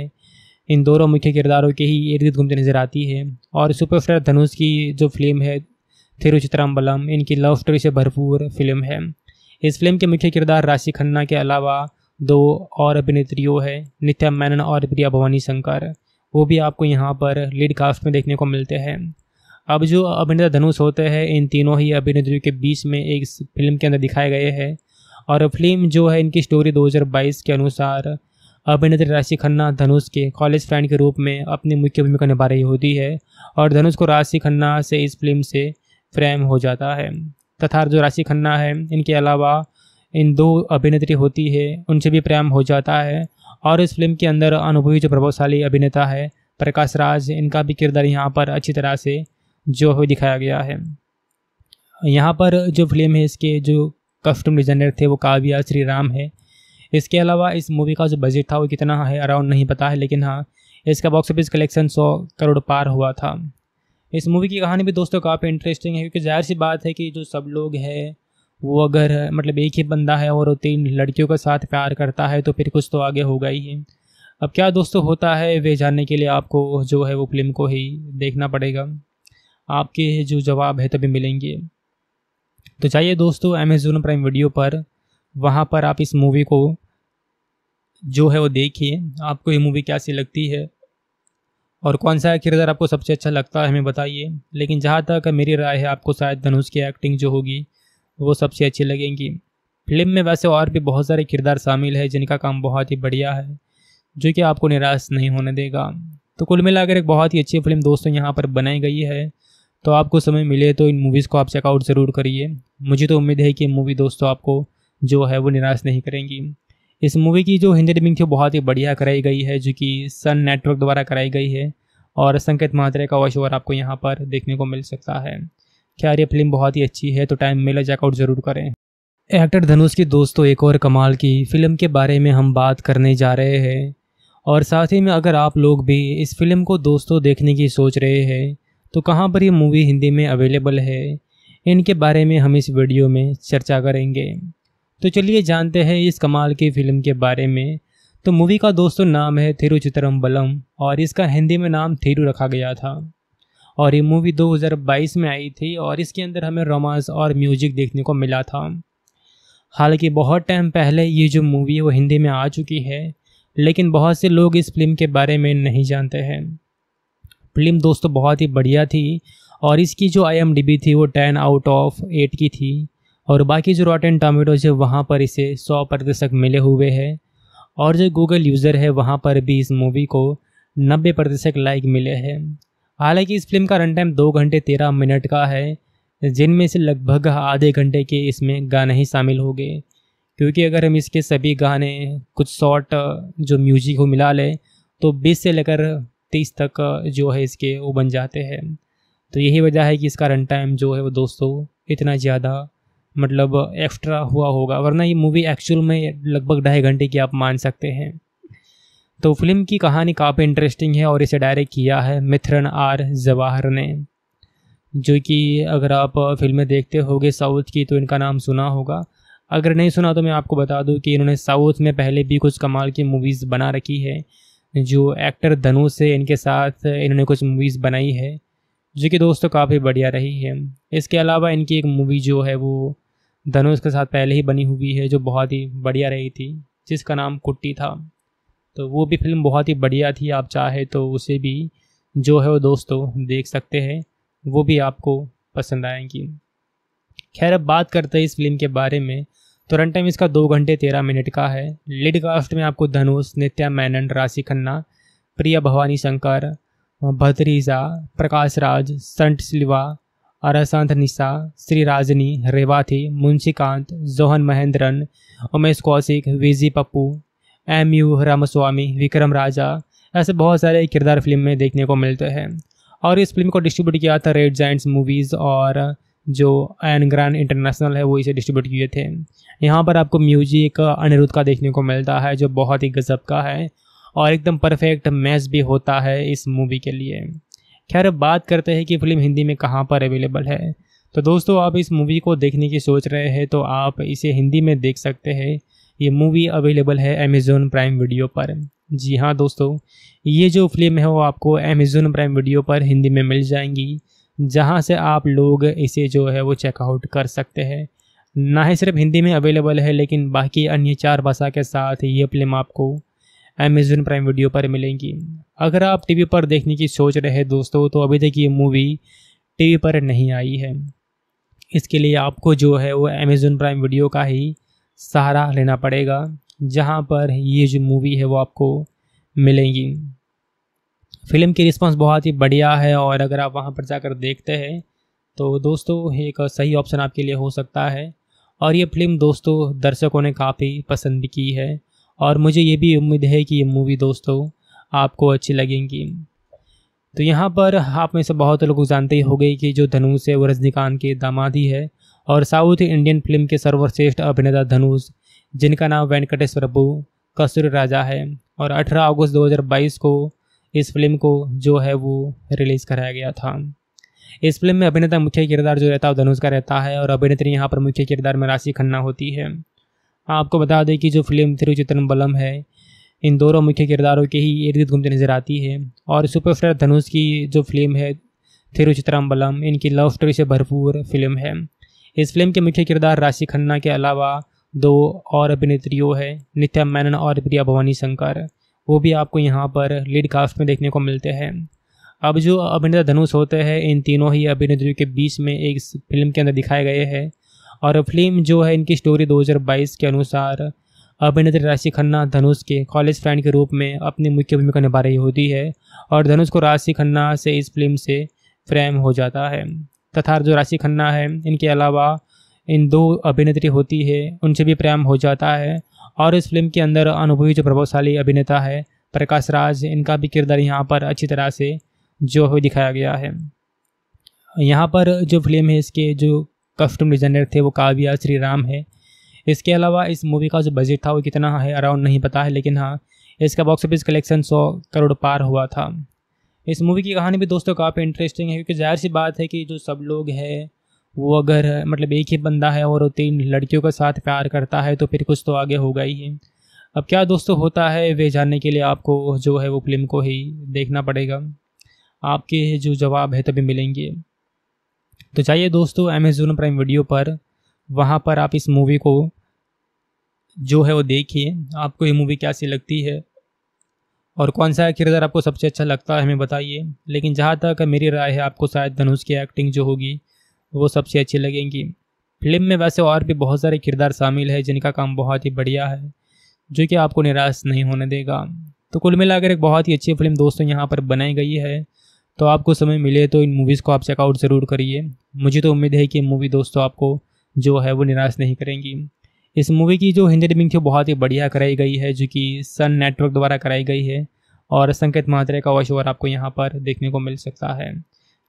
इन दोनों मुख्य किरदारों के ही इर्द गिर्द घूमते नजर आती है और सुपरस्टार धनुष की जो फिल्म है थिरुचित्रम्बलम इनकी लव स्टोरी से भरपूर फिल्म है। इस फिल्म के मुख्य किरदार राशि खन्ना के अलावा 2 और अभिनेत्रियों है, नित्या मैनन और प्रिया भवानी शंकर, वो भी आपको यहाँ पर लीड कास्ट में देखने को मिलते हैं। अब जो अभिनेता धनुष होते हैं इन तीनों ही अभिनेत्रियों के बीच में एक फिल्म के अंदर दिखाए गए हैं और फिल्म जो है इनकी स्टोरी 2022 के अनुसार अभिनेत्री राशि खन्ना धनुष के कॉलेज फ्रेंड के रूप में अपनी मुख्य भूमिका निभा रही होती है और धनुष को राशि खन्ना से इस फिल्म से प्रेम हो जाता है तथा जो राशि खन्ना है इनके अलावा इन 2 अभिनेत्री होती है उनसे भी प्रेम हो जाता है और इस फिल्म के अंदर अनुभवी जो प्रभावशाली अभिनेता है प्रकाश राज, इनका भी किरदार यहाँ पर अच्छी तरह से जो है दिखाया गया है। यहाँ पर जो फिल्म है इसके जो कस्टम डिजाइनर थे वो काव्या श्रीराम है। इसके अलावा इस मूवी का जो बजट था वो कितना है अराउंड नहीं पता है, लेकिन हाँ इसका बॉक्स ऑफिस कलेक्शन 100 करोड़ पार हुआ था। इस मूवी की कहानी भी दोस्तों काफ़ी इंटरेस्टिंग है क्योंकि जाहिर सी बात है कि जो सब लोग हैं वो अगर मतलब एक ही बंदा है और वो 3 लड़कियों के साथ प्यार करता है तो फिर कुछ तो आगे होगा ही है। अब क्या दोस्तों होता है वे जानने के लिए आपको जो है वो फिल्म को ही देखना पड़ेगा, आपके जो जवाब है तभी मिलेंगे। तो चाहिए दोस्तों अमेज़न प्राइम वीडियो पर, वहाँ पर आप इस मूवी को जो है वो देखिए। आपको ये मूवी कैसी लगती है और कौन सा किरदार आपको सबसे अच्छा लगता है हमें बताइए, लेकिन जहाँ तक मेरी राय है आपको शायद धनुष की एक्टिंग जो होगी वो सबसे अच्छी लगेंगी। फिल्म में वैसे और भी बहुत सारे किरदार शामिल है जिनका काम बहुत ही बढ़िया है जो कि आपको निराश नहीं होने देगा। तो कुल मिलाकर एक बहुत ही अच्छी फिल्म दोस्तों यहाँ पर बनाई गई है। तो आपको समय मिले तो इन मूवीज़ को आप चेकआउट ज़रूर करिए। मुझे तो उम्मीद है कि मूवी दोस्तों आपको जो है वो निराश नहीं करेंगी। इस मूवी की जो हिंदी डबिंग थी बहुत ही बढ़िया कराई गई है जो कि सन नेटवर्क द्वारा कराई गई है और संकेत मात्रे का वॉइस ओवर आपको यहाँ पर देखने को मिल सकता है। खैर ये फिल्म बहुत ही अच्छी है तो टाइम मिला चेकआउट ज़रूर करें। एक्टर धनुष की दोस्तों एक और कमाल की फिल्म के बारे में हम बात करने जा रहे हैं और साथ ही में अगर आप लोग भी इस फिल्म को दोस्तों देखने की सोच रहे हैं तो कहाँ पर ये मूवी हिंदी में अवेलेबल है इनके बारे में हम इस वीडियो में चर्चा करेंगे। तो चलिए जानते हैं इस कमाल की फ़िल्म के बारे में। तो मूवी का दोस्तों नाम है थिरुचित्रम्बलम और इसका हिंदी में नाम थिरू रखा गया था और ये मूवी 2022 में आई थी और इसके अंदर हमें रोमांस और म्यूजिक देखने को मिला था। हालांकि बहुत टाइम पहले ये जो मूवी है वो हिंदी में आ चुकी है लेकिन बहुत से लोग इस फिल्म के बारे में नहीं जानते हैं। फिल्म दोस्तों बहुत ही बढ़िया थी और इसकी जो IMDB थी वो 10/8 की थी और बाकी जो रॉटन टोमेटोज है वहाँ पर इसे 100% मिले हुए हैं और जो गूगल यूज़र है वहाँ पर भी इस मूवी को 90% लाइक मिले हैं। हालांकि इस फिल्म का रन टाइम 2 घंटे 13 मिनट का है जिनमें से लगभग आधे घंटे के इसमें गाने ही शामिल हो गए, क्योंकि अगर हम इसके सभी गाने कुछ शॉर्ट जो म्यूजिक को मिला लें तो 20 से लेकर 30 तक जो है इसके वो बन जाते हैं। तो यही वजह है कि इसका रन टाइम जो है वो दोस्तों इतना ज़्यादा मतलब एक्स्ट्रा हुआ होगा, वरना ये मूवी एक्चुअल में लगभग 2.5 घंटे की आप मान सकते हैं। तो फिल्म की कहानी काफ़ी इंटरेस्टिंग है और इसे डायरेक्ट किया है मिथरन आर जवाहर ने, जो कि अगर आप फिल्में देखते होगे साउथ की तो इनका नाम सुना होगा। अगर नहीं सुना तो मैं आपको बता दूं कि इन्होंने साउथ में पहले भी कुछ कमाल की मूवीज़ बना रखी है। जो एक्टर धनुष है इनके साथ इन्होंने कुछ मूवीज़ बनाई है जो कि दोस्तों काफ़ी बढ़िया रही है। इसके अलावा इनकी एक मूवी जो है वो धनुष के साथ पहले ही बनी हुई है जो बहुत ही बढ़िया रही थी, जिसका नाम कुट्टी था। तो वो भी फिल्म बहुत ही बढ़िया थी, आप चाहे तो उसे भी जो है वो दोस्तों देख सकते हैं, वो भी आपको पसंद आएंगी। खैर अब बात करते हैं इस फिल्म के बारे में, तो रन टाइम इसका 2 घंटे 13 मिनट का है। लीड कास्ट में आपको धनुष, नित्या मैनन, राशि खन्ना, प्रिया भवानी शंकर, भद्रीजा, प्रकाश राज, संट सिल्वा, अरसंत Nisha, Shri Rajani, Revathi, Munshikant, Johan Mahendran, Umesh Kaushik, V G Pappu, MU Ramaswamy, Vikram Raja, ऐसे बहुत सारे किरदार फिल्म में देखने को मिलते हैं। और इस फिल्म को डिस्ट्रीब्यूट किया था रेड जायंट्स मूवीज़ और जो एन ग्रैंड इंटरनेशनल है वो इसे डिस्ट्रीब्यूट किए थे। यहाँ पर आपको म्यूजिक अनिरुद्ध का देखने को मिलता है जो बहुत ही गजब का है और एकदम परफेक्ट मैच भी होता है इस मूवी के लिए। खैर बात करते हैं कि फिल्म हिंदी में कहाँ पर अवेलेबल है। तो दोस्तों आप इस मूवी को देखने की सोच रहे हैं तो आप इसे हिंदी में देख सकते हैं। ये मूवी अवेलेबल है अमेज़न प्राइम वीडियो पर। जी हाँ दोस्तों, ये जो फिल्म है वो आपको अमेज़न प्राइम वीडियो पर हिंदी में मिल जाएंगी, जहाँ से आप लोग इसे जो है वो चेकआउट कर सकते हैं। ना ही सिर्फ हिंदी में अवेलेबल है लेकिन बाकी अन्य 4 भाषा के साथ ये फिल्म आपको अमेज़न प्राइम वीडियो पर मिलेंगी। अगर आप टीवी पर देखने की सोच रहे हैं दोस्तों तो अभी तक ये मूवी टीवी पर नहीं आई है, इसके लिए आपको जो है वो अमेज़न प्राइम वीडियो का ही सहारा लेना पड़ेगा, जहाँ पर ये जो मूवी है वो आपको मिलेंगी। फिल्म की रिस्पांस बहुत ही बढ़िया है और अगर आप वहाँ पर जाकर देखते हैं तो दोस्तों एक सही ऑप्शन आपके लिए हो सकता है। और ये फिल्म दोस्तों दर्शकों ने काफ़ी पसंद की है और मुझे ये भी उम्मीद है कि ये मूवी दोस्तों आपको अच्छी लगेंगी। तो यहाँ पर आप में से बहुत लोग जानते ही होंगे कि जो धनुष है वो रजनीकांत के दामाद ही है और साउथ इंडियन फिल्म के सर्वश्रेष्ठ अभिनेता धनुष, जिनका नाम वेंकटेश प्रभु कसूर राजा है। और 18 अगस्त 2022 को इस फिल्म को जो है वो रिलीज़ कराया गया था। इस फिल्म में अभिनेता मुख्य किरदार जो रहता है धनुष का रहता है और अभिनेत्री यहाँ पर मुख्य किरदार में राशि खन्ना होती है। आपको बता दें कि जो फिल्म थिरुचित्रम्बलम है इन दोनों मुख्य किरदारों के ही इर्द गिर्द घूमते नजर आती है। और सुपरस्टार धनुष की जो फिल्म है थिरुचित्रम्बलम, इनकी लव स्टोरी से भरपूर फिल्म है। इस फिल्म के मुख्य किरदार राशि खन्ना के अलावा 2 और अभिनेत्रियों हैं, नित्या मैनन और प्रिया भवानी शंकर, वो भी आपको यहाँ पर लीड कास्ट में देखने को मिलते हैं। अब जो अभिनेता धनुष होते हैं इन तीनों ही अभिनेत्रियों के बीच में एक फिल्म के अंदर दिखाए गए हैं। और फिल्म जो है इनकी स्टोरी 2022 के अनुसार अभिनेत्री राशि खन्ना धनुष के कॉलेज फ्रेंड के रूप में अपनी मुख्य भूमिका निभा रही होती है और धनुष को राशि खन्ना से इस फिल्म से प्रेम हो जाता है। तथा जो राशि खन्ना है इनके अलावा इन 2 अभिनेत्री होती है उनसे भी प्रेम हो जाता है। और इस फिल्म के अंदर अनुभवी जो प्रभावशाली अभिनेता है प्रकाश राज, इनका भी किरदार यहाँ पर अच्छी तरह से जो है दिखाया गया है। यहाँ पर जो फिल्म है इसके जो कस्टम डिज़ाइनर थे वो काव्या श्रीराम है। इसके अलावा इस मूवी का जो बजट था वो कितना है अराउंड नहीं पता है, लेकिन हाँ इसका बॉक्स ऑफिस कलेक्शन 100 करोड़ पार हुआ था। इस मूवी की कहानी भी दोस्तों काफ़ी इंटरेस्टिंग है, क्योंकि जाहिर सी बात है कि जो सब लोग हैं वो अगर मतलब एक ही बंदा है और वो 3 लड़कियों के साथ प्यार करता है तो फिर कुछ तो आगे होगा ही है। अब क्या दोस्तों होता है वे जानने के लिए आपको जो है वो फिल्म को ही देखना पड़ेगा, आपके जो जवाब है तभी मिलेंगे। तो चाहिए दोस्तों अमेज़न प्राइम वीडियो पर, वहाँ पर आप इस मूवी को जो है वो देखिए। आपको ये मूवी कैसी लगती है और कौन सा किरदार आपको सबसे अच्छा लगता है हमें बताइए। लेकिन जहाँ तक मेरी राय है आपको शायद धनुष की एक्टिंग जो होगी वो सबसे अच्छी लगेंगी। फिल्म में वैसे और भी बहुत सारे किरदार शामिल है जिनका काम बहुत ही बढ़िया है, जो कि आपको निराश नहीं होने देगा। तो कुल मिलाकर एक बहुत ही अच्छी फिल्म दोस्तों यहाँ पर बनाई गई है। तो आपको समय मिले तो इन मूवीज़ को आप चेकआउट ज़रूर करिए। मुझे तो उम्मीद है कि मूवी दोस्तों आपको जो है वो निराश नहीं करेंगी। इस मूवी की जो हिंदी डबिंग थी बहुत ही बढ़िया कराई गई है, जो कि सन नेटवर्क द्वारा कराई गई है और संकेत मात्रे का वॉइस ओवर आपको यहाँ पर देखने को मिल सकता है।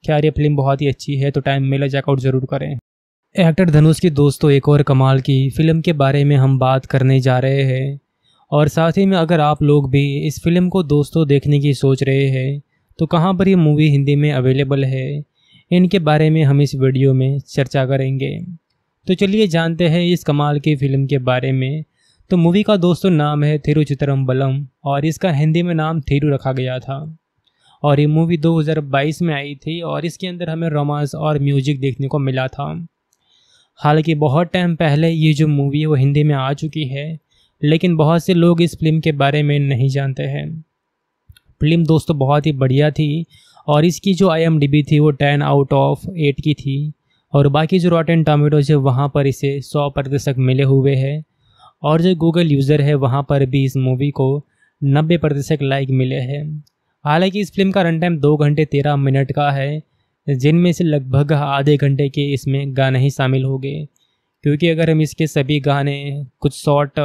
खैर ये फिल्म बहुत ही अच्छी है, तो टाइम मिला चेकआउट ज़रूर करें। एक्टर धनुष की दोस्तों एक और कमाल की फ़िल्म के बारे में हम बात करने जा रहे हैं। और साथ ही में अगर आप लोग भी इस फिल्म को दोस्तों देखने की सोच रहे हैं तो कहाँ पर ये मूवी हिंदी में अवेलेबल है, इनके बारे में हम इस वीडियो में चर्चा करेंगे। तो चलिए जानते हैं इस कमाल की फ़िल्म के बारे में। तो मूवी का दोस्तों नाम है थिरुचित्रम्बलम और इसका हिंदी में नाम थिरू रखा गया था। और ये मूवी 2022 में आई थी और इसके अंदर हमें रोमांस और म्यूजिक देखने को मिला था। हालांकि बहुत टाइम पहले ये जो मूवी है वो हिंदी में आ चुकी है, लेकिन बहुत से लोग इस फिल्म के बारे में नहीं जानते हैं। फिल्म दोस्तों बहुत ही बढ़िया थी और इसकी जो IMDB थी वो 10/8 की थी और बाकी जो रॉटन टोमेटोज है वहाँ पर इसे 100% मिले हुए हैं। और जो गूगल यूज़र है वहाँ पर भी इस मूवी को 90% लाइक मिले हैं। हालांकि इस फिल्म का रन टाइम 2 घंटे 13 मिनट का है, जिनमें से लगभग आधे घंटे के इसमें गाने ही शामिल हो गए, क्योंकि अगर हम इसके सभी गाने कुछ शॉर्ट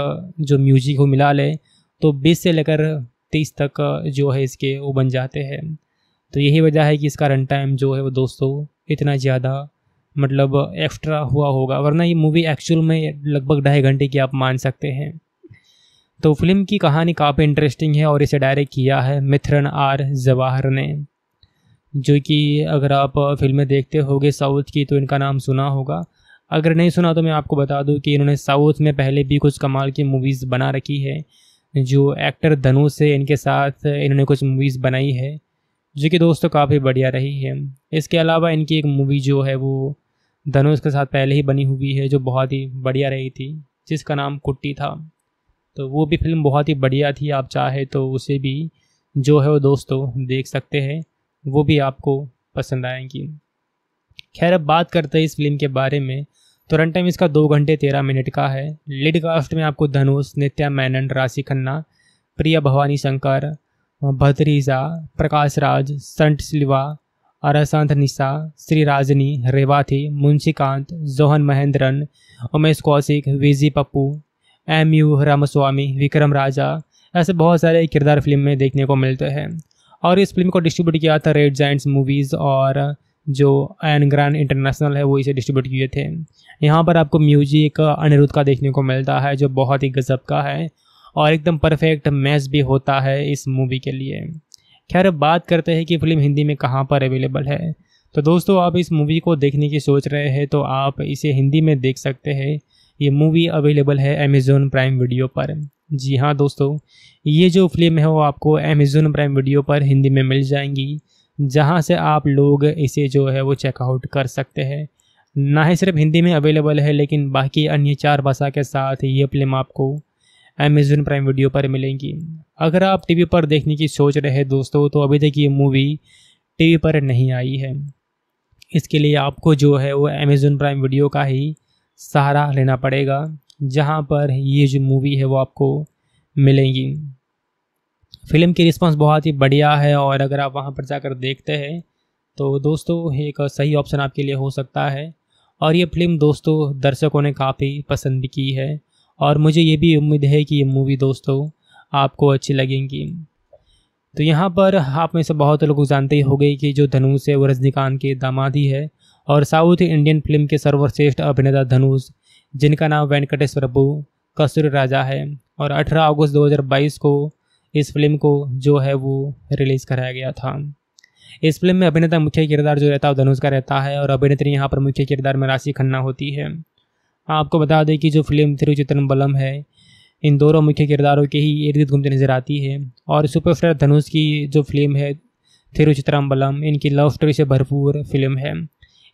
जो म्यूजिक को मिला लें तो 20 से लेकर 30 तक जो है इसके वो बन जाते हैं। तो यही वजह है कि इसका रन टाइम जो है वो दोस्तों इतना ज़्यादा मतलब एक्स्ट्रा हुआ होगा, वरना ये मूवी एक्चुअल में लगभग 2.5 घंटे की आप मान सकते हैं। तो फिल्म की कहानी काफ़ी इंटरेस्टिंग है और इसे डायरेक्ट किया है मिथरन आर जवाहर ने, जो कि अगर आप फिल्में देखते होगे साउथ की तो इनका नाम सुना होगा। अगर नहीं सुना तो मैं आपको बता दूं कि इन्होंने साउथ में पहले भी कुछ कमाल की मूवीज़ बना रखी है। जो एक्टर धनुष है इनके साथ इन्होंने कुछ मूवीज़ बनाई है जो कि दोस्तों काफ़ी बढ़िया रही है। इसके अलावा इनकी एक मूवी जो है वो धनुष के साथ पहले ही बनी हुई है जो बहुत ही बढ़िया रही थी, जिसका नाम कुट्टी था। तो वो भी फिल्म बहुत ही बढ़िया थी, आप चाहे तो उसे भी जो है वो दोस्तों देख सकते हैं, वो भी आपको पसंद आएंगी। खैर अब बात करते हैं इस फिल्म के बारे में। तो रन टाइम इसका 2 घंटे 13 मिनट का है। लीड कास्ट में आपको धनुष, नित्या मैनन, राशि खन्ना, प्रिया भवानी शंकर, भद्रीजा, प्रकाश राज, संट सिल्वा, अरसांत निशा, श्री राजनी, Revathi, Munshikant, Johan Mahendran, Umesh Kaushik, V G Pappu, MU Ramaswamy, Vikram Raja, ऐसे बहुत सारे किरदार फिल्म में देखने को मिलते हैं। और इस फिल्म को डिस्ट्रीब्यूट किया था रेड जायंट्स मूवीज़ और जो एन ग्रैंड इंटरनेशनल है वो इसे डिस्ट्रीब्यूट किए थे। यहाँ पर आपको म्यूजिक अनिरुद्ध का देखने को मिलता है जो बहुत ही गजब का है और एकदम परफेक्ट मैच भी होता है इस मूवी के लिए। खैर बात करते हैं कि फिल्म हिंदी में कहाँ पर अवेलेबल है। तो दोस्तों आप इस मूवी को देखने की सोच रहे हैं तो आप इसे हिंदी में देख सकते हैं। ये मूवी अवेलेबल है अमेज़न प्राइम वीडियो पर। जी हाँ दोस्तों, ये जो फिल्म है वो आपको अमेज़न प्राइम वीडियो पर हिंदी में मिल जाएंगी, जहाँ से आप लोग इसे जो है वो चेकआउट कर सकते हैं। ना ही सिर्फ हिंदी में अवेलेबल है लेकिन बाकी अन्य 4 भाषा के साथ ये फिल्म आपको अमेज़न प्राइम वीडियो पर मिलेंगी। अगर आप टीवी पर देखने की सोच रहे हैं दोस्तों तो अभी तक ये मूवी टीवी पर नहीं आई है, इसके लिए आपको जो है वो अमेज़न प्राइम वीडियो का ही सहारा लेना पड़ेगा, जहाँ पर ये जो मूवी है वो आपको मिलेंगी। फिल्म की रिस्पांस बहुत ही बढ़िया है और अगर आप वहाँ पर जाकर देखते हैं तो दोस्तों एक सही ऑप्शन आपके लिए हो सकता है। और ये फिल्म दोस्तों दर्शकों ने काफ़ी पसंद की है और मुझे ये भी उम्मीद है कि ये मूवी दोस्तों आपको अच्छी लगेंगी। तो यहाँ पर आप में से बहुत लोग जानते ही होंगे कि जो धनुष है वो रजनीकांत के दामाद ही है और साउथ इंडियन फिल्म के सर्वश्रेष्ठ अभिनेता धनुष, जिनका नाम वेंकटेश प्रभु कसूर राजा है। और 18 अगस्त 2022 को इस फिल्म को जो है वो रिलीज़ कराया गया था। इस फिल्म में अभिनेता मुख्य किरदार जो रहता है धनुष का रहता है और अभिनेत्री यहाँ पर मुख्य किरदार में राशि खन्ना होती है। आपको बता दें कि जो फिल्म थिरुचित्रम्बलम है इन दोनों मुख्य किरदारों के ही इर्द गिर्द घूमते नजर आती है। और सुपरस्टार धनुष की जो फिल्म है थिरुचित्रम्बलम, इनकी लव स्टोरी से भरपूर फिल्म है।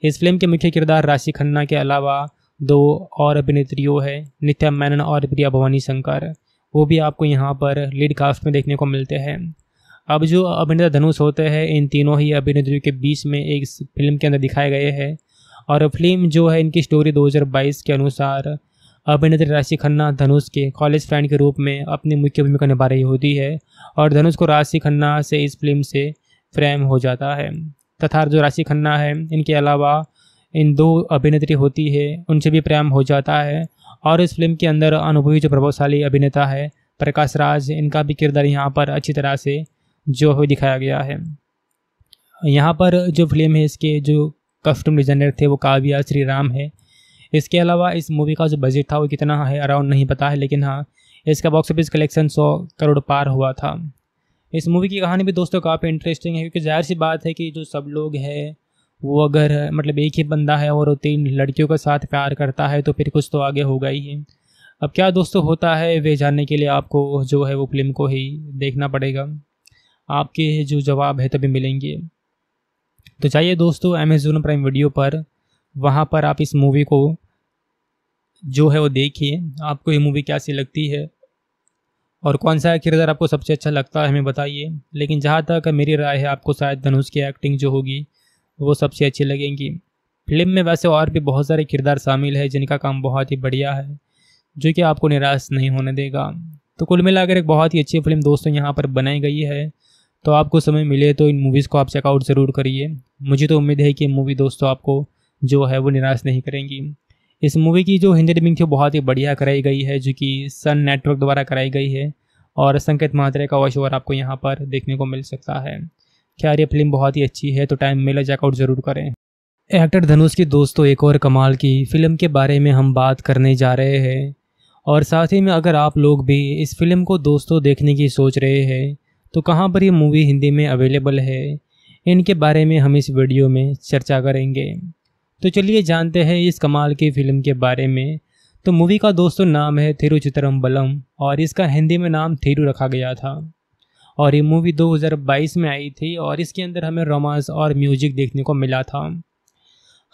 इस फिल्म के मुख्य किरदार राशि खन्ना के अलावा 2 और अभिनेत्रियों है, नित्या मैनन और प्रिया भवानी शंकर, वो भी आपको यहाँ पर लीड कास्ट में देखने को मिलते हैं। अब जो अभिनेता धनुष होते हैं इन तीनों ही अभिनेत्रियों के बीच में एक फिल्म के अंदर दिखाए गए हैं। और फिल्म जो है इनकी स्टोरी 2022 के अनुसार अभिनेत्री राशि खन्ना धनुष के कॉलेज फ्रेंड के रूप में अपनी मुख्य भूमिका निभा रही होती है और धनुष को राशि खन्ना से इस फिल्म से प्रेम हो जाता है। तथा जो राशि खन्ना है इनके अलावा इन 2 अभिनेत्री होती है उनसे भी प्रेम हो जाता है। और इस फिल्म के अंदर अनुभवी जो प्रभावशाली अभिनेता है प्रकाश राज, इनका भी किरदार यहाँ पर अच्छी तरह से जो है दिखाया गया है। यहाँ पर जो फिल्म है इसके जो कॉस्ट्यूम डिज़ाइनर थे वो काव्या श्रीराम है। इसके अलावा इस मूवी का जो बजट था वो कितना है अराउंड नहीं पता है, लेकिन हाँ इसका बॉक्स ऑफिस कलेक्शन 100 करोड़ पार हुआ था। इस मूवी की कहानी भी दोस्तों काफ़ी इंटरेस्टिंग है, क्योंकि जाहिर सी बात है कि जो सब लोग हैं वो अगर मतलब एक ही बंदा है और वो 3 लड़कियों के साथ प्यार करता है तो फिर कुछ तो आगे होगा ही। अब क्या दोस्तों होता है वे जानने के लिए आपको जो है वो फिल्म को ही देखना पड़ेगा, आपके जो जवाब है तभी मिलेंगे। तो चाहिए दोस्तों अमेज़न प्राइम वीडियो पर, वहाँ पर आप इस मूवी को जो है वो देखिए। आपको ये मूवी कैसी लगती है और कौन सा किरदार आपको सबसे अच्छा लगता है हमें बताइए, लेकिन जहाँ तक मेरी राय है आपको शायद धनुष की एक्टिंग जो होगी वो सबसे अच्छी लगेंगी। फिल्म में वैसे और भी बहुत सारे किरदार शामिल है जिनका काम बहुत ही बढ़िया है, जो कि आपको निराश नहीं होने देगा। तो कुल मिलाकर एक बहुत ही अच्छी फिल्म दोस्तों यहाँ पर बनाई गई है। तो आपको समय मिले तो इन मूवीज़ को आप चेकआउट ज़रूर करिए। मुझे तो उम्मीद है कि मूवी दोस्तों आपको जो है वो निराश नहीं करेंगी। इस मूवी की जो हिंदी डबिंग थी बहुत ही बढ़िया कराई गई है, जो कि सन नेटवर्क द्वारा कराई गई है और संकेत महात्रे का वॉइस ओवर आपको यहाँ पर देखने को मिल सकता है। खैर ये फिल्म बहुत ही अच्छी है, तो टाइम मिला चेकआउट ज़रूर करें। एक्टर धनुष की दोस्तों एक और कमाल की फिल्म के बारे में हम बात करने जा रहे हैं, और साथ ही में अगर आप लोग भी इस फिल्म को दोस्तों देखने की सोच रहे हैं तो कहाँ पर ये मूवी हिंदी में अवेलेबल है, इनके बारे में हम इस वीडियो में चर्चा करेंगे। तो चलिए जानते हैं इस कमाल की फ़िल्म के बारे में। तो मूवी का दोस्तों नाम है थिरुचित्रम्बलम और इसका हिंदी में नाम थिरु रखा गया था, और ये मूवी 2022 में आई थी और इसके अंदर हमें रोमांस और म्यूजिक देखने को मिला था।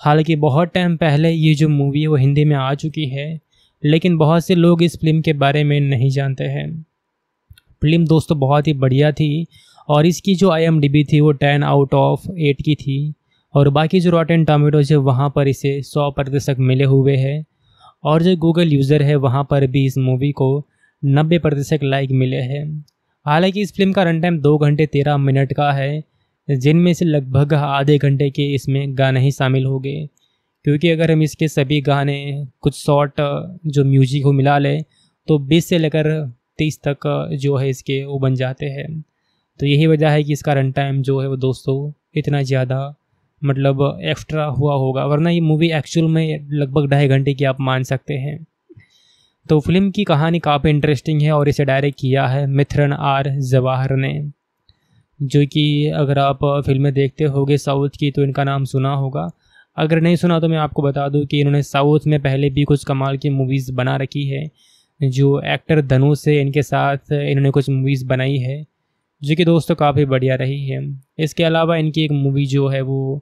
हालांकि बहुत टाइम पहले ये जो मूवी है वो हिंदी में आ चुकी है, लेकिन बहुत से लोग इस फिल्म के बारे में नहीं जानते हैं। फिल्म दोस्तों बहुत ही बढ़िया थी और इसकी जो IMDB थी वो 10/8 की थी, और बाकी जो रॉटन टोमेटोज है वहाँ पर इसे 100% मिले हुए हैं, और जो गूगल यूज़र है वहाँ पर भी इस मूवी को 90% लाइक मिले हैं। हालांकि इस फिल्म का रन टाइम 2 घंटे 13 मिनट का है, जिनमें से लगभग आधे घंटे के इसमें गाने ही शामिल हो गए, क्योंकि अगर हम इसके सभी गाने कुछ शॉर्ट जो म्यूजिक को मिला लें तो 20 से लेकर 30 तक जो है इसके वो बन जाते हैं। तो यही वजह है कि इसका रन टाइम जो है वो दोस्तों इतना ज़्यादा मतलब एक्स्ट्रा हुआ होगा, वरना ये मूवी एक्चुअल में लगभग 2.5 घंटे की आप मान सकते हैं। तो फिल्म की कहानी काफ़ी इंटरेस्टिंग है और इसे डायरेक्ट किया है मिथरन आर जवाहर ने, जो कि अगर आप फिल्में देखते होगे साउथ की तो इनका नाम सुना होगा। अगर नहीं सुना तो मैं आपको बता दूं कि इन्होंने साउथ में पहले भी कुछ कमाल की मूवीज़ बना रखी है। जो एक्टर धनुष है इनके साथ इन्होंने कुछ मूवीज़ बनाई है जो कि दोस्तों काफ़ी बढ़िया रही है। इसके अलावा इनकी एक मूवी जो है वो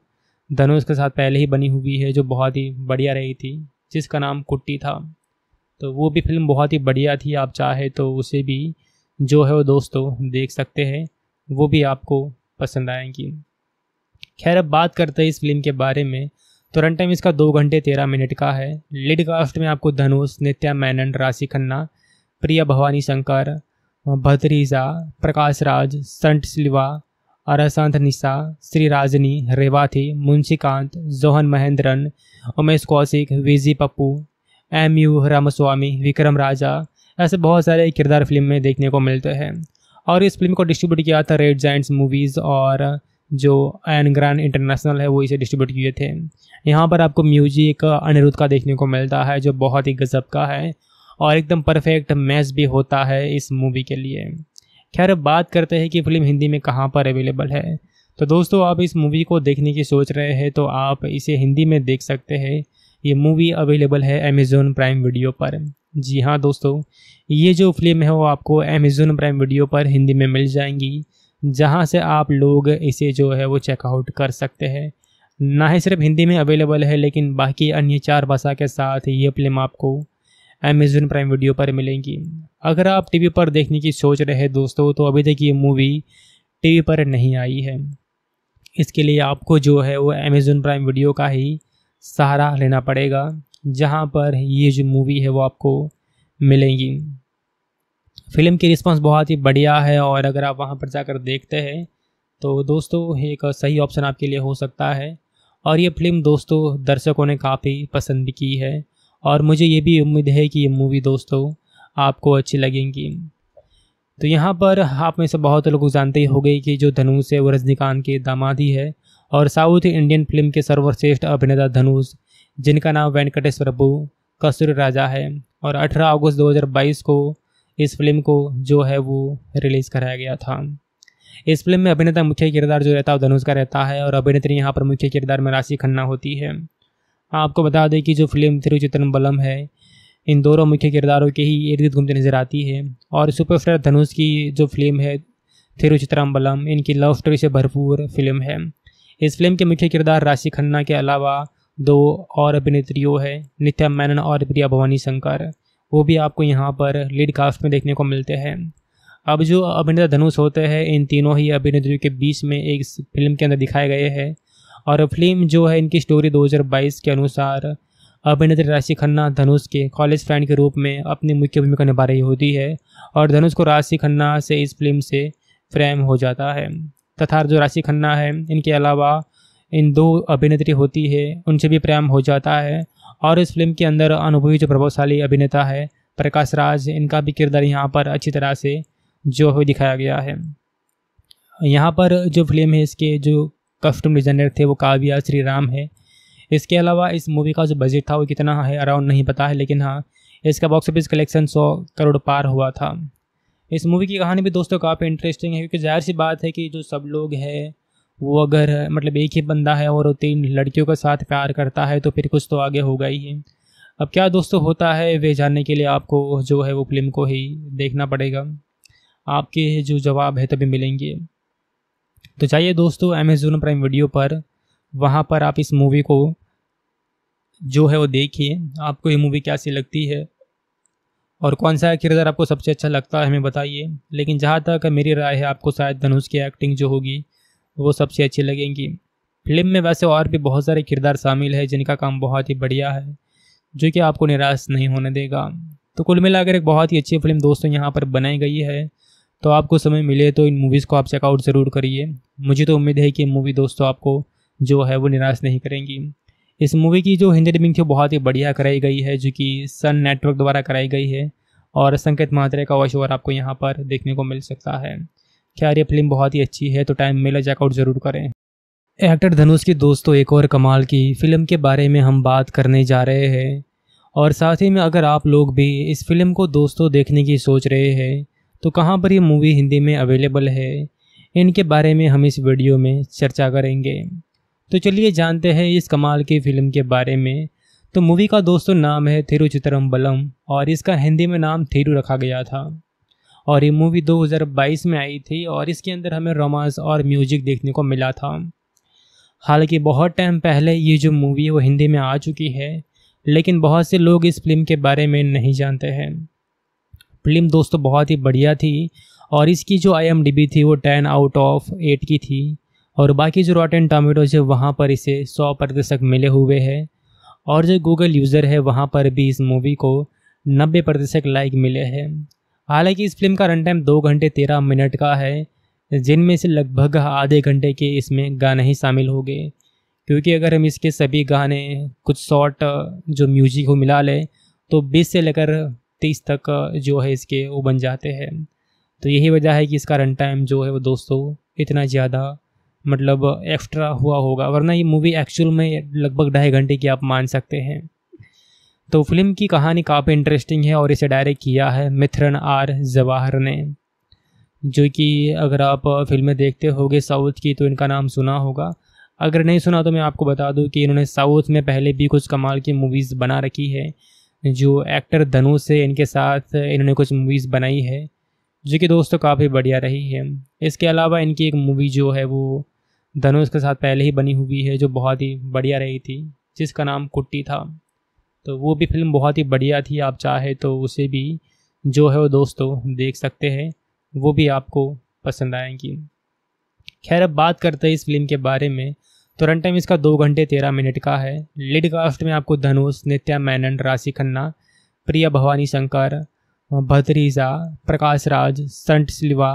धनुष के साथ पहले ही बनी हुई है जो बहुत ही बढ़िया रही थी, जिसका नाम कुट्टी था। तो वो भी फिल्म बहुत ही बढ़िया थी, आप चाहे तो उसे भी जो है वो दोस्तों देख सकते हैं, वो भी आपको पसंद आएंगी। खैर अब बात करते हैं इस फिल्म के बारे में। तो रन टाइम इसका 2 घंटे 13 मिनट का है। लीड कास्ट में आपको धनुष, नित्या मैनन, राशि खन्ना, प्रिया भवानी शंकर, भद्रीजा, प्रकाश राज, संट सिल्वा, अरसंत निशा, श्री राजनी, Revathi, Munshikant, Johan Mahendran, Umesh Kaushik, V G Pappu, MU Ramaswamy, Vikram Raja, ऐसे बहुत सारे किरदार फिल्म में देखने को मिलते हैं। और इस फिल्म को डिस्ट्रीब्यूट किया था रेड जायंट्स मूवीज़, और जो एन ग्रैंड इंटरनेशनल है वो इसे डिस्ट्रीब्यूट किए थे। यहाँ पर आपको म्यूजिक अनिरुद्ध का देखने को मिलता है जो बहुत ही गजब का है, और एकदम परफेक्ट मैच भी होता है इस मूवी के लिए। खैर अब बात करते हैं कि फिल्म हिंदी में कहाँ पर अवेलेबल है। तो दोस्तों आप इस मूवी को देखने की सोच रहे हैं तो आप इसे हिंदी में देख सकते हैं। ये मूवी अवेलेबल है अमेज़न प्राइम वीडियो पर। जी हाँ दोस्तों, ये जो फिल्म है वो आपको अमेज़न प्राइम वीडियो पर हिंदी में मिल जाएंगी, जहाँ से आप लोग इसे जो है वो चेकआउट कर सकते हैं। ना ही सिर्फ हिंदी में अवेलेबल है, लेकिन बाकी अन्य 4 भाषा के साथ ये फिल्म आपको अमेज़न प्राइम वीडियो पर मिलेंगी। अगर आप टीवी पर देखने की सोच रहे हैं दोस्तों तो अभी तक ये मूवी टीवी पर नहीं आई है, इसके लिए आपको जो है वो अमेज़न प्राइम वीडियो का ही सहारा लेना पड़ेगा, जहां पर ये जो मूवी है वो आपको मिलेंगी। फिल्म की रिस्पांस बहुत ही बढ़िया है, और अगर आप वहां पर जाकर देखते हैं तो दोस्तों एक सही ऑप्शन आपके लिए हो सकता है। और ये फिल्म दोस्तों दर्शकों ने काफ़ी पसंद की है, और मुझे ये भी उम्मीद है कि ये मूवी दोस्तों आपको अच्छी लगेंगी। तो यहाँ पर आप में से बहुत लोग जानते ही होंगे कि जो धनुष है वो रजनीकांत के दामाद ही है, और साउथ इंडियन फिल्म के सर्वश्रेष्ठ अभिनेता धनुष, जिनका नाम वेंकटेश प्रभु कसूरी राजा है। और 18 अगस्त 2022 को इस फिल्म को जो है वो रिलीज़ कराया गया था। इस फिल्म में अभिनेता मुख्य किरदार जो रहता है धनुष का रहता है और अभिनेत्री यहाँ पर मुख्य किरदार में राशि खन्ना होती है। आपको बता दें कि जो फिल्म तिरुचित्रम्बलम है, इन दोनों मुख्य किरदारों के ही इर्द गिर्द घूमते नजर आती है। और सुपरस्टार धनुष की जो फिल्म है थिरुचित्रम्बलम, इनकी लव स्टोरी से भरपूर फिल्म है। इस फिल्म के मुख्य किरदार राशि खन्ना के अलावा दो और अभिनेत्रियों हैं, नित्या मैनन और प्रिया भवानी शंकर, वो भी आपको यहाँ पर लीड कास्ट में देखने को मिलते हैं। अब जो अभिनेता धनुष होते हैं, इन तीनों ही अभिनेत्रियों के बीच में एक फिल्म के अंदर दिखाए गए हैं। और फिल्म जो है, इनकी स्टोरी 2022 के अनुसार अभिनेत्री राशि खन्ना धनुष के कॉलेज फ्रेंड के रूप में अपनी मुख्य भूमिका निभा रही होती है और धनुष को राशि खन्ना से इस फिल्म से प्रेम हो जाता है। तथा जो राशि खन्ना है, इनके अलावा इन दो अभिनेत्री होती है, उनसे भी प्रेम हो जाता है। और इस फिल्म के अंदर अनुभवी जो प्रभावशाली अभिनेता है प्रकाश राज, इनका भी किरदार यहाँ पर अच्छी तरह से जो है दिखाया गया है। यहाँ पर जो फिल्म है, इसके जो कस्टम डिजाइनर थे वो काव्या श्रीराम है। इसके अलावा इस मूवी का जो बजट था वो कितना है अराउंड नहीं पता है, लेकिन हाँ, इसका बॉक्स ऑफिस कलेक्शन 100 करोड़ पार हुआ था। इस मूवी की कहानी भी दोस्तों काफ़ी इंटरेस्टिंग है, क्योंकि जाहिर सी बात है कि जो सब लोग हैं वो अगर मतलब एक ही बंदा है और 3 लड़कियों के साथ प्यार करता है तो फिर कुछ तो आगे होगा ही है। अब क्या दोस्तों होता है वे जानने के लिए आपको जो है वो फिल्म को ही देखना पड़ेगा। आपके जो जवाब है तभी मिलेंगे। तो चाहिए दोस्तों अमेज़न प्राइम वीडियो पर, वहाँ पर आप इस मूवी को जो है वो देखिए। आपको ये मूवी कैसी लगती है और कौन सा किरदार आपको सबसे अच्छा लगता है हमें बताइए। लेकिन जहाँ तक मेरी राय है, आपको शायद धनुष की एक्टिंग जो होगी वो सबसे अच्छी लगेंगी। फिल्म में वैसे और भी बहुत सारे किरदार शामिल है जिनका काम बहुत ही बढ़िया है, जो कि आपको निराश नहीं होने देगा। तो कुल मिलाकर एक बहुत ही अच्छी फिल्म दोस्तों यहाँ पर बनाई गई है। तो आपको समय मिले तो इन मूवीज़ को आप चेकआउट ज़रूर करिए। मुझे तो उम्मीद है कि मूवी दोस्तों आपको जो है वो निराश नहीं करेंगी। इस मूवी की जो हिंदी डबिंग थी बहुत ही बढ़िया कराई गई है, जो कि सन नेटवर्क द्वारा कराई गई है। और संकेत मात्रे का वॉइस ओवर आपको यहाँ पर देखने को मिल सकता है। खैर ये फिल्म बहुत ही अच्छी है, तो टाइम मिला चेकआउट ज़रूर करें। एक्टर धनुष की दोस्तों एक और कमाल की फिल्म के बारे में हम बात करने जा रहे हैं। और साथ ही में अगर आप लोग भी इस फिल्म को दोस्तों देखने की सोच रहे हैं तो कहाँ पर ये मूवी हिंदी में अवेलेबल है, इनके बारे में हम इस वीडियो में चर्चा करेंगे। तो चलिए जानते हैं इस कमाल की फ़िल्म के बारे में। तो मूवी का दोस्तों नाम है थिरुचित्रम्बलम और इसका हिंदी में नाम थिरु रखा गया था। और ये मूवी 2022 में आई थी और इसके अंदर हमें रोमांस और म्यूजिक देखने को मिला था। हालांकि बहुत टाइम पहले ये जो मूवी है वो हिंदी में आ चुकी है, लेकिन बहुत से लोग इस फिल्म के बारे में नहीं जानते हैं। फिल्म दोस्तों बहुत ही बढ़िया थी और इसकी जो IMDB थी वो 10/8 की थी और बाकी जो रॉटन टोमेटोज है वहाँ पर इसे 100% मिले हुए हैं। और जो गूगल यूज़र है वहाँ पर भी इस मूवी को 90% लाइक मिले हैं। हालांकि इस फिल्म का रन टाइम 2 घंटे 13 मिनट का है, जिनमें से लगभग आधे घंटे के इसमें गाने ही शामिल हो गए, क्योंकि अगर हम इसके सभी गाने कुछ शॉर्ट जो म्यूजिक हो मिला लें तो 20 से लेकर 30 तक जो है इसके वो बन जाते हैं। तो यही वजह है कि इसका रन टाइम जो है वो दोस्तों इतना ज़्यादा मतलब एक्स्ट्रा हुआ होगा, वरना ये मूवी एक्चुअल में लगभग 2.5 घंटे की आप मान सकते हैं। तो फिल्म की कहानी काफ़ी इंटरेस्टिंग है और इसे डायरेक्ट किया है मिथरन आर जवाहर ने, जो कि अगर आप फिल्में देखते होगे साउथ की तो इनका नाम सुना होगा। अगर नहीं सुना तो मैं आपको बता दूं कि इन्होंने साउथ में पहले भी कुछ कमाल की मूवीज़ बना रखी है। जो एक्टर धनुष है इनके साथ इन्होंने कुछ मूवीज़ बनाई है जो कि दोस्तों काफ़ी बढ़िया रही है। इसके अलावा इनकी एक मूवी जो है वो धनुष के साथ पहले ही बनी हुई है जो बहुत ही बढ़िया रही थी, जिसका नाम कुट्टी था। तो वो भी फिल्म बहुत ही बढ़िया थी, आप चाहे तो उसे भी जो है वो दोस्तों देख सकते हैं, वो भी आपको पसंद आएंगी। खैर अब बात करते हैं इस फिल्म के बारे में। तो रन टाइम इसका 2 घंटे 13 मिनट का है। लीड कास्ट में आपको धनुष, नित्या मैनन, राशि खन्ना, प्रिया भवानी शंकर, भद्रीजा, प्रकाश राज, संट सिल्वा,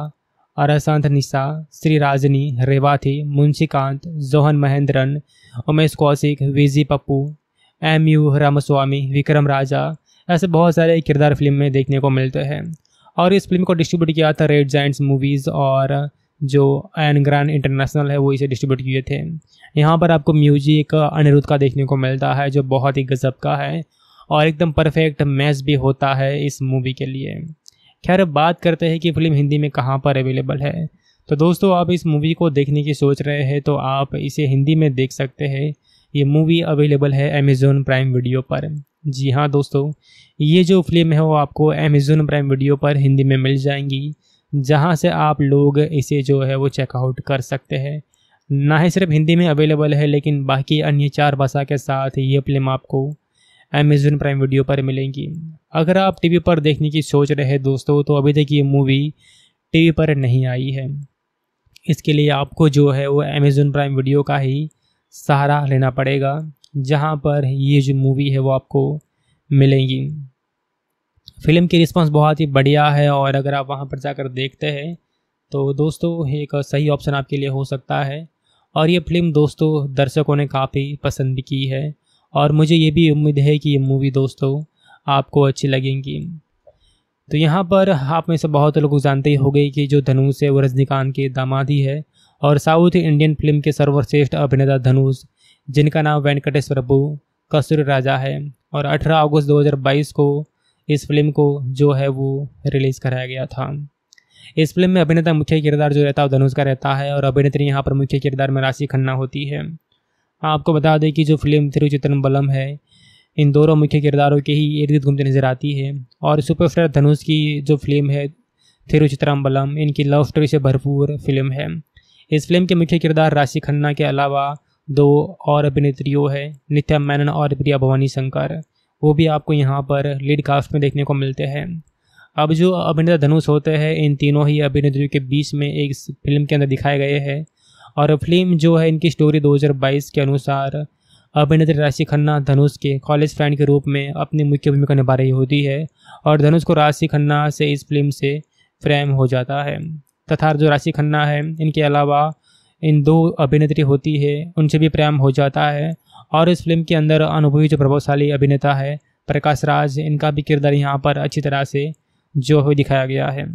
अरसंत Nisha, Shri Rajani, Revathi, Munshikant, Johan Mahendran, Umesh Kaushik, V G Pappu, MU Ramaswamy, Vikram Raja, ऐसे बहुत सारे किरदार फिल्म में देखने को मिलते हैं। और इस फिल्म को डिस्ट्रीब्यूट किया था रेड जायंट्स मूवीज़ और जो एन ग्रैंड इंटरनेशनल है वो इसे डिस्ट्रीब्यूट किए थे। यहाँ पर आपको म्यूजिक अनिरुद्ध का देखने को मिलता है जो बहुत ही गजब का है और एकदम परफेक्ट मैच भी होता है इस मूवी के लिए। खैर बात करते हैं कि फिल्म हिंदी में कहाँ पर अवेलेबल है। तो दोस्तों आप इस मूवी को देखने की सोच रहे हैं तो आप इसे हिंदी में देख सकते हैं। ये मूवी अवेलेबल है अमेज़न प्राइम वीडियो पर। जी हाँ दोस्तों, ये जो फिल्म है वो आपको अमेज़न प्राइम वीडियो पर हिंदी में मिल जाएंगी, जहाँ से आप लोग इसे जो है वो चेकआउट कर सकते हैं। ना ही सिर्फ हिंदी में अवेलेबल है लेकिन बाकी अन्य 4 भाषा के साथ ये फिल्म आपको अमेज़न प्राइम वीडियो पर मिलेंगी। अगर आप टीवी पर देखने की सोच रहे हैं दोस्तों तो अभी तक ये मूवी टीवी पर नहीं आई है, इसके लिए आपको जो है वो अमेज़न प्राइम वीडियो का ही सहारा लेना पड़ेगा, जहाँ पर ये जो मूवी है वो आपको मिलेंगी। फिल्म की रिस्पांस बहुत ही बढ़िया है और अगर आप वहाँ पर जाकर देखते हैं तो दोस्तों एक सही ऑप्शन आपके लिए हो सकता है। और ये फिल्म दोस्तों दर्शकों ने काफ़ी पसंद की है और मुझे ये भी उम्मीद है कि ये मूवी दोस्तों आपको अच्छी लगेंगी। तो यहाँ पर आप में से बहुत लोग जानते ही होंगे कि जो धनुष है वो रजनीकांत के दामाद ही है और साउथ इंडियन फिल्म के सर्वश्रेष्ठ अभिनेता धनुष, जिनका नाम वेंकटेश प्रभु कसूर राजा है, और 18 अगस्त 2022 को इस फिल्म को जो है वो रिलीज़ कराया गया था। इस फिल्म में अभिनेता मुख्य किरदार जो रहता है धनुष का रहता है और अभिनेत्री यहाँ पर मुख्य किरदार में राशि खन्ना होती है। आपको बता दें कि जो फिल्म थिरुचित्रम्बलम है इन दोनों मुख्य किरदारों के ही इर्द गिर्द घूमते नजर आती है और सुपरस्टार धनुष की जो फिल्म है थिरुचित्रम्बलम इनकी लव स्टोरी से भरपूर फिल्म है। इस फिल्म के मुख्य किरदार राशि खन्ना के अलावा 2 और अभिनेत्रियों हैं, नित्या मैनन और प्रिया भवानी शंकर, वो भी आपको यहाँ पर लीड कास्ट में देखने को मिलते हैं। अब जो अभिनेता धनुष होते हैं इन तीनों ही अभिनेत्रियों के बीच में एक फिल्म के अंदर दिखाए गए हैं और फिल्म जो है इनकी स्टोरी 2022 के अनुसार अभिनेत्री राशि खन्ना धनुष के कॉलेज फ्रेंड के रूप में अपनी मुख्य भूमिका निभा रही होती है और धनुष को राशि खन्ना से इस फिल्म से प्रेम हो जाता है तथा जो राशि खन्ना है इनके अलावा इन 2 अभिनेत्री होती है उनसे भी प्रेम हो जाता है। और इस फिल्म के अंदर अनुभवी जो प्रभावशाली अभिनेता है प्रकाश राज, इनका भी किरदार यहाँ पर अच्छी तरह से जो है दिखाया गया है।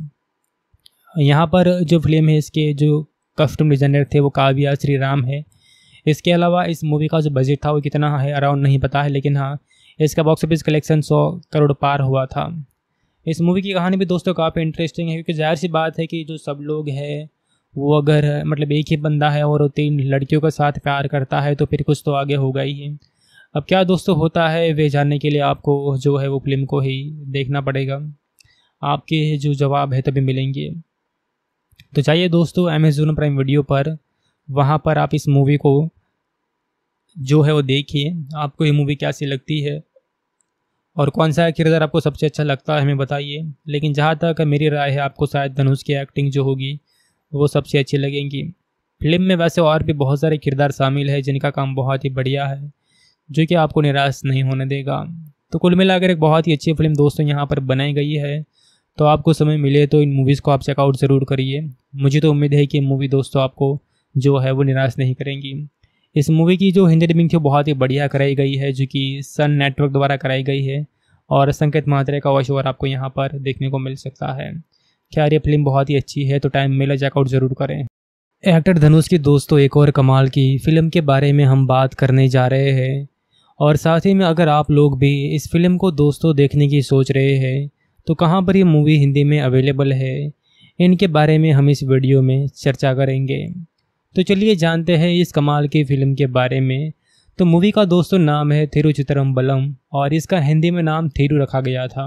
यहाँ पर जो फिल्म है इसके जो कस्टम डिज़ाइनर थे वो काव्या श्रीराम है। इसके अलावा इस मूवी का जो बजट था वो कितना है अराउंड नहीं पता है, लेकिन हाँ इसका बॉक्स ऑफिस कलेक्शन 100 करोड़ पार हुआ था। इस मूवी की कहानी भी दोस्तों काफ़ी इंटरेस्टिंग है क्योंकि जाहिर सी बात है कि जो सब लोग हैं वो अगर मतलब एक ही बंदा है और 3 लड़कियों के साथ प्यार करता है तो फिर कुछ तो आगे होगा ही। अब क्या दोस्तों होता है वे जानने के लिए आपको जो है वो फिल्म को ही देखना पड़ेगा, आपके जो जवाब है तभी मिलेंगे। तो जाइए दोस्तों अमेज़न प्राइम वीडियो पर, वहाँ पर आप इस मूवी को जो है वो देखिए। आपको ये मूवी कैसी लगती है और कौन सा किरदार आपको सबसे अच्छा लगता है हमें बताइए, लेकिन जहाँ तक मेरी राय है आपको शायद धनुष की एक्टिंग जो होगी वो सबसे अच्छी लगेंगी। फिल्म में वैसे और भी बहुत सारे किरदार शामिल है जिनका काम बहुत ही बढ़िया है जो कि आपको निराश नहीं होने देगा। तो कुल मिलाकर एक बहुत ही अच्छी फिल्म दोस्तों यहाँ पर बनाई गई है। तो आपको समय मिले तो इन मूवीज़ को आप चेकआउट ज़रूर करिए। मुझे तो उम्मीद है कि मूवी दोस्तों आपको जो है वो निराश नहीं करेंगी। इस मूवी की जो हिंदी डबिंग थी बहुत ही बढ़िया कराई गई है जो कि सन नेटवर्क द्वारा कराई गई है और संकेत मात्रे का वॉइस ओवर आपको यहाँ पर देखने को मिल सकता है। खैर ये फिल्म बहुत ही अच्छी है तो टाइम मिला चेकआउट ज़रूर करें। एक्टर धनुष की दोस्तों एक और कमाल की फ़िल्म के बारे में हम बात करने जा रहे हैं और साथ ही में अगर आप लोग भी इस फिल्म को दोस्तों देखने की सोच रहे हैं तो कहाँ पर ये मूवी हिंदी में अवेलेबल है इनके बारे में हम इस वीडियो में चर्चा करेंगे। तो चलिए जानते हैं इस कमाल की फ़िल्म के बारे में। तो मूवी का दोस्तों नाम है थिरुचित्रम्बलम और इसका हिंदी में नाम थिरु रखा गया था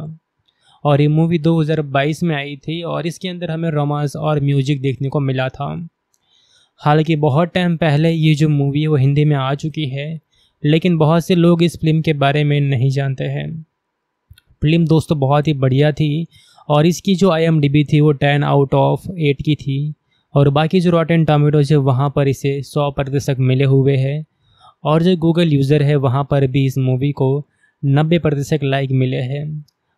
और ये मूवी 2022 में आई थी और इसके अंदर हमें रोमांस और म्यूजिक देखने को मिला था। हालांकि बहुत टाइम पहले ये जो मूवी है वो हिंदी में आ चुकी है लेकिन बहुत से लोग इस फिल्म के बारे में नहीं जानते हैं। फिल्म दोस्तों बहुत ही बढ़िया थी और इसकी जो IMDB थी वो 10/8 की थी और बाकी जो रॉटन टोमेटोज है वहाँ पर इसे 100% मिले हुए है और जो गूगल यूज़र है वहाँ पर भी इस मूवी को 90% लाइक मिले हैं।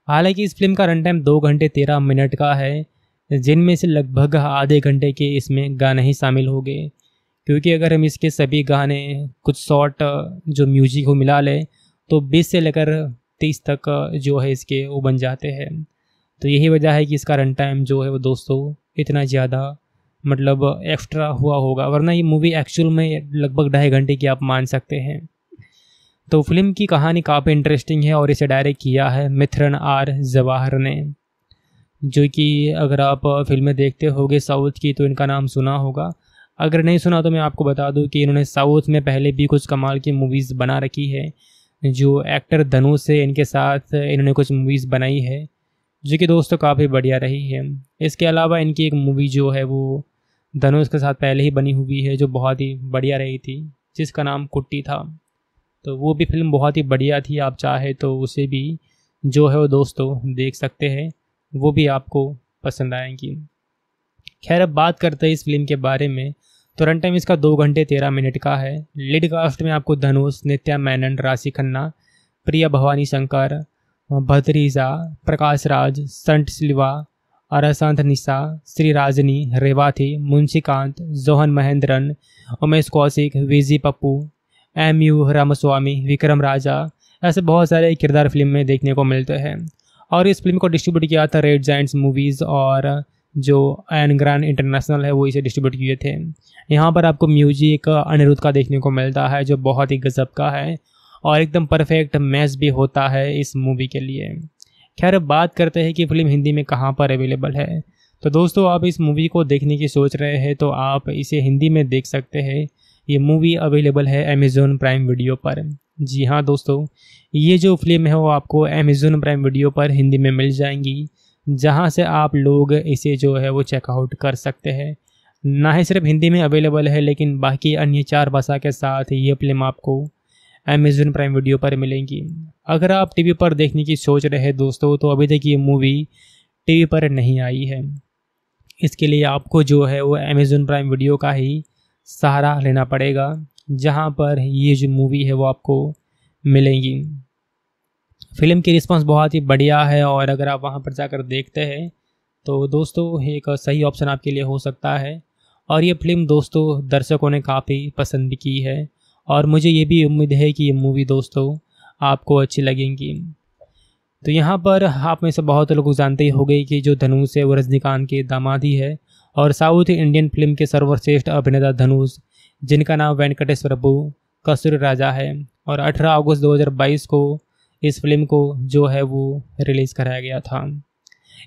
हालांकि इस फिल्म का रन टाइम 2 घंटे 13 मिनट का है जिनमें से लगभग आधे घंटे के इसमें गाने ही शामिल हो गए, क्योंकि अगर हम इसके सभी गाने कुछ शॉर्ट जो म्यूजिक को मिला लें तो 20 से लेकर 30 तक जो है इसके वो बन जाते हैं। तो यही वजह है कि इसका रन टाइम जो है वो दोस्तों इतना ज़्यादा मतलब एक्स्ट्रा हुआ होगा, वरना ये मूवी एक्चुअल में लगभग 2.5 घंटे की आप मान सकते हैं। तो फिल्म की कहानी काफ़ी इंटरेस्टिंग है और इसे डायरेक्ट किया है मिथरन आर जवाहर ने, जो कि अगर आप फिल्में देखते होगे साउथ की तो इनका नाम सुना होगा, अगर नहीं सुना तो मैं आपको बता दूं कि इन्होंने साउथ में पहले भी कुछ कमाल की मूवीज़ बना रखी है। जो एक्टर धनुष है इनके साथ इन्होंने कुछ मूवीज़ बनाई है जो कि दोस्तों काफ़ी बढ़िया रही है। इसके अलावा इनकी एक मूवी जो है वो धनुष के साथ पहले ही बनी हुई है जो बहुत ही बढ़िया रही थी, जिसका नाम कुट्टी था, तो वो भी फिल्म बहुत ही बढ़िया थी। आप चाहे तो उसे भी जो है वो दोस्तों देख सकते हैं, वो भी आपको पसंद आएंगी। खैर अब बात करते हैं इस फिल्म के बारे में, तो रन टाइम इसका 2 घंटे 13 मिनट का है। लीड कास्ट में आपको धनुष, नित्या मैनन, राशि खन्ना, प्रिया भवानी शंकर, भद्रीजा, प्रकाश राज, संट सिल्वा, अरसंत निशा, श्री राजनी, Revathi, Munshikant, Johan Mahendran, Umesh Kaushik, V G Pappu, MU Ramaswamy, Vikram Raja, ऐसे बहुत सारे किरदार फिल्म में देखने को मिलते हैं। और इस फिल्म को डिस्ट्रीब्यूट किया था रेड जायंट्स मूवीज़ और जो एन ग्रैंड इंटरनेशनल है वो इसे डिस्ट्रीब्यूट किए थे। यहाँ पर आपको म्यूजिक अनिरुद्ध का देखने को मिलता है जो बहुत ही गजब का है और एकदम परफेक्ट मैच भी होता है इस मूवी के लिए। खैर बात करते हैं कि फिल्म हिंदी में कहाँ पर अवेलेबल है। तो दोस्तों आप इस मूवी को देखने की सोच रहे हैं तो आप इसे हिंदी में देख सकते हैं। ये मूवी अवेलेबल है अमेज़न प्राइम वीडियो पर। जी हाँ दोस्तों, ये जो फिल्म है वो आपको अमेज़न प्राइम वीडियो पर हिंदी में मिल जाएंगी, जहाँ से आप लोग इसे जो है वो चेकआउट कर सकते हैं। ना ही सिर्फ हिंदी में अवेलेबल है लेकिन बाकी अन्य 4 भाषा के साथ ये फिल्म आपको अमेज़न प्राइम वीडियो पर मिलेंगी। अगर आप टीवी पर देखने की सोच रहे हैं दोस्तों तो अभी तक ये मूवी टीवी पर नहीं आई है, इसके लिए आपको जो है वो अमेज़न प्राइम वीडियो का ही सहारा लेना पड़ेगा, जहाँ पर ये जो मूवी है वो आपको मिलेंगी। फिल्म की रिस्पांस बहुत ही बढ़िया है और अगर आप वहां पर जाकर देखते हैं तो दोस्तों एक सही ऑप्शन आपके लिए हो सकता है। और ये फिल्म दोस्तों दर्शकों ने काफ़ी पसंद की है और मुझे ये भी उम्मीद है कि ये मूवी दोस्तों आपको अच्छी लगेंगी। तो यहाँ पर आप में से बहुत लोग जानते ही होंगे कि जो धनुष है वो रजनीकांत के दामाद ही है और साउथ इंडियन फिल्म के सर्वश्रेष्ठ अभिनेता धनुष, जिनका नाम वेंकटेश प्रभु कसूरी राजा है, और 18 अगस्त 2022 को इस फिल्म को जो है वो रिलीज़ कराया गया था।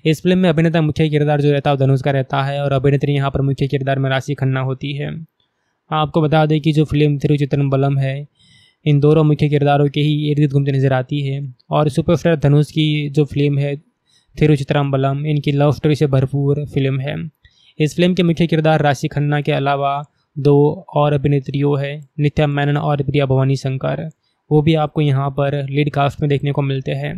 इस फिल्म में अभिनेता मुख्य किरदार जो रहता है धनुष का रहता है और अभिनेत्री यहाँ पर मुख्य किरदार में राशि खन्ना होती है। आपको बता दें कि जो फिल्म थिरुचित्रम्बलम है इन दोनों मुख्य किरदारों के ही इर्द गिर्द घूमते नजर आती है। और सुपरस्टार धनुष की जो फिल्म है थिरुचित्रम्बलम, इनकी लव स्टोरी से भरपूर फिल्म है। इस फिल्म के मुख्य किरदार राशि खन्ना के अलावा 2 और अभिनेत्रियों हैं, नित्या मैनन और प्रिया भवानी शंकर, वो भी आपको यहाँ पर लीड कास्ट में देखने को मिलते हैं।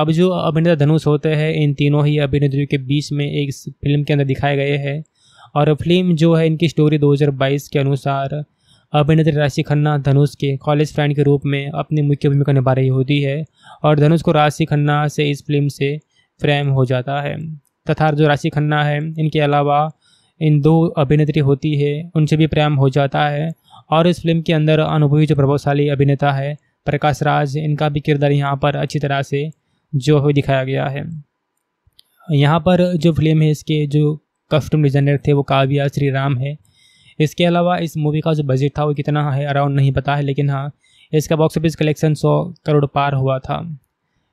अब जो अभिनेता धनुष होते हैं इन तीनों ही अभिनेत्रियों के बीच में एक फिल्म के अंदर दिखाए गए हैं। और फिल्म जो है इनकी स्टोरी 2022 के अनुसार अभिनेत्री राशि खन्ना धनुष के कॉलेज फ्रेंड के रूप में अपनी मुख्य भूमिका निभा रही होती है और धनुष को राशि खन्ना से इस फिल्म से प्रेम हो जाता है। तथा जो राशि खन्ना है इनके अलावा इन 2 अभिनेत्री होती है उनसे भी प्रेम हो जाता है। और इस फिल्म के अंदर अनुभवी जो प्रभावशाली अभिनेता है प्रकाश राज, इनका भी किरदार यहाँ पर अच्छी तरह से जो है दिखाया गया है। यहाँ पर जो फिल्म है इसके जो कॉस्ट्यूम डिजाइनर थे वो काव्या श्रीराम है। इसके अलावा इस मूवी का जो बजट था वो कितना है अराउंड नहीं पता है, लेकिन हाँ इसका बॉक्स ऑफिस कलेक्शन 100 करोड़ पार हुआ था।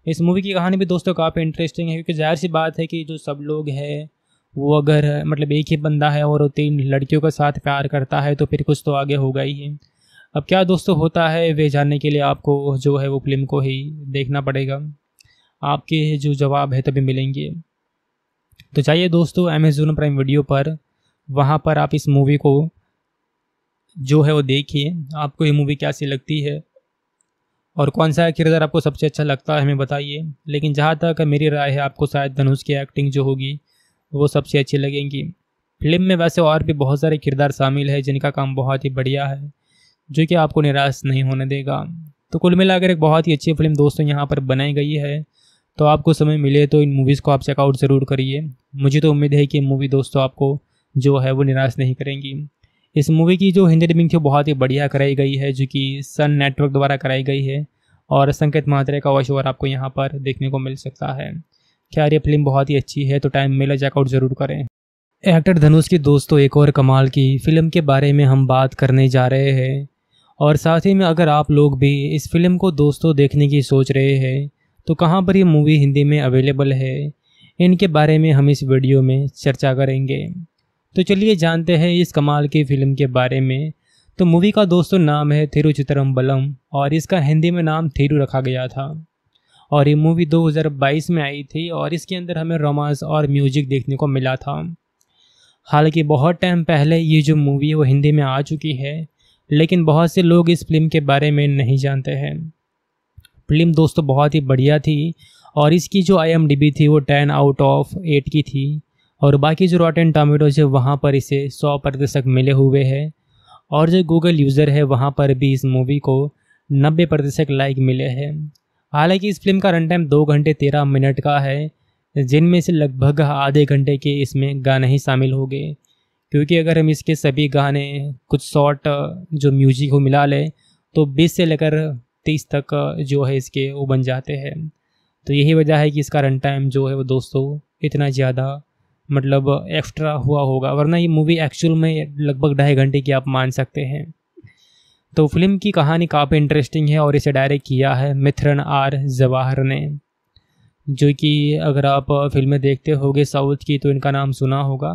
इस मूवी की कहानी भी दोस्तों काफ़ी इंटरेस्टिंग है, क्योंकि जाहिर सी बात है कि जो सब लोग हैं वो अगर मतलब एक ही बंदा है और वो 3 लड़कियों के साथ प्यार करता है तो फिर कुछ तो आगे होगा ही है। अब क्या दोस्तों होता है वे जानने के लिए आपको जो है वो फिल्म को ही देखना पड़ेगा, आपके जो जवाब है तभी मिलेंगे। तो चाहिए दोस्तों अमेज़न प्राइम वीडियो पर, वहाँ पर आप इस मूवी को जो है वो देखिए। आपको ये मूवी कैसी लगती है और कौन सा किरदार आपको सबसे अच्छा लगता है हमें बताइए। लेकिन जहाँ तक मेरी राय है आपको शायद धनुष की एक्टिंग जो होगी वो सबसे अच्छी लगेंगी। फिल्म में वैसे और भी बहुत सारे किरदार शामिल है जिनका काम बहुत ही बढ़िया है, जो कि आपको निराश नहीं होने देगा। तो कुल मिलाकर एक बहुत ही अच्छी फिल्म दोस्तों यहाँ पर बनाई गई है। तो आपको समय मिले तो इन मूवीज़ को आप चेकआउट ज़रूर करिए। मुझे तो उम्मीद है कि मूवी दोस्तों आपको जो है वो निराश नहीं करेंगी। इस मूवी की जो हिंदी डबिंग थी बहुत ही बढ़िया कराई गई है, जो कि सन नेटवर्क द्वारा कराई गई है और संकेत मात्रे का वॉइस ओवर आपको यहाँ पर देखने को मिल सकता है। खैर ये फिल्म बहुत ही अच्छी है, तो टाइम मिला चेकआउट ज़रूर करें। एक्टर धनुष की दोस्तों एक और कमाल की फ़िल्म के बारे में हम बात करने जा रहे हैं और साथ ही में अगर आप लोग भी इस फिल्म को दोस्तों देखने की सोच रहे हैं तो कहां पर ये मूवी हिंदी में अवेलेबल है, इनके बारे में हम इस वीडियो में चर्चा करेंगे। तो चलिए जानते हैं इस कमाल की फ़िल्म के बारे में। तो मूवी का दोस्तों नाम है थिरुचित्रम्बलम और इसका हिंदी में नाम थिरु रखा गया था और ये मूवी 2022 में आई थी और इसके अंदर हमें रोमांस और म्यूजिक देखने को मिला था। हालांकि बहुत टाइम पहले ये जो मूवी है वो हिंदी में आ चुकी है, लेकिन बहुत से लोग इस फिल्म के बारे में नहीं जानते हैं। फिल्म दोस्तों बहुत ही बढ़िया थी और इसकी जो IMDB थी वो 10/8 की थी और बाकी जो रॉटन टोमेटोज़ है वहाँ पर इसे 100% मिले हुए हैं और जो गूगल यूज़र है वहाँ पर भी इस मूवी को 90% लाइक मिले हैं। हालाँकि इस फिल्म का रन टाइम 2 घंटे 13 मिनट का है, जिनमें से लगभग आधे घंटे के इसमें गाने ही शामिल हो गए, क्योंकि अगर हम इसके सभी गाने कुछ शॉर्ट जो म्यूजिक को मिला लें तो 20 से लेकर 30 तक जो है इसके वो बन जाते हैं। तो यही वजह है कि इसका रन टाइम जो है वो दोस्तों इतना ज़्यादा मतलब एक्स्ट्रा हुआ होगा, वरना ये मूवी एक्चुअल में लगभग 2.5 घंटे की आप मान सकते हैं। तो फिल्म की कहानी काफ़ी इंटरेस्टिंग है और इसे डायरेक्ट किया है मिथरन आर जवाहर ने, जो कि अगर आप फिल्में देखते होगे साउथ की तो इनका नाम सुना होगा।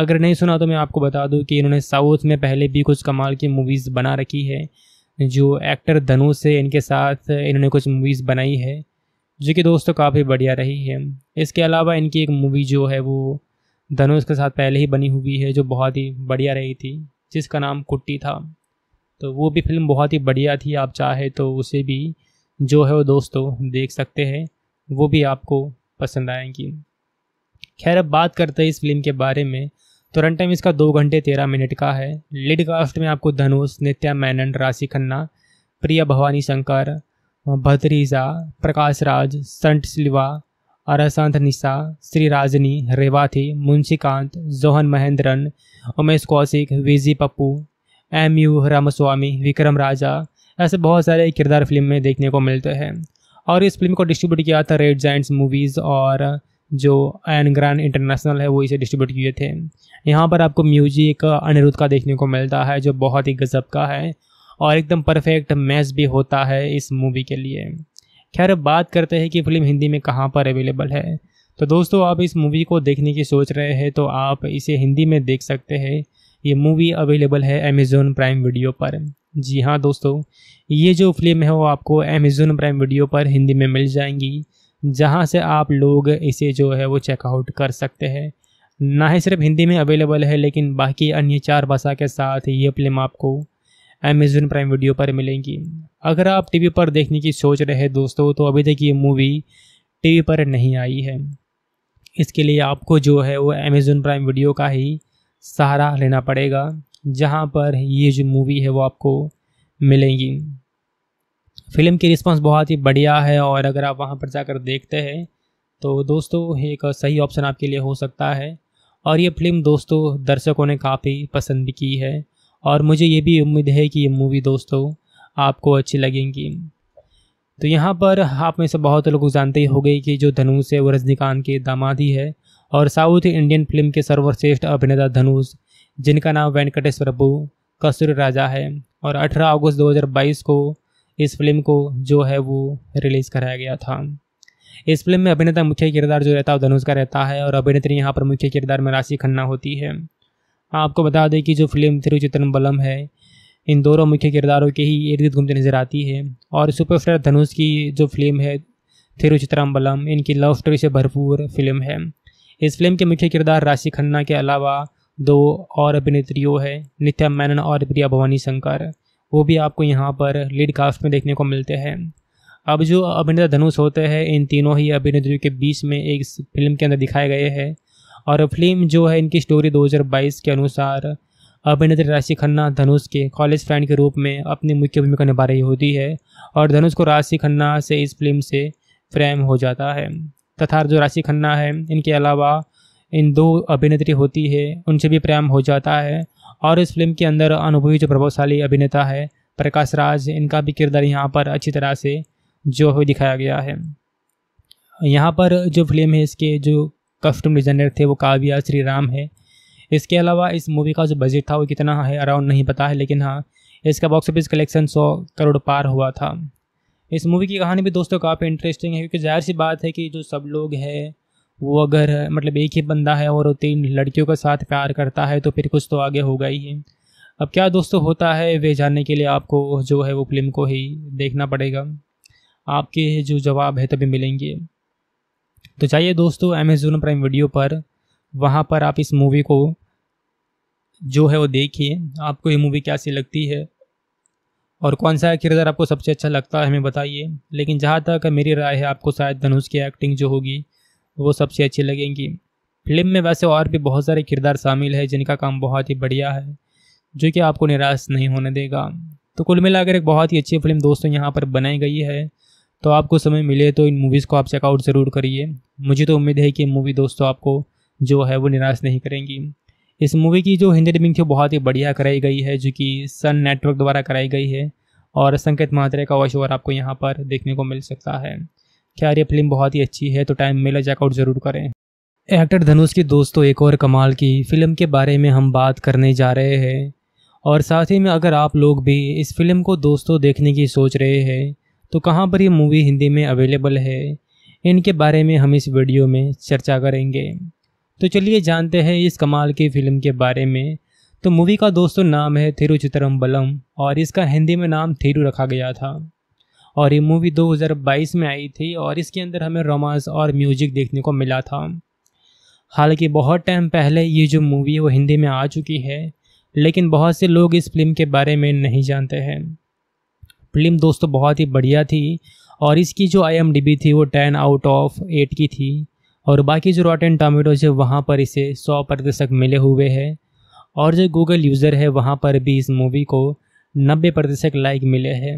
अगर नहीं सुना तो मैं आपको बता दूं कि इन्होंने साउथ में पहले भी कुछ कमाल की मूवीज़ बना रखी है। जो एक्टर धनुष है इनके साथ इन्होंने कुछ मूवीज़ बनाई है जो कि दोस्तों काफ़ी बढ़िया रही है। इसके अलावा इनकी एक मूवी जो है वो धनुष के साथ पहले ही बनी हुई है जो बहुत ही बढ़िया रही थी, जिसका नाम कुट्टी था। तो वो भी फिल्म बहुत ही बढ़िया थी, आप चाहे तो उसे भी जो है वो दोस्तों देख सकते हैं, वो भी आपको पसंद आएंगी। खैर अब बात करते हैं इस फिल्म के बारे में। तो रन टाइम इसका 2 घंटे 13 मिनट का है। लीड कास्ट में आपको धनुष, नित्या मैनन, राशि खन्ना, प्रिया भवानी शंकर, भद्रीजा, प्रकाश राज, संट सिल्वा, अरासंत Nisha, Shri Rajani, Revathi, Munshikant, Johan Mahendran, Umesh Kaushik, V G Pappu, MU Ramaswamy, Vikram Raja, ऐसे बहुत सारे किरदार फिल्म में देखने को मिलते हैं। और इस फिल्म को डिस्ट्रीब्यूट किया था रेड जायंट्स मूवीज़ और जो एन ग्रैंड इंटरनेशनल है वो इसे डिस्ट्रीब्यूट किए थे। यहाँ पर आपको म्यूजिक अनिरुद्ध का देखने को मिलता है जो बहुत ही गजब का है और एकदम परफेक्ट मैच भी होता है इस मूवी के लिए। खैर बात करते हैं कि फिल्म हिंदी में कहाँ पर अवेलेबल है। तो दोस्तों आप इस मूवी को देखने की सोच रहे हैं तो आप इसे हिंदी में देख सकते हैं। ये मूवी अवेलेबल है अमेज़न प्राइम वीडियो पर। जी हाँ दोस्तों, ये जो फिल्म है वो आपको अमेज़न प्राइम वीडियो पर हिंदी में मिल जाएंगी, जहाँ से आप लोग इसे जो है वो चेकआउट कर सकते हैं। ना ही सिर्फ हिंदी में अवेलेबल है लेकिन बाकी अन्य 4 भाषा के साथ ये फिल्म आपको अमेज़न प्राइम वीडियो पर मिलेंगी। अगर आप टीवी पर देखने की सोच रहे हैं दोस्तों तो अभी तक ये मूवी टीवी पर नहीं आई है, इसके लिए आपको जो है वो अमेज़न प्राइम वीडियो का ही सहारा लेना पड़ेगा, जहाँ पर ये जो मूवी है वो आपको मिलेगी। फिल्म की रिस्पांस बहुत ही बढ़िया है और अगर आप वहाँ पर जाकर देखते हैं तो दोस्तों एक सही ऑप्शन आपके लिए हो सकता है। और ये फिल्म दोस्तों दर्शकों ने काफ़ी पसंद भी की है और मुझे ये भी उम्मीद है कि ये मूवी दोस्तों आपको अच्छी लगेंगी। तो यहाँ पर आप में से बहुत लोग जानते ही होंगे कि जो धनुष है वो रजनीकांत के दामाद ही है और साउथ इंडियन फिल्म के सर्वश्रेष्ठ अभिनेता धनुष, जिनका नाम वेंकटेश प्रभु कसूर राजा है। और 18 अगस्त 2022 को इस फिल्म को जो है वो रिलीज़ कराया गया था। इस फिल्म में अभिनेता मुख्य किरदार जो रहता है धनुष का रहता है और अभिनेत्री यहाँ पर मुख्य किरदार में राशि खन्ना होती है। आपको बता दें कि जो फिल्म थिरुचित्रम्बलम है इन दोनों मुख्य किरदारों के ही इर्द गिर्द घूमते नजर आती है। और सुपरस्टार धनुष की जो फिल्म है थिरुचित्रम्बलम, इनकी लव स्टोरी से भरपूर फिल्म है। इस फिल्म के मुख्य किरदार राशि खन्ना के अलावा 2 और अभिनेत्रियों है, नित्या मैनन और प्रिया भवानी शंकर, वो भी आपको यहाँ पर लीड कास्ट में देखने को मिलते हैं। अब जो अभिनेता धनुष होते हैं इन तीनों ही अभिनेत्रियों के बीच में एक फिल्म के अंदर दिखाए गए हैं। और फिल्म जो है इनकी स्टोरी 2022 के अनुसार अभिनेत्री राशि खन्ना धनुष के कॉलेज फ्रेंड के रूप में अपनी मुख्य भूमिका निभा रही होती है और धनुष को राशि खन्ना से इस फिल्म से प्रेम हो जाता है तथा जो राशि खन्ना है इनके अलावा इन 2 अभिनेत्री होती है उनसे भी प्रेम हो जाता है। और इस फिल्म के अंदर अनुभवी जो प्रभावशाली अभिनेता है प्रकाश राज, इनका भी किरदार यहाँ पर अच्छी तरह से जो है दिखाया गया है। यहाँ पर जो फिल्म है इसके जो कॉस्ट्यूम डिज़ाइनर थे वो काव्या श्रीराम है। इसके अलावा इस मूवी का जो बजट था वो कितना है अराउंड नहीं पता है, लेकिन हाँ इसका बॉक्स ऑफिस कलेक्शन 100 करोड़ पार हुआ था। इस मूवी की कहानी भी दोस्तों काफ़ी इंटरेस्टिंग है, क्योंकि जाहिर सी बात है कि जो सब लोग हैं वो अगर मतलब एक ही बंदा है और वो 3 लड़कियों के साथ प्यार करता है तो फिर कुछ तो आगे होगा ही है। अब क्या दोस्तों होता है वे जानने के लिए आपको जो है वो फिल्म को ही देखना पड़ेगा, आपके जो जवाब है तभी मिलेंगे। तो चाहिए दोस्तों अमेज़न प्राइम वीडियो पर, वहाँ पर आप इस मूवी को जो है वो देखिए। आपको ये मूवी कैसी लगती है और कौन सा किरदार आपको सबसे अच्छा लगता है हमें बताइए, लेकिन जहाँ तक मेरी राय है आपको शायद धनुष की एक्टिंग जो होगी वो सबसे अच्छी लगेंगी। फिल्म में वैसे और भी बहुत सारे किरदार शामिल है जिनका काम बहुत ही बढ़िया है, जो कि आपको निराश नहीं होने देगा। तो कुल मिलाकर एक बहुत ही अच्छी फिल्म दोस्तों यहाँ पर बनाई गई है। तो आपको समय मिले तो इन मूवीज़ को आप चेकआउट ज़रूर करिए। मुझे तो उम्मीद है कि मूवी दोस्तों आपको जो है वो निराश नहीं करेंगी। इस मूवी की जो हिंदी डबिंग थी बहुत ही बढ़िया कराई गई है, जो कि सन नेटवर्क द्वारा कराई गई है और संकेत महात्रे का वॉइस ओवर आपको यहाँ पर देखने को मिल सकता है। खैर ये फिल्म बहुत ही अच्छी है, तो टाइम मिले चेकआउट ज़रूर करें। एक्टर धनुष की दोस्तों एक और कमाल की फ़िल्म के बारे में हम बात करने जा रहे हैं, और साथ ही में अगर आप लोग भी इस फिल्म को दोस्तों देखने की सोच रहे हैं तो कहाँ पर ये मूवी हिंदी में अवेलेबल है, इनके बारे में हम इस वीडियो में चर्चा करेंगे। तो चलिए जानते हैं इस कमाल की फ़िल्म के बारे में। तो मूवी का दोस्तों नाम है थिरुचित्रम्बलम और इसका हिंदी में नाम थिरु रखा गया था, और ये मूवी 2022 में आई थी और इसके अंदर हमें रोमांस और म्यूजिक देखने को मिला था। हालांकि बहुत टाइम पहले ये जो मूवी है वो हिंदी में आ चुकी है, लेकिन बहुत से लोग इस फिल्म के बारे में नहीं जानते हैं। फिल्म दोस्तों बहुत ही बढ़िया थी और इसकी जो IMDB थी वो 10/8 की थी, और बाकी जो रॉटन टोमेटोज़ है वहाँ पर इसे 100% मिले हुए हैं, और जो गूगल यूज़र है वहाँ पर भी इस मूवी को 90% लाइक मिले हैं।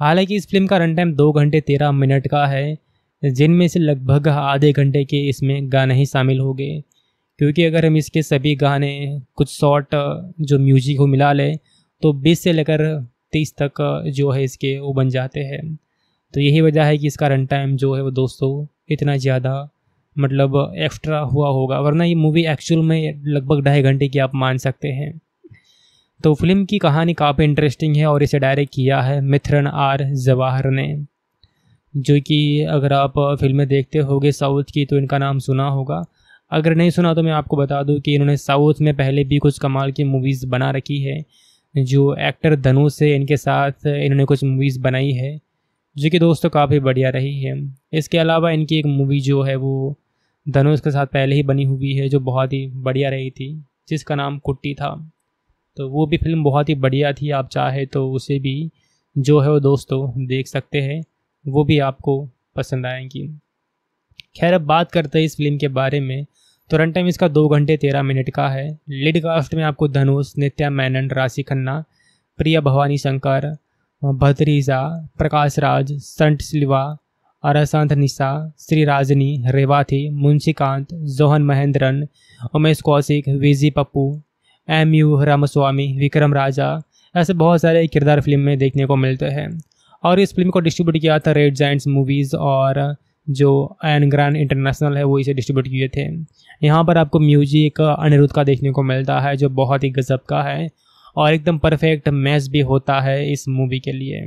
हालांकि इस फिल्म का रन टाइम 2 घंटे 13 मिनट का है, जिनमें से लगभग आधे घंटे के इसमें गाने ही शामिल हो गए, क्योंकि अगर हम इसके सभी गाने कुछ शॉर्ट जो म्यूजिक को मिला लें तो 20 से लेकर 30 तक जो है इसके वो बन जाते हैं। तो यही वजह है कि इसका रन टाइम जो है वो दोस्तों इतना ज़्यादा मतलब एक्स्ट्रा हुआ होगा, वरना ये मूवी एक्चुअल में लगभग 2.5 घंटे की आप मान सकते हैं। तो फिल्म की कहानी काफ़ी इंटरेस्टिंग है और इसे डायरेक्ट किया है मिथरन आर जवाहर ने, जो कि अगर आप फिल्में देखते होगे साउथ की तो इनका नाम सुना होगा। अगर नहीं सुना तो मैं आपको बता दूं कि इन्होंने साउथ में पहले भी कुछ कमाल की मूवीज़ बना रखी है। जो एक्टर धनुष है इनके साथ इन्होंने कुछ मूवीज़ बनाई है जो कि दोस्तों काफ़ी बढ़िया रही है। इसके अलावा इनकी एक मूवी जो है वो धनुष के साथ पहले ही बनी हुई है जो बहुत ही बढ़िया रही थी, जिसका नाम कुट्टी था। तो वो भी फिल्म बहुत ही बढ़िया थी, आप चाहे तो उसे भी जो है वो दोस्तों देख सकते हैं, वो भी आपको पसंद आएंगी। खैर अब बात करते हैं इस फिल्म के बारे में। तो रन टाइम इसका 2 घंटे 13 मिनट का है। लीड कास्ट में आपको धनुष, नित्या मैनन, राशि खन्ना, प्रिया भवानी शंकर, भद्रीजा, प्रकाश राज, संट सिल्वा, अरसंत Nisha, Shri Rajani, Revathi, Munshikant, Johan Mahendran, Umesh Kaushik, V G Pappu, MU Ramaswamy, Vikram Raja, ऐसे बहुत सारे किरदार फिल्म में देखने को मिलते हैं। और इस फिल्म को डिस्ट्रीब्यूट किया था रेड जायंट्स मूवीज़, और जो एन ग्रैंड इंटरनेशनल है वो इसे डिस्ट्रीब्यूट किए थे। यहाँ पर आपको म्यूजिक अनिरुद्ध का देखने को मिलता है जो बहुत ही गजब का है, और एकदम परफेक्ट मैच भी होता है इस मूवी के लिए।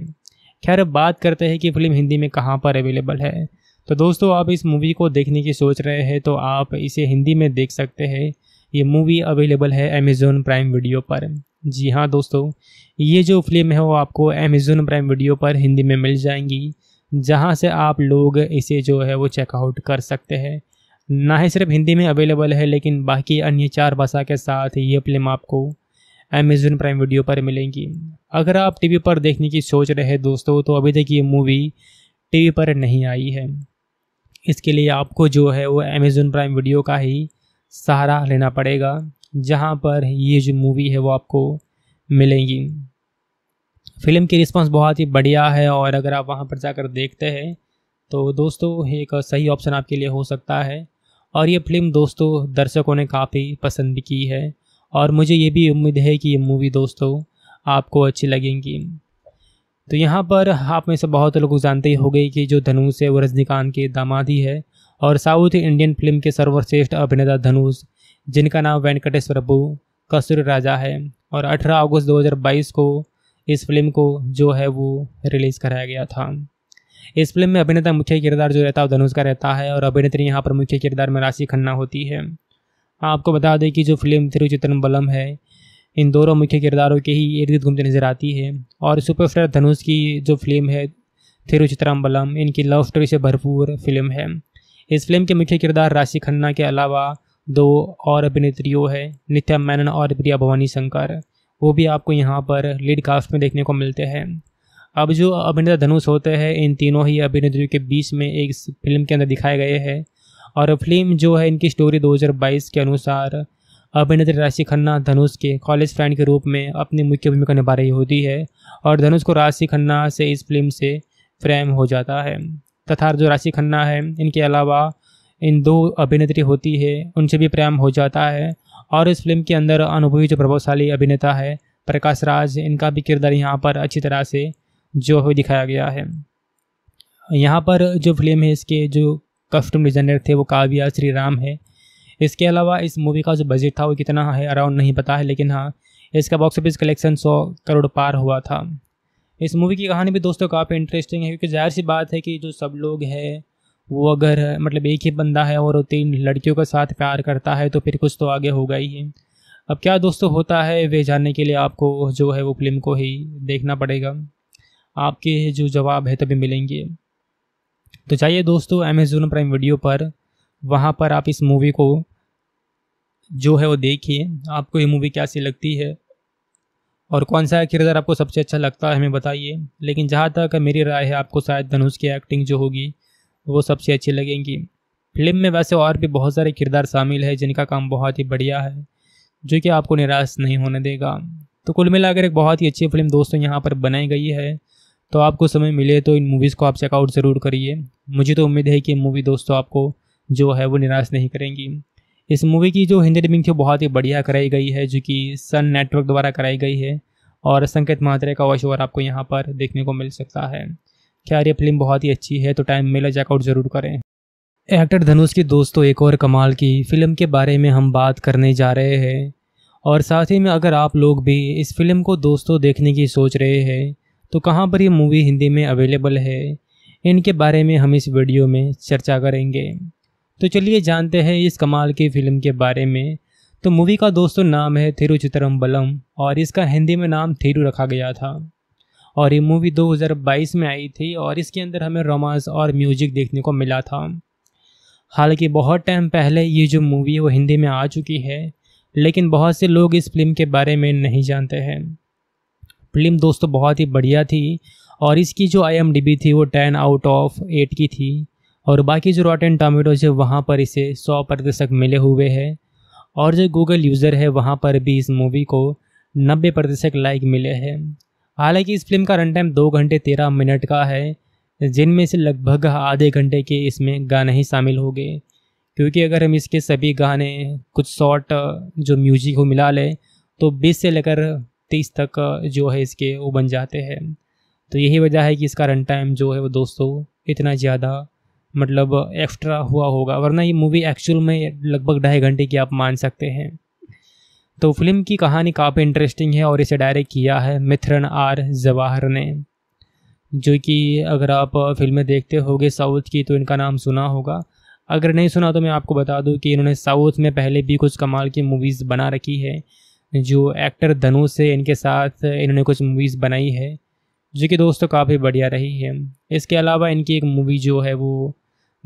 खैर बात करते हैं कि फिल्म हिंदी में कहाँ पर अवेलेबल है। तो दोस्तों आप इस मूवी को देखने की सोच रहे हैं तो आप इसे हिंदी में देख सकते हैं। ये मूवी अवेलेबल है अमेज़न प्राइम वीडियो पर। जी हाँ दोस्तों, ये जो फिल्म है वो आपको अमेज़न प्राइम वीडियो पर हिंदी में मिल जाएंगी, जहाँ से आप लोग इसे जो है वो चेकआउट कर सकते हैं। ना ही सिर्फ हिंदी में अवेलेबल है, लेकिन बाकी अन्य 4 भाषा के साथ ये फिल्म आपको अमेज़न प्राइम वीडियो पर मिलेंगी। अगर आप टीवी पर देखने की सोच रहे हैं दोस्तों तो अभी तक ये मूवी टीवी पर नहीं आई है, इसके लिए आपको जो है वो अमेज़न प्राइम वीडियो का ही सहारा लेना पड़ेगा, जहां पर ये जो मूवी है वो आपको मिलेंगी। फिल्म की रिस्पांस बहुत ही बढ़िया है, और अगर आप वहां पर जाकर देखते हैं तो दोस्तों एक सही ऑप्शन आपके लिए हो सकता है। और ये फिल्म दोस्तों दर्शकों ने काफ़ी पसंद की है, और मुझे ये भी उम्मीद है कि ये मूवी दोस्तों आपको अच्छी लगेंगी। तो यहाँ पर आप में से बहुत लोग जानते ही होंगे कि जो धनुष है वो रजनीकांत के दामाद ही है, और साउथ इंडियन फिल्म के सर्वश्रेष्ठ अभिनेता धनुष जिनका नाम वेंकटेश प्रभु कसूर राजा है। और 18 अगस्त 2022 को इस फिल्म को जो है वो रिलीज़ कराया गया था। इस फिल्म में अभिनेता मुख्य किरदार जो रहता है धनुष का रहता है और अभिनेत्री यहाँ पर मुख्य किरदार में राशि खन्ना होती है। आपको बता दें कि जो फिल्म तिरुचित्रम्बलम है इन दोनों मुख्य किरदारों के ही इर्द गिर्द घूमते नजर आती है। और सुपरस्टार धनुष की जो फिल्म है तिरुचित्रम्बलम इनकी लव स्टोरी से भरपूर फिल्म है। इस फिल्म के मुख्य किरदार राशि खन्ना के अलावा दो और अभिनेत्रियों है नित्या मेनन और प्रिया भवानी शंकर, वो भी आपको यहाँ पर लीड कास्ट में देखने को मिलते हैं। अब जो अभिनेता धनुष होते हैं इन तीनों ही अभिनेत्रियों के बीच में एक फिल्म के अंदर दिखाए गए हैं। और फिल्म जो है इनकी स्टोरी 2022 के अनुसार अभिनेत्री राशि खन्ना धनुष के कॉलेज फ्रेंड के रूप में अपनी मुख्य भूमिका निभा रही होती है और धनुष को राशि खन्ना से इस फिल्म से प्रेम हो जाता है। तथा जो राशि खन्ना है इनके अलावा इन दो अभिनेत्री होती है उनसे भी प्रेम हो जाता है। और इस फिल्म के अंदर अनुभवी जो प्रभावशाली अभिनेता है प्रकाश राज, इनका भी किरदार यहाँ पर अच्छी तरह से जो है दिखाया गया है। यहाँ पर जो फिल्म है इसके जो कस्टम डिजाइनर थे वो काव्या श्रीराम है। इसके अलावा इस मूवी का जो बजट था वो कितना है अराउंड नहीं पता है, लेकिन हाँ इसका बॉक्स ऑफिस कलेक्शन 100 करोड़ पार हुआ था। इस मूवी की कहानी भी दोस्तों काफ़ी इंटरेस्टिंग है, क्योंकि जाहिर सी बात है कि जो सब लोग हैं वो अगर मतलब एक ही बंदा है और 3 लड़कियों के साथ प्यार करता है तो फिर कुछ तो आगे होगा ही है। अब क्या दोस्तों होता है वे जानने के लिए आपको जो है वो फिल्म को ही देखना पड़ेगा, आपके जो जवाब है तभी मिलेंगे। तो चाहिए दोस्तों अमेज़न प्राइम वीडियो पर, वहाँ पर आप इस मूवी को जो है वो देखिए। आपको ये मूवी कैसी लगती है और कौन सा किरदार आपको सबसे अच्छा लगता है हमें बताइए। लेकिन जहाँ तक मेरी राय है आपको शायद धनुष की एक्टिंग जो होगी वो सबसे अच्छी लगेंगी। फिल्म में वैसे और भी बहुत सारे किरदार शामिल है जिनका काम बहुत ही बढ़िया है, जो कि आपको निराश नहीं होने देगा। तो कुल मिलाकर एक बहुत ही अच्छी फिल्म दोस्तों यहाँ पर बनाई गई है। तो आपको समय मिले तो इन मूवीज़ को आप चेकआउट ज़रूर करिए। मुझे तो उम्मीद है कि मूवी दोस्तों आपको जो है वो निराश नहीं करेंगी। इस मूवी की जो हिंदी डबिंग थी बहुत ही बढ़िया कराई गई है, जो कि सन नेटवर्क द्वारा कराई गई है और संकेत मात्रे का वॉइस ओवर आपको यहाँ पर देखने को मिल सकता है। खैर ये फिल्म बहुत ही अच्छी है, तो टाइम मिला चेकआउट ज़रूर करें। एक्टर धनुष की दोस्तों एक और कमाल की फ़िल्म के बारे में हम बात करने जा रहे हैं। और साथ ही में अगर आप लोग भी इस फिल्म को दोस्तों देखने की सोच रहे हैं तो कहाँ पर ये मूवी हिंदी में अवेलेबल है, इनके बारे में हम इस वीडियो में चर्चा करेंगे। तो चलिए जानते हैं इस कमाल की फ़िल्म के बारे में। तो मूवी का दोस्तों नाम है थिरुचित्रम्बलम और इसका हिंदी में नाम थिरू रखा गया था। और ये मूवी 2022 में आई थी और इसके अंदर हमें रोमांस और म्यूजिक देखने को मिला था। हालांकि बहुत टाइम पहले ये जो मूवी है वो हिंदी में आ चुकी है, लेकिन बहुत से लोग इस फिल्म के बारे में नहीं जानते हैं। फिल्म दोस्तों बहुत ही बढ़िया थी और इसकी जो IMDB थी वो 10/8 की थी और बाकी जो रॉटन टोमेटोज है वहाँ पर इसे 100% मिले हुए हैं। और जो गूगल यूज़र है वहाँ पर भी इस मूवी को 90% लाइक मिले हैं। हालांकि इस फिल्म का रन टाइम 2 घंटे 13 मिनट का है, जिनमें से लगभग आधे घंटे के इसमें गाने ही शामिल हो गए, क्योंकि अगर हम इसके सभी गाने कुछ शॉर्ट जो म्यूजिक को मिला लें तो 20 से लेकर 30 तक जो है इसके वो बन जाते हैं। तो यही वजह है कि इसका रन टाइम जो है वो दोस्तों इतना ज़्यादा मतलब एक्स्ट्रा हुआ होगा, वरना ये मूवी एक्चुअल में लगभग 2.5 घंटे की आप मान सकते हैं। तो फिल्म की कहानी काफ़ी इंटरेस्टिंग है और इसे डायरेक्ट किया है मिथरन आर जवाहर ने, जो कि अगर आप फिल्में देखते होगे साउथ की तो इनका नाम सुना होगा। अगर नहीं सुना तो मैं आपको बता दूं कि इन्होंने साउथ में पहले भी कुछ कमाल की मूवीज़ बना रखी है। जो एक्टर धनुष है इनके साथ इन्होंने कुछ मूवीज़ बनाई है जो कि दोस्तों काफ़ी बढ़िया रही है। इसके अलावा इनकी एक मूवी जो है वो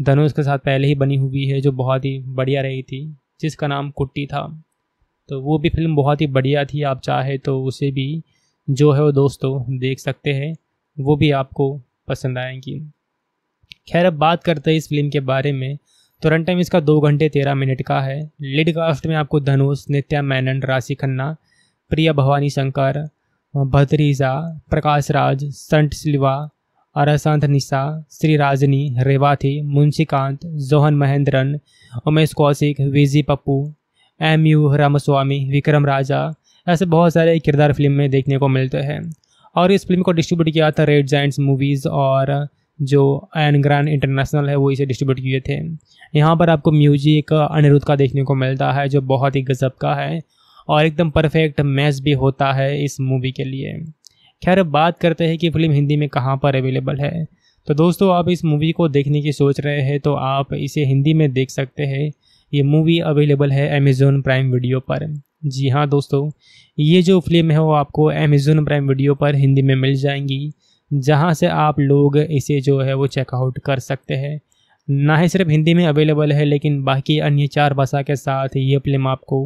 धनुष के साथ पहले ही बनी हुई है जो बहुत ही बढ़िया रही थी, जिसका नाम कुट्टी था। तो वो भी फिल्म बहुत ही बढ़िया थी, आप चाहे तो उसे भी जो है वो दोस्तों देख सकते हैं, वो भी आपको पसंद आएंगी। खैर अब बात करते हैं इस फिल्म के बारे में। तो रन टाइम इसका 2 घंटे 13 मिनट का है। लीड कास्ट में आपको धनुष, नित्या मेनन, राशि खन्ना, प्रिया भवानी शंकर, भद्रीजा, प्रकाश राज, संट सिल्वा, अरसंत Nisha, Shri Rajani, Revathi, Munshikant, Johan Mahendran, Umesh Kaushik, V G Pappu, MU Ramaswamy, Vikram Raja, ऐसे बहुत सारे किरदार फिल्म में देखने को मिलते हैं। और इस फिल्म को डिस्ट्रीब्यूट किया था रेड जायंट्स मूवीज़ और जो एन ग्रैंड इंटरनेशनल है वो इसे डिस्ट्रीब्यूट किए थे। यहाँ पर आपको म्यूजिक अनिरुद्ध का देखने को मिलता है जो बहुत ही गजब का है और एकदम परफेक्ट मैच भी होता है इस मूवी के लिए। खैर बात करते हैं कि फिल्म हिंदी में कहाँ पर अवेलेबल है। तो दोस्तों आप इस मूवी को देखने की सोच रहे हैं तो आप इसे हिंदी में देख सकते हैं। ये मूवी अवेलेबल है अमेज़न प्राइम वीडियो पर। जी हाँ दोस्तों, ये जो फिल्म है वो आपको अमेज़न प्राइम वीडियो पर हिंदी में मिल जाएंगी, जहाँ से आप लोग इसे जो है वो चेकआउट कर सकते हैं। ना ही सिर्फ हिंदी में अवेलेबल है लेकिन बाकी अन्य 4 भाषा के साथ ये फिल्म आपको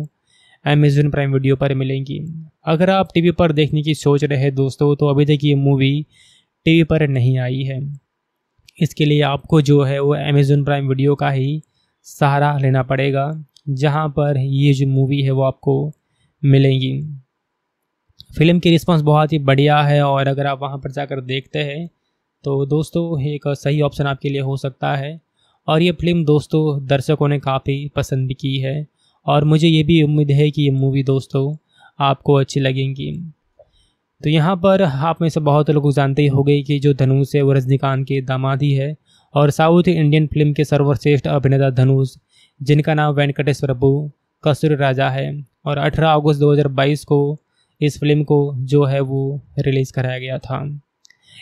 अमेज़न प्राइम वीडियो पर मिलेंगी। अगर आप टीवी पर देखने की सोच रहे हैं दोस्तों तो अभी तक ये मूवी टीवी पर नहीं आई है, इसके लिए आपको जो है वो अमेज़न प्राइम वीडियो का ही सहारा लेना पड़ेगा, जहां पर ये जो मूवी है वो आपको मिलेगी। फिल्म की रिस्पांस बहुत ही बढ़िया है और अगर आप वहां पर जाकर देखते हैं तो दोस्तों एक सही ऑप्शन आपके लिए हो सकता है। और ये फिल्म दोस्तों दर्शकों ने काफ़ी पसंद भी की है और मुझे ये भी उम्मीद है कि ये मूवी दोस्तों आपको अच्छी लगेंगी। तो यहाँ पर आप में से बहुत लोग जानते ही हो गए कि जो धनुष है वो रजनीकांत के दामाद ही है और साउथ इंडियन फिल्म के सर्वश्रेष्ठ अभिनेता धनुष, जिनका नाम वेंकटेश प्रभु कसूर राजा है। और 18 अगस्त 2022 को इस फिल्म को जो है वो रिलीज़ कराया गया था।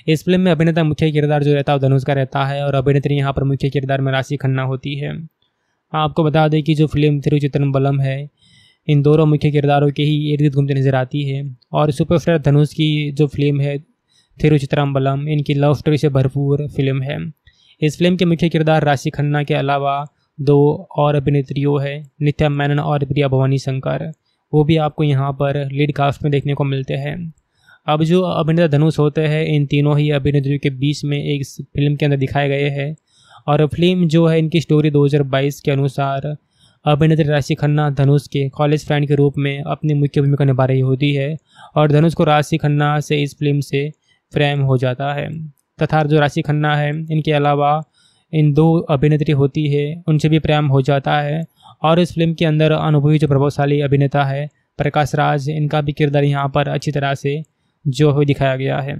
इस फिल्म में अभिनेता मुख्य किरदार जो रहता है धनुष का रहता है और अभिनेत्री यहाँ पर मुख्य किरदार में राशि खन्ना होती है। आपको बता दें कि जो फिल्म थिरुचित्रम्बलम है इन दोनों मुख्य किरदारों के ही इर्द गिर्द घूमते नजर आती है। और सुपरस्टार धनुष की जो फिल्म है थिरुचित्रम्बलम, इनकी लव स्टोरी से भरपूर फिल्म है। इस फिल्म के मुख्य किरदार राशि खन्ना के अलावा 2 और अभिनेत्रियों हैं, नित्या मैनन और प्रिया भवानी शंकर, वो भी आपको यहाँ पर लीड कास्ट में देखने को मिलते हैं। अब जो अभिनेता धनुष होते हैं इन तीनों ही अभिनेत्रियों के बीच में एक फिल्म के अंदर दिखाए गए हैं। और फिल्म जो है इनकी स्टोरी 2022 के अनुसार अभिनेत्री राशि खन्ना धनुष के कॉलेज फ्रेंड के रूप में अपनी मुख्य भूमिका निभा रही होती है और धनुष को राशि खन्ना से इस फिल्म से प्रेम हो जाता है। तथा जो राशि खन्ना है इनके अलावा इन 2 अभिनेत्री होती है उनसे भी प्रेम हो जाता है। और इस फिल्म के अंदर अनुभवी जो प्रभावशाली अभिनेता है प्रकाश राज, इनका भी किरदार यहाँ पर अच्छी तरह से जो है दिखाया गया है।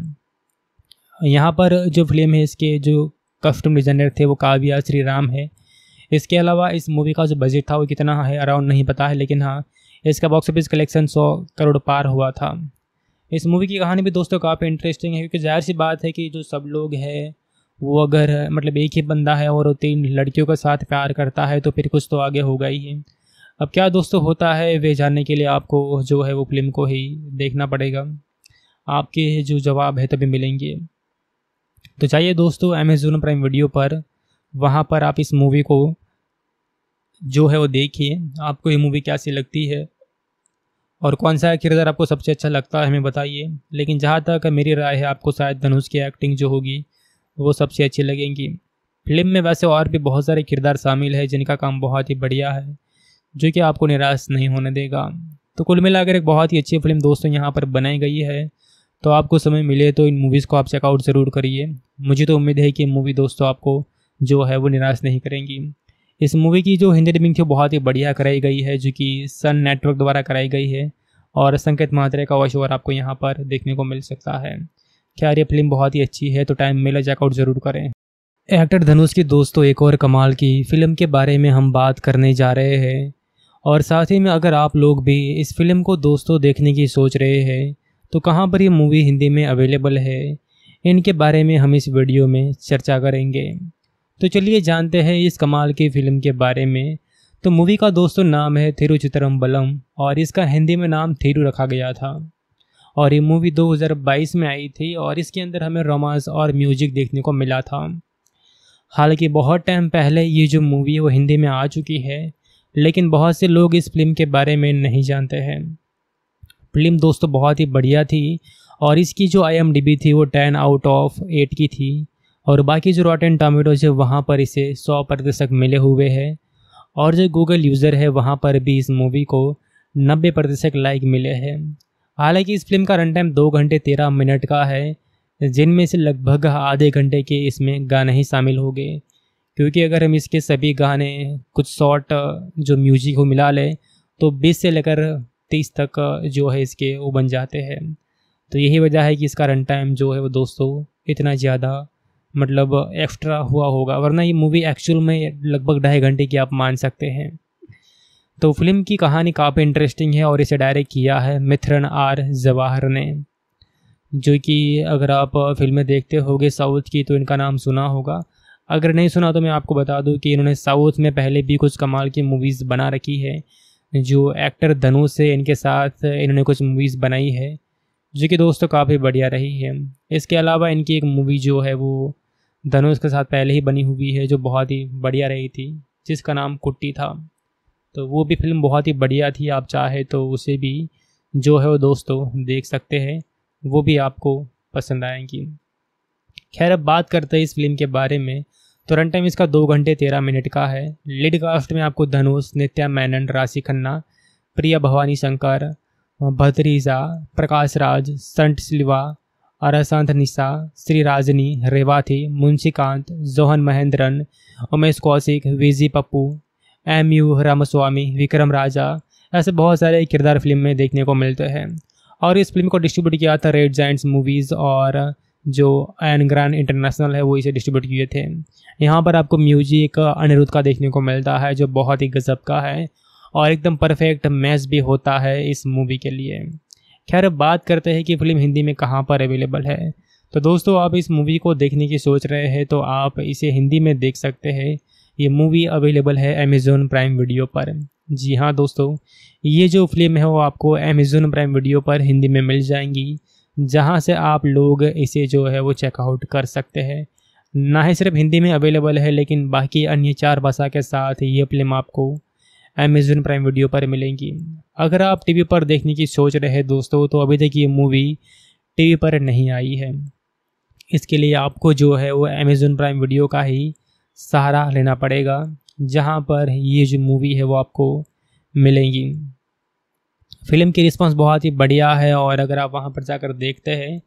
यहाँ पर जो फिल्म है इसके जो कस्टम डिज़ाइनर थे वो काव्या श्रीराम है। इसके अलावा इस मूवी का जो बजट था वो कितना है अराउंड नहीं पता है, लेकिन हाँ इसका बॉक्स ऑफिस कलेक्शन 100 करोड़ पार हुआ था। इस मूवी की कहानी भी दोस्तों काफ़ी इंटरेस्टिंग है, क्योंकि जाहिर सी बात है कि जो सब लोग हैं वो अगर मतलब एक ही बंदा है और 3 लड़कियों के साथ प्यार करता है तो फिर कुछ तो आगे होगा ही है। अब क्या दोस्तों होता है वे जानने के लिए आपको जो है वो फिल्म को ही देखना पड़ेगा, आपके जो जवाब है तभी मिलेंगे। तो चाहिए दोस्तों अमेज़न प्राइम वीडियो पर, वहाँ पर आप इस मूवी को जो है वो देखिए। आपको ये मूवी कैसी लगती है और कौन सा किरदार आपको सबसे अच्छा लगता है हमें बताइए। लेकिन जहाँ तक मेरी राय है आपको शायद धनुष की एक्टिंग जो होगी वो सबसे अच्छी लगेंगी। फिल्म में वैसे और भी बहुत सारे किरदार शामिल है जिनका काम बहुत ही बढ़िया है, जो कि आपको निराश नहीं होने देगा। तो कुल मिलाकर एक बहुत ही अच्छी फिल्म दोस्तों यहाँ पर बनाई गई है। तो आपको समय मिले तो इन मूवीज़ को आप चेकआउट ज़रूर करिए। मुझे तो उम्मीद है कि मूवी दोस्तों आपको जो है वो निराश नहीं करेंगी। इस मूवी की जो हिंदी डबिंग थी बहुत ही बढ़िया कराई गई है, जो कि सन नेटवर्क द्वारा कराई गई है और संकेत मात्रे का वॉइस ओवर आपको यहाँ पर देखने को मिल सकता है। खैर ये फिल्म बहुत ही अच्छी है, तो टाइम मिले चेकआउट ज़रूर करें। एक्टर धनुष की दोस्तों एक और कमाल की फिल्म के बारे में हम बात करने जा रहे हैं। और साथ ही में अगर आप लोग भी इस फिल्म को दोस्तों देखने की सोच रहे हैं तो कहाँ पर ये मूवी हिंदी में अवेलेबल है, इनके बारे में हम इस वीडियो में चर्चा करेंगे। तो चलिए जानते हैं इस कमाल की फिल्म के बारे में। तो मूवी का दोस्तों नाम है थिरुचित्रम्बलम और इसका हिंदी में नाम थिरु रखा गया था। और ये मूवी 2022 में आई थी और इसके अंदर हमें रोमांस और म्यूजिक देखने को मिला था। हालांकि बहुत टाइम पहले ये जो मूवी है वो हिंदी में आ चुकी है, लेकिन बहुत से लोग इस फिल्म के बारे में नहीं जानते हैं। फिल्म दोस्तों बहुत ही बढ़िया थी और इसकी जो IMDB थी वो 10/8 की थी और बाकी जो रॉटन टोमेटोज़ है वहाँ पर इसे 100% मिले हुए है। और जो गूगल यूज़र है वहाँ पर भी इस मूवी को 90% लाइक मिले हैं। हालांकि इस फिल्म का रन टाइम 2 घंटे 13 मिनट का है, जिनमें से लगभग आधे घंटे के इसमें गाने ही शामिल हो गए, क्योंकि अगर हम इसके सभी गाने कुछ शॉर्ट जो म्यूजिक को मिला लें तो 20 से लेकर 30 तक जो है इसके वो बन जाते हैं। तो यही वजह है कि इसका रन टाइम जो है वो दोस्तों इतना ज़्यादा मतलब एक्स्ट्रा हुआ होगा, वरना ये मूवी एक्चुअल में लगभग 2.5 घंटे की आप मान सकते हैं। तो फिल्म की कहानी काफ़ी इंटरेस्टिंग है और इसे डायरेक्ट किया है मिथरन आर जवाहर ने, जो कि अगर आप फिल्में देखते होगे साउथ की तो इनका नाम सुना होगा। अगर नहीं सुना तो मैं आपको बता दूं कि इन्होंने साउथ में पहले भी कुछ कमाल की मूवीज़ बना रखी है। जो एक्टर धनुष है इनके साथ इन्होंने कुछ मूवीज़ बनाई है जो कि दोस्तों काफ़ी बढ़िया रही है। इसके अलावा इनकी एक मूवी जो है वो धनुष के साथ पहले ही बनी हुई है जो बहुत ही बढ़िया रही थी, जिसका नाम कुट्टी था। तो वो भी फिल्म बहुत ही बढ़िया थी, आप चाहे तो उसे भी जो है वो दोस्तों देख सकते हैं, वो भी आपको पसंद आएंगी। खैर अब बात करते हैं इस फिल्म के बारे में। तो रन टाइम इसका 2 घंटे 13 मिनट का है। लीड कास्ट में आपको धनुष, नित्या मैनन, राशि खन्ना, प्रिया भवानी शंकर, भद्रीजा, प्रकाश राज, संट सिल्वा, अरसंत निशा, श्री राजनी, Revathi, Munshikant, Johan Mahendran, Umesh Kaushik, V G Pappu, MU Ramaswamy, Vikram Raja, ऐसे बहुत सारे किरदार फिल्म में देखने को मिलते हैं। और इस फिल्म को डिस्ट्रीब्यूट किया था रेड जायंट्स मूवीज़ और जो एन ग्रैंड इंटरनेशनल है वो इसे डिस्ट्रीब्यूट किए थे। यहाँ पर आपको म्यूजिक अनिरुद्ध का देखने को मिलता है जो बहुत ही गजब का है और एकदम परफेक्ट मैच भी होता है इस मूवी के लिए। खैर बात करते हैं कि फिल्म हिंदी में कहाँ पर अवेलेबल है। तो दोस्तों आप इस मूवी को देखने की सोच रहे हैं तो आप इसे हिंदी में देख सकते हैं। ये मूवी अवेलेबल है अमेज़न प्राइम वीडियो पर। जी हाँ दोस्तों, ये जो फिल्म है वो आपको अमेज़न प्राइम वीडियो पर हिंदी में मिल जाएंगी, जहाँ से आप लोग इसे जो है वो चेकआउट कर सकते हैं। ना ही सिर्फ हिंदी में अवेलेबल है लेकिन बाकी अन्य 4 भाषा के साथ ये फिल्म आपको अमेज़न प्राइम वीडियो पर मिलेंगी। अगर आप टीवी पर देखने की सोच रहे हैं दोस्तों तो अभी तक ये मूवी टीवी पर नहीं आई है, इसके लिए आपको जो है वो अमेज़न प्राइम वीडियो का ही सहारा लेना पड़ेगा, जहाँ पर ये जो मूवी है वो आपको मिलेंगी। फिल्म की रिस्पांस बहुत ही बढ़िया है और अगर आप वहाँ पर जाकर देखते हैं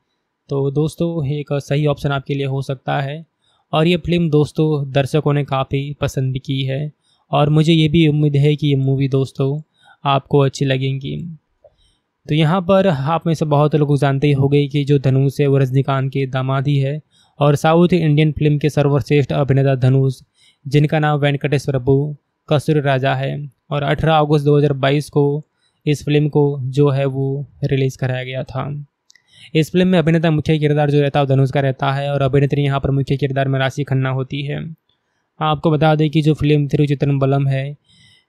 तो दोस्तों एक सही ऑप्शन आपके लिए हो सकता है। और ये फिल्म दोस्तों दर्शकों ने काफ़ी पसंद भी की है और मुझे ये भी उम्मीद है कि ये मूवी दोस्तों आपको अच्छी लगेंगी। तो यहाँ पर आप में से बहुत लोग जानते ही होंगे कि जो धनुष है वो रजनीकांत के दामाद ही है और साउथ इंडियन फिल्म के सर्वश्रेष्ठ अभिनेता धनुष, जिनका नाम वेंकटेश प्रभु कसूरी राजा है। और 18 अगस्त 2022 को इस फिल्म को जो है वो रिलीज़ कराया गया था। इस फिल्म में अभिनेता मुख्य किरदार जो रहता है धनुष का रहता है और अभिनेत्री यहाँ पर मुख्य किरदार में राशि खन्ना होती है। आपको बता दें कि जो फिल्म थिरुचित्रम्बलम है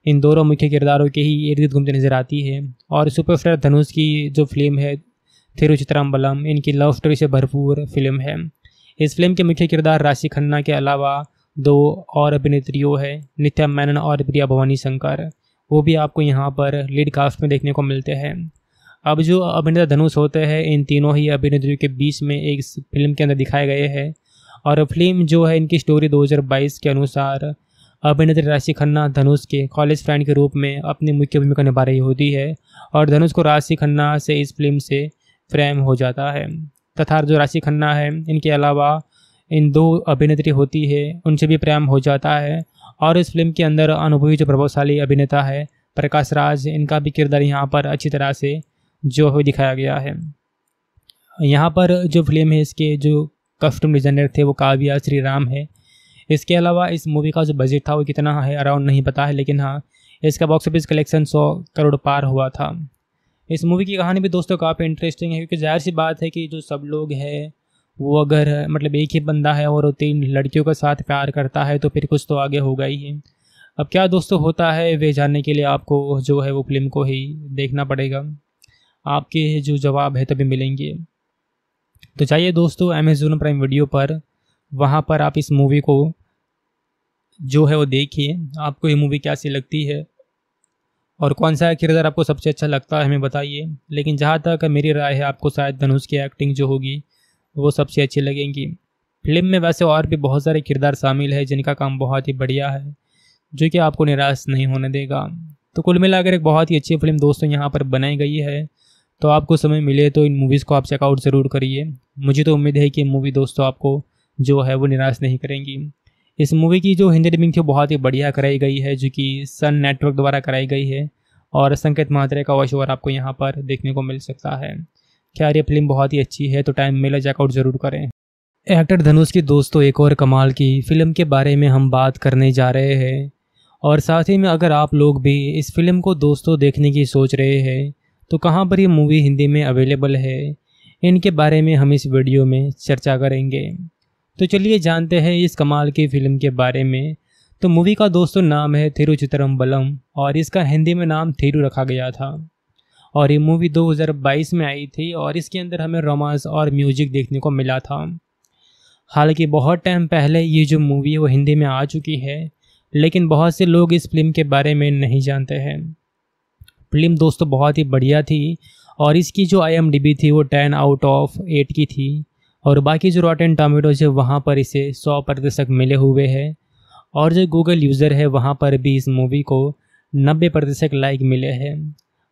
इन दोनों मुख्य किरदारों के ही इर्द गिर्द घूमते नजर आती है। और सुपरस्टार धनुष की जो फिल्म है थिरुचित्रम्बलम, इनकी लव स्टोरी से भरपूर फिल्म है। इस फिल्म के मुख्य किरदार राशि खन्ना के अलावा 2 और अभिनेत्रियों है, नित्या मैनन और प्रिया भवानी शंकर, वो भी आपको यहाँ पर लीड कास्ट में देखने को मिलते हैं। अब जो अभिनेता धनुष होते हैं इन तीनों ही अभिनेत्रियों के बीच में एक फिल्म के अंदर दिखाए गए हैं। और फिल्म जो है इनकी स्टोरी 2022 के अनुसार अभिनेत्री राशि खन्ना धनुष के कॉलेज फ्रेंड के रूप में अपनी मुख्य भूमिका निभा रही होती है और धनुष को राशि खन्ना से इस फिल्म से प्रेम हो जाता है। तथा जो राशि खन्ना है इनके अलावा इन 2 अभिनेत्री होती है उनसे भी प्रेम हो जाता है। और इस फिल्म के अंदर अनुभवी जो प्रभावशाली अभिनेता है प्रकाश राज, इनका भी किरदार यहाँ पर अच्छी तरह से जो है दिखाया गया है। यहाँ पर जो फिल्म है इसके जो कस्टम डिज़ाइनर थे वो काव्या श्रीराम है। इसके अलावा इस मूवी का जो बजट था वो कितना है अराउंड नहीं पता है, लेकिन हाँ इसका बॉक्स ऑफिस कलेक्शन 100 करोड़ पार हुआ था। इस मूवी की कहानी भी दोस्तों काफ़ी इंटरेस्टिंग है क्योंकि जाहिर सी बात है कि जो सब लोग हैं वो अगर मतलब एक ही बंदा है और वो 3 लड़कियों के साथ प्यार करता है तो फिर कुछ तो आगे होगा ही है। अब क्या दोस्तों होता है वे जानने के लिए आपको जो है वो फिल्म को ही देखना पड़ेगा, आपके जो जवाब है तभी मिलेंगे। तो चाहिए दोस्तों अमेज़न प्राइम वीडियो पर, वहाँ पर आप इस मूवी को जो है वो देखिए। आपको ये मूवी कैसी लगती है और कौन सा किरदार आपको सबसे अच्छा लगता है हमें बताइए। लेकिन जहाँ तक मेरी राय है आपको शायद धनुष की एक्टिंग जो होगी वो सबसे अच्छी लगेंगी। फिल्म में वैसे और भी बहुत सारे किरदार शामिल है जिनका काम बहुत ही बढ़िया है जो कि आपको निराश नहीं होने देगा। तो कुल मिलाकर एक बहुत ही अच्छी फिल्म दोस्तों यहाँ पर बनाई गई है। तो आपको समय मिले तो इन मूवीज़ को आप चेकआउट ज़रूर करिए। मुझे तो उम्मीद है कि मूवी दोस्तों आपको जो है वो निराश नहीं करेंगी। इस मूवी की जो हिंदी डबिंग थी बहुत ही बढ़िया कराई गई है जो कि सन नेटवर्क द्वारा कराई गई है और संकेत मात्रे का वॉइस ओवर आपको यहाँ पर देखने को मिल सकता है। खैर ये फिल्म बहुत ही अच्छी है तो टाइम मिला चेकआउट ज़रूर करें। एक्टर धनुष की दोस्तों एक और कमाल की फ़िल्म के बारे में हम बात करने जा रहे हैं और साथ ही में अगर आप लोग भी इस फिल्म को दोस्तों देखने की सोच रहे हैं तो कहाँ पर ये मूवी हिंदी में अवेलेबल है, इनके बारे में हम इस वीडियो में चर्चा करेंगे। तो चलिए जानते हैं इस कमाल की फ़िल्म के बारे में। तो मूवी का दोस्तों नाम है थिरुचित्रम्बलम और इसका हिंदी में नाम थिरू रखा गया था और ये मूवी 2022 में आई थी और इसके अंदर हमें रोमांस और म्यूजिक देखने को मिला था। हालांकि बहुत टाइम पहले ये जो मूवी है वो हिंदी में आ चुकी है, लेकिन बहुत से लोग इस फिल्म के बारे में नहीं जानते हैं। फिल्म दोस्तों बहुत ही बढ़िया थी और इसकी जो IMDB थी वो 10/8 की थी और बाकी जो रॉटन टोमेटोज है वहाँ पर इसे 100% मिले हुए हैं और जो गूगल यूज़र है वहाँ पर भी इस मूवी को 90% लाइक मिले हैं।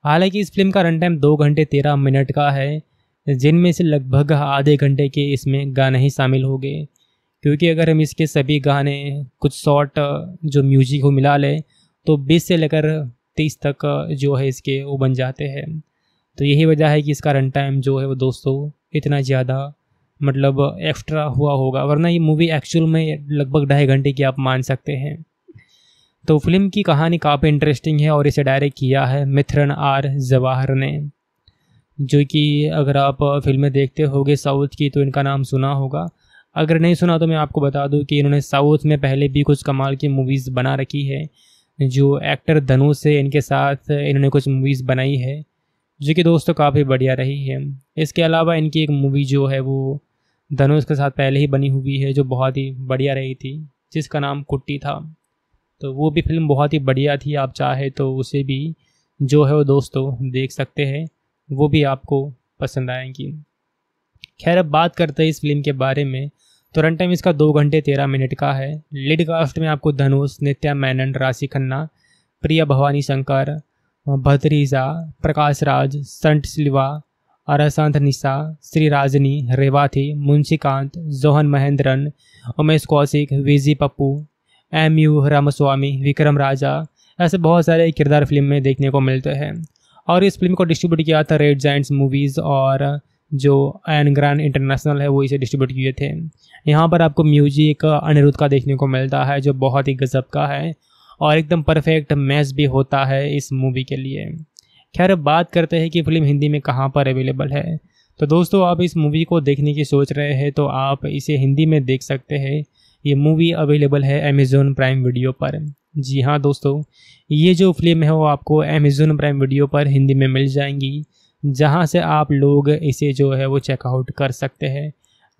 हालांकि इस फिल्म का रन टाइम 2 घंटे 13 मिनट का है, जिनमें से लगभग आधे घंटे के इसमें गाने ही शामिल हो गए, क्योंकि अगर हम इसके सभी गाने कुछ शॉर्ट जो म्यूजिक को मिला लें तो 20 से लेकर 30 तक जो है इसके वो बन जाते हैं। तो यही वजह है कि इसका रन टाइम जो है वो दोस्तों इतना ज़्यादा मतलब एक्स्ट्रा हुआ होगा, वरना ये मूवी एक्चुअल में लगभग 2.5 घंटे की आप मान सकते हैं। तो फिल्म की कहानी काफ़ी इंटरेस्टिंग है और इसे डायरेक्ट किया है मिथरन आर जवाहर ने, जो कि अगर आप फिल्में देखते होगे साउथ की तो इनका नाम सुना होगा। अगर नहीं सुना तो मैं आपको बता दूं कि इन्होंने साउथ में पहले भी कुछ कमाल की मूवीज़ बना रखी है। जो एक्टर धनुष है इनके साथ इन्होंने कुछ मूवीज़ बनाई है जो कि दोस्तों काफ़ी बढ़िया रही है। इसके अलावा इनकी एक मूवी जो है वो धनुष के साथ पहले ही बनी हुई है जो बहुत ही बढ़िया रही थी, जिसका नाम कुट्टी था। तो वो भी फिल्म बहुत ही बढ़िया थी, आप चाहे तो उसे भी जो है वो दोस्तों देख सकते हैं, वो भी आपको पसंद आएंगी। खैर अब बात करते हैं इस फिल्म के बारे में। तो रन टाइम इसका 2 घंटे 13 मिनट का है। लीड कास्ट में आपको धनुष, नित्या मैनन, राशि खन्ना, प्रिया भवानी शंकर, भद्रीजा, प्रकाश राज, संट सिल्वा, अरसंत निशा, श्री राजनी, Revathi, Munshikant, Johan Mahendran, Umesh Kaushik, V G Pappu, MU Ramaswamy, Vikram Raja, ऐसे बहुत सारे किरदार फिल्म में देखने को मिलते हैं। और इस फिल्म को डिस्ट्रीब्यूट किया था रेड जायंट्स मूवीज़ और जो एन ग्रैंड इंटरनेशनल है वो इसे डिस्ट्रीब्यूट किए थे। यहाँ पर आपको म्यूजिक अनिरुद्ध का देखने को मिलता है जो बहुत ही गजब का है और एकदम परफेक्ट मैच भी होता है इस मूवी के लिए। खैर बात करते हैं कि फिल्म हिंदी में कहाँ पर अवेलेबल है। तो दोस्तों आप इस मूवी को देखने की सोच रहे हैं तो आप इसे हिंदी में देख सकते हैं। ये मूवी अवेलेबल है अमेज़न प्राइम वीडियो पर। जी हाँ दोस्तों, ये जो फिल्म है वो आपको अमेज़न प्राइम वीडियो पर हिंदी में मिल जाएंगी, जहाँ से आप लोग इसे जो है वो चेकआउट कर सकते हैं।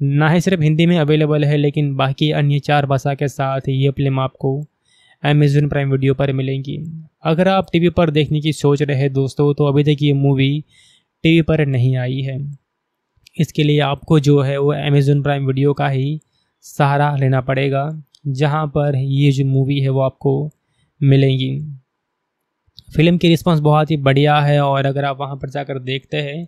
ना ही सिर्फ हिंदी में अवेलेबल है लेकिन बाकी अन्य 4 भाषा के साथ ये फिल्म आपको अमेज़न प्राइम वीडियो पर मिलेंगी। अगर आप टीवी पर देखने की सोच रहे हैं दोस्तों तो अभी तक ये मूवी टीवी पर नहीं आई है, इसके लिए आपको जो है वो अमेज़न प्राइम वीडियो का ही सहारा लेना पड़ेगा, जहाँ पर ये जो मूवी है वो आपको मिलेंगी। फिल्म की रिस्पांस बहुत ही बढ़िया है और अगर आप वहाँ पर जाकर देखते हैं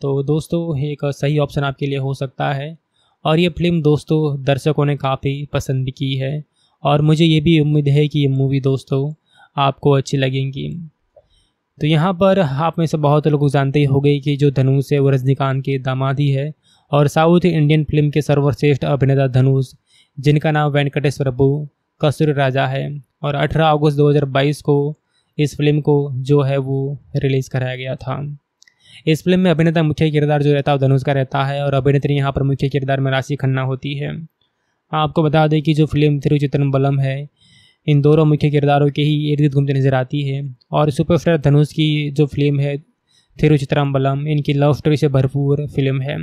तो दोस्तों एक सही ऑप्शन आपके लिए हो सकता है। और ये फिल्म दोस्तों दर्शकों ने काफ़ी पसंद की है और मुझे ये भी उम्मीद है कि ये मूवी दोस्तों आपको अच्छी लगेंगी। तो यहाँ पर आप में से बहुत लोग जानते ही होंगे कि जो धनुष है वो रजनीकांत के दामाद ही है और साउथ इंडियन फिल्म के सर्वश्रेष्ठ अभिनेता धनुष, जिनका नाम वेंकटेश प्रभु कसूर राजा है। और 18 अगस्त 2022 को इस फिल्म को जो है वो रिलीज़ कराया गया था। इस फिल्म में अभिनेता मुख्य किरदार जो रहता है धनुष का रहता है और अभिनेत्री यहाँ पर मुख्य किरदार में राशि खन्ना होती है। आपको बता दें कि जो फिल्म थिरुचित्रम्बलम है इन दोनों मुख्य किरदारों के ही इर्द-गिर्द घूमते नजर आती है। और सुपरस्टार धनुष की जो फिल्म है थिरुचित्रम्बलम, इनकी लव स्टोरी से भरपूर फिल्म है।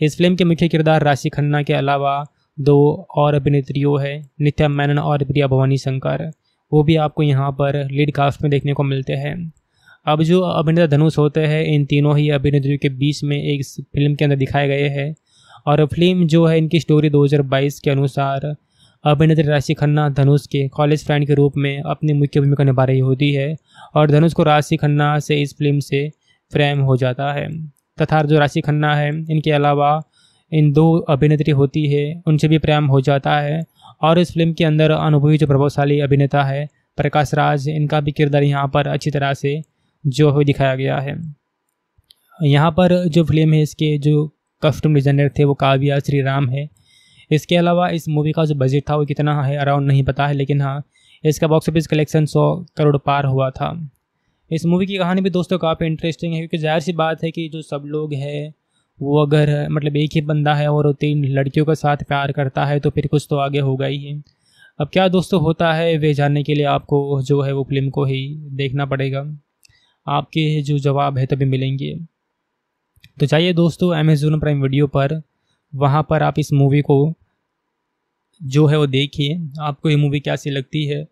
इस फिल्म के मुख्य किरदार राशि खन्ना के अलावा 2 और अभिनेत्रियों है, नित्या मैनन और प्रिया भवानी शंकर, वो भी आपको यहाँ पर लीड कास्ट में देखने को मिलते हैं। अब जो अभिनेता धनुष होते हैं इन तीनों ही अभिनेत्रियों के बीच में एक फिल्म के अंदर दिखाए गए हैं। और फिल्म जो है इनकी स्टोरी 2022 के अनुसार अभिनेत्री राशि खन्ना धनुष के कॉलेज फ्रेंड के रूप में अपनी मुख्य भूमिका निभा रही होती है और धनुष को राशि खन्ना से इस फिल्म से प्रेम हो जाता है। तथा जो राशि खन्ना है इनके अलावा इन 2 अभिनेत्री होती है उनसे भी प्रेम हो जाता है। और इस फिल्म के अंदर अनुभवी जो प्रभावशाली अभिनेता है प्रकाश राज, इनका भी किरदार यहाँ पर अच्छी तरह से जो है दिखाया गया है। यहाँ पर जो फिल्म है इसके जो कॉस्ट्यूम डिज़ाइनर थे वो काव्या श्रीराम है। इसके अलावा इस मूवी का जो बजट था वो कितना है अराउंड नहीं पता है, लेकिन हाँ इसका बॉक्स ऑफिस कलेक्शन 100 करोड़ पार हुआ था। इस मूवी की कहानी भी दोस्तों काफ़ी इंटरेस्टिंग है, क्योंकि जाहिर सी बात है कि जो सब लोग हैं वो अगर मतलब एक ही बंदा है और 3 लड़कियों के साथ प्यार करता है तो फिर कुछ तो आगे होगा ही है। अब क्या दोस्तों होता है वे जानने के लिए आपको जो है वो फिल्म को ही देखना पड़ेगा, आपके जो जवाब है तभी मिलेंगे। तो चाहिए दोस्तों अमेज़न प्राइम वीडियो पर, वहाँ पर आप इस मूवी को जो है वो देखिए। आपको ये मूवी कैसी लगती है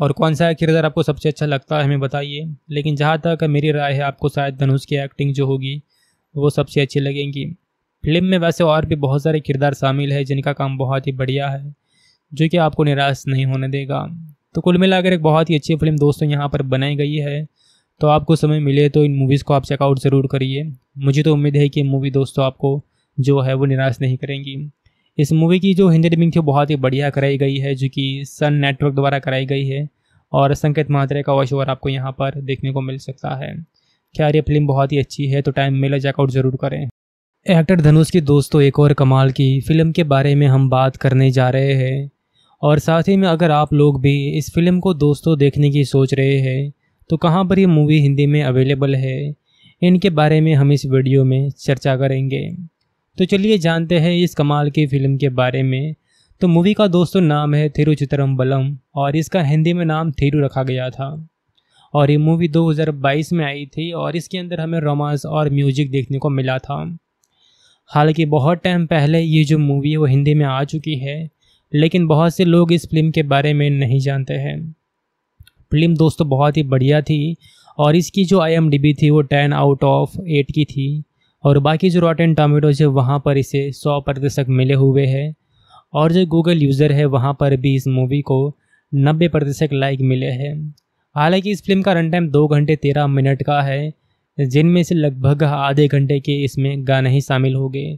और कौन सा किरदार आपको सबसे अच्छा लगता है हमें बताइए, लेकिन जहाँ तक मेरी राय है आपको शायद धनुष की एक्टिंग जो होगी वो सबसे अच्छी लगेंगी। फिल्म में वैसे और भी बहुत सारे किरदार शामिल है जिनका काम बहुत ही बढ़िया है, जो कि आपको निराश नहीं होने देगा। तो कुल मिलाकर एक बहुत ही अच्छी फिल्म दोस्तों यहाँ पर बनाई गई है। तो आपको समय मिले तो इन मूवीज़ को आप चेकआउट ज़रूर करिए। मुझे तो उम्मीद है कि मूवी दोस्तों आपको जो है वो निराश नहीं करेंगी। इस मूवी की जो हिंदी डबिंग थी बहुत ही बढ़िया कराई गई है, जो कि सन नेटवर्क द्वारा कराई गई है और संकेत मात्रे का वॉइस ओवर आपको यहाँ पर देखने को मिल सकता है। खैर ये फिल्म बहुत ही अच्छी है, तो टाइम मिला चेकआउट ज़रूर करें। एक्टर धनुष की दोस्तों एक और कमाल की फ़िल्म के बारे में हम बात करने जा रहे हैं, और साथ ही में अगर आप लोग भी इस फिल्म को दोस्तों देखने की सोच रहे हैं तो कहाँ पर ये मूवी हिंदी में अवेलेबल है, इनके बारे में हम इस वीडियो में चर्चा करेंगे। तो चलिए जानते हैं इस कमाल की फ़िल्म के बारे में। तो मूवी का दोस्तों नाम है थिरुचित्रम्बलम और इसका हिंदी में नाम थिरु रखा गया था, और ये मूवी 2022 में आई थी और इसके अंदर हमें रोमांस और म्यूजिक देखने को मिला था। हालांकि बहुत टाइम पहले ये जो मूवी है वो हिंदी में आ चुकी है, लेकिन बहुत से लोग इस फिल्म के बारे में नहीं जानते हैं। फिल्म दोस्तों बहुत ही बढ़िया थी और इसकी जो IMDB थी वो 10/8 की थी, और बाकी जो रॉटन टोमेटोज है वहाँ पर इसे 100% मिले हुए हैं, और जो गूगल यूज़र है वहाँ पर भी इस मूवी को 90% लाइक मिले हैं। हालांकि इस फिल्म का रन टाइम 2 घंटे 13 मिनट का है, जिनमें से लगभग आधे घंटे के इसमें गाने ही शामिल हो गए,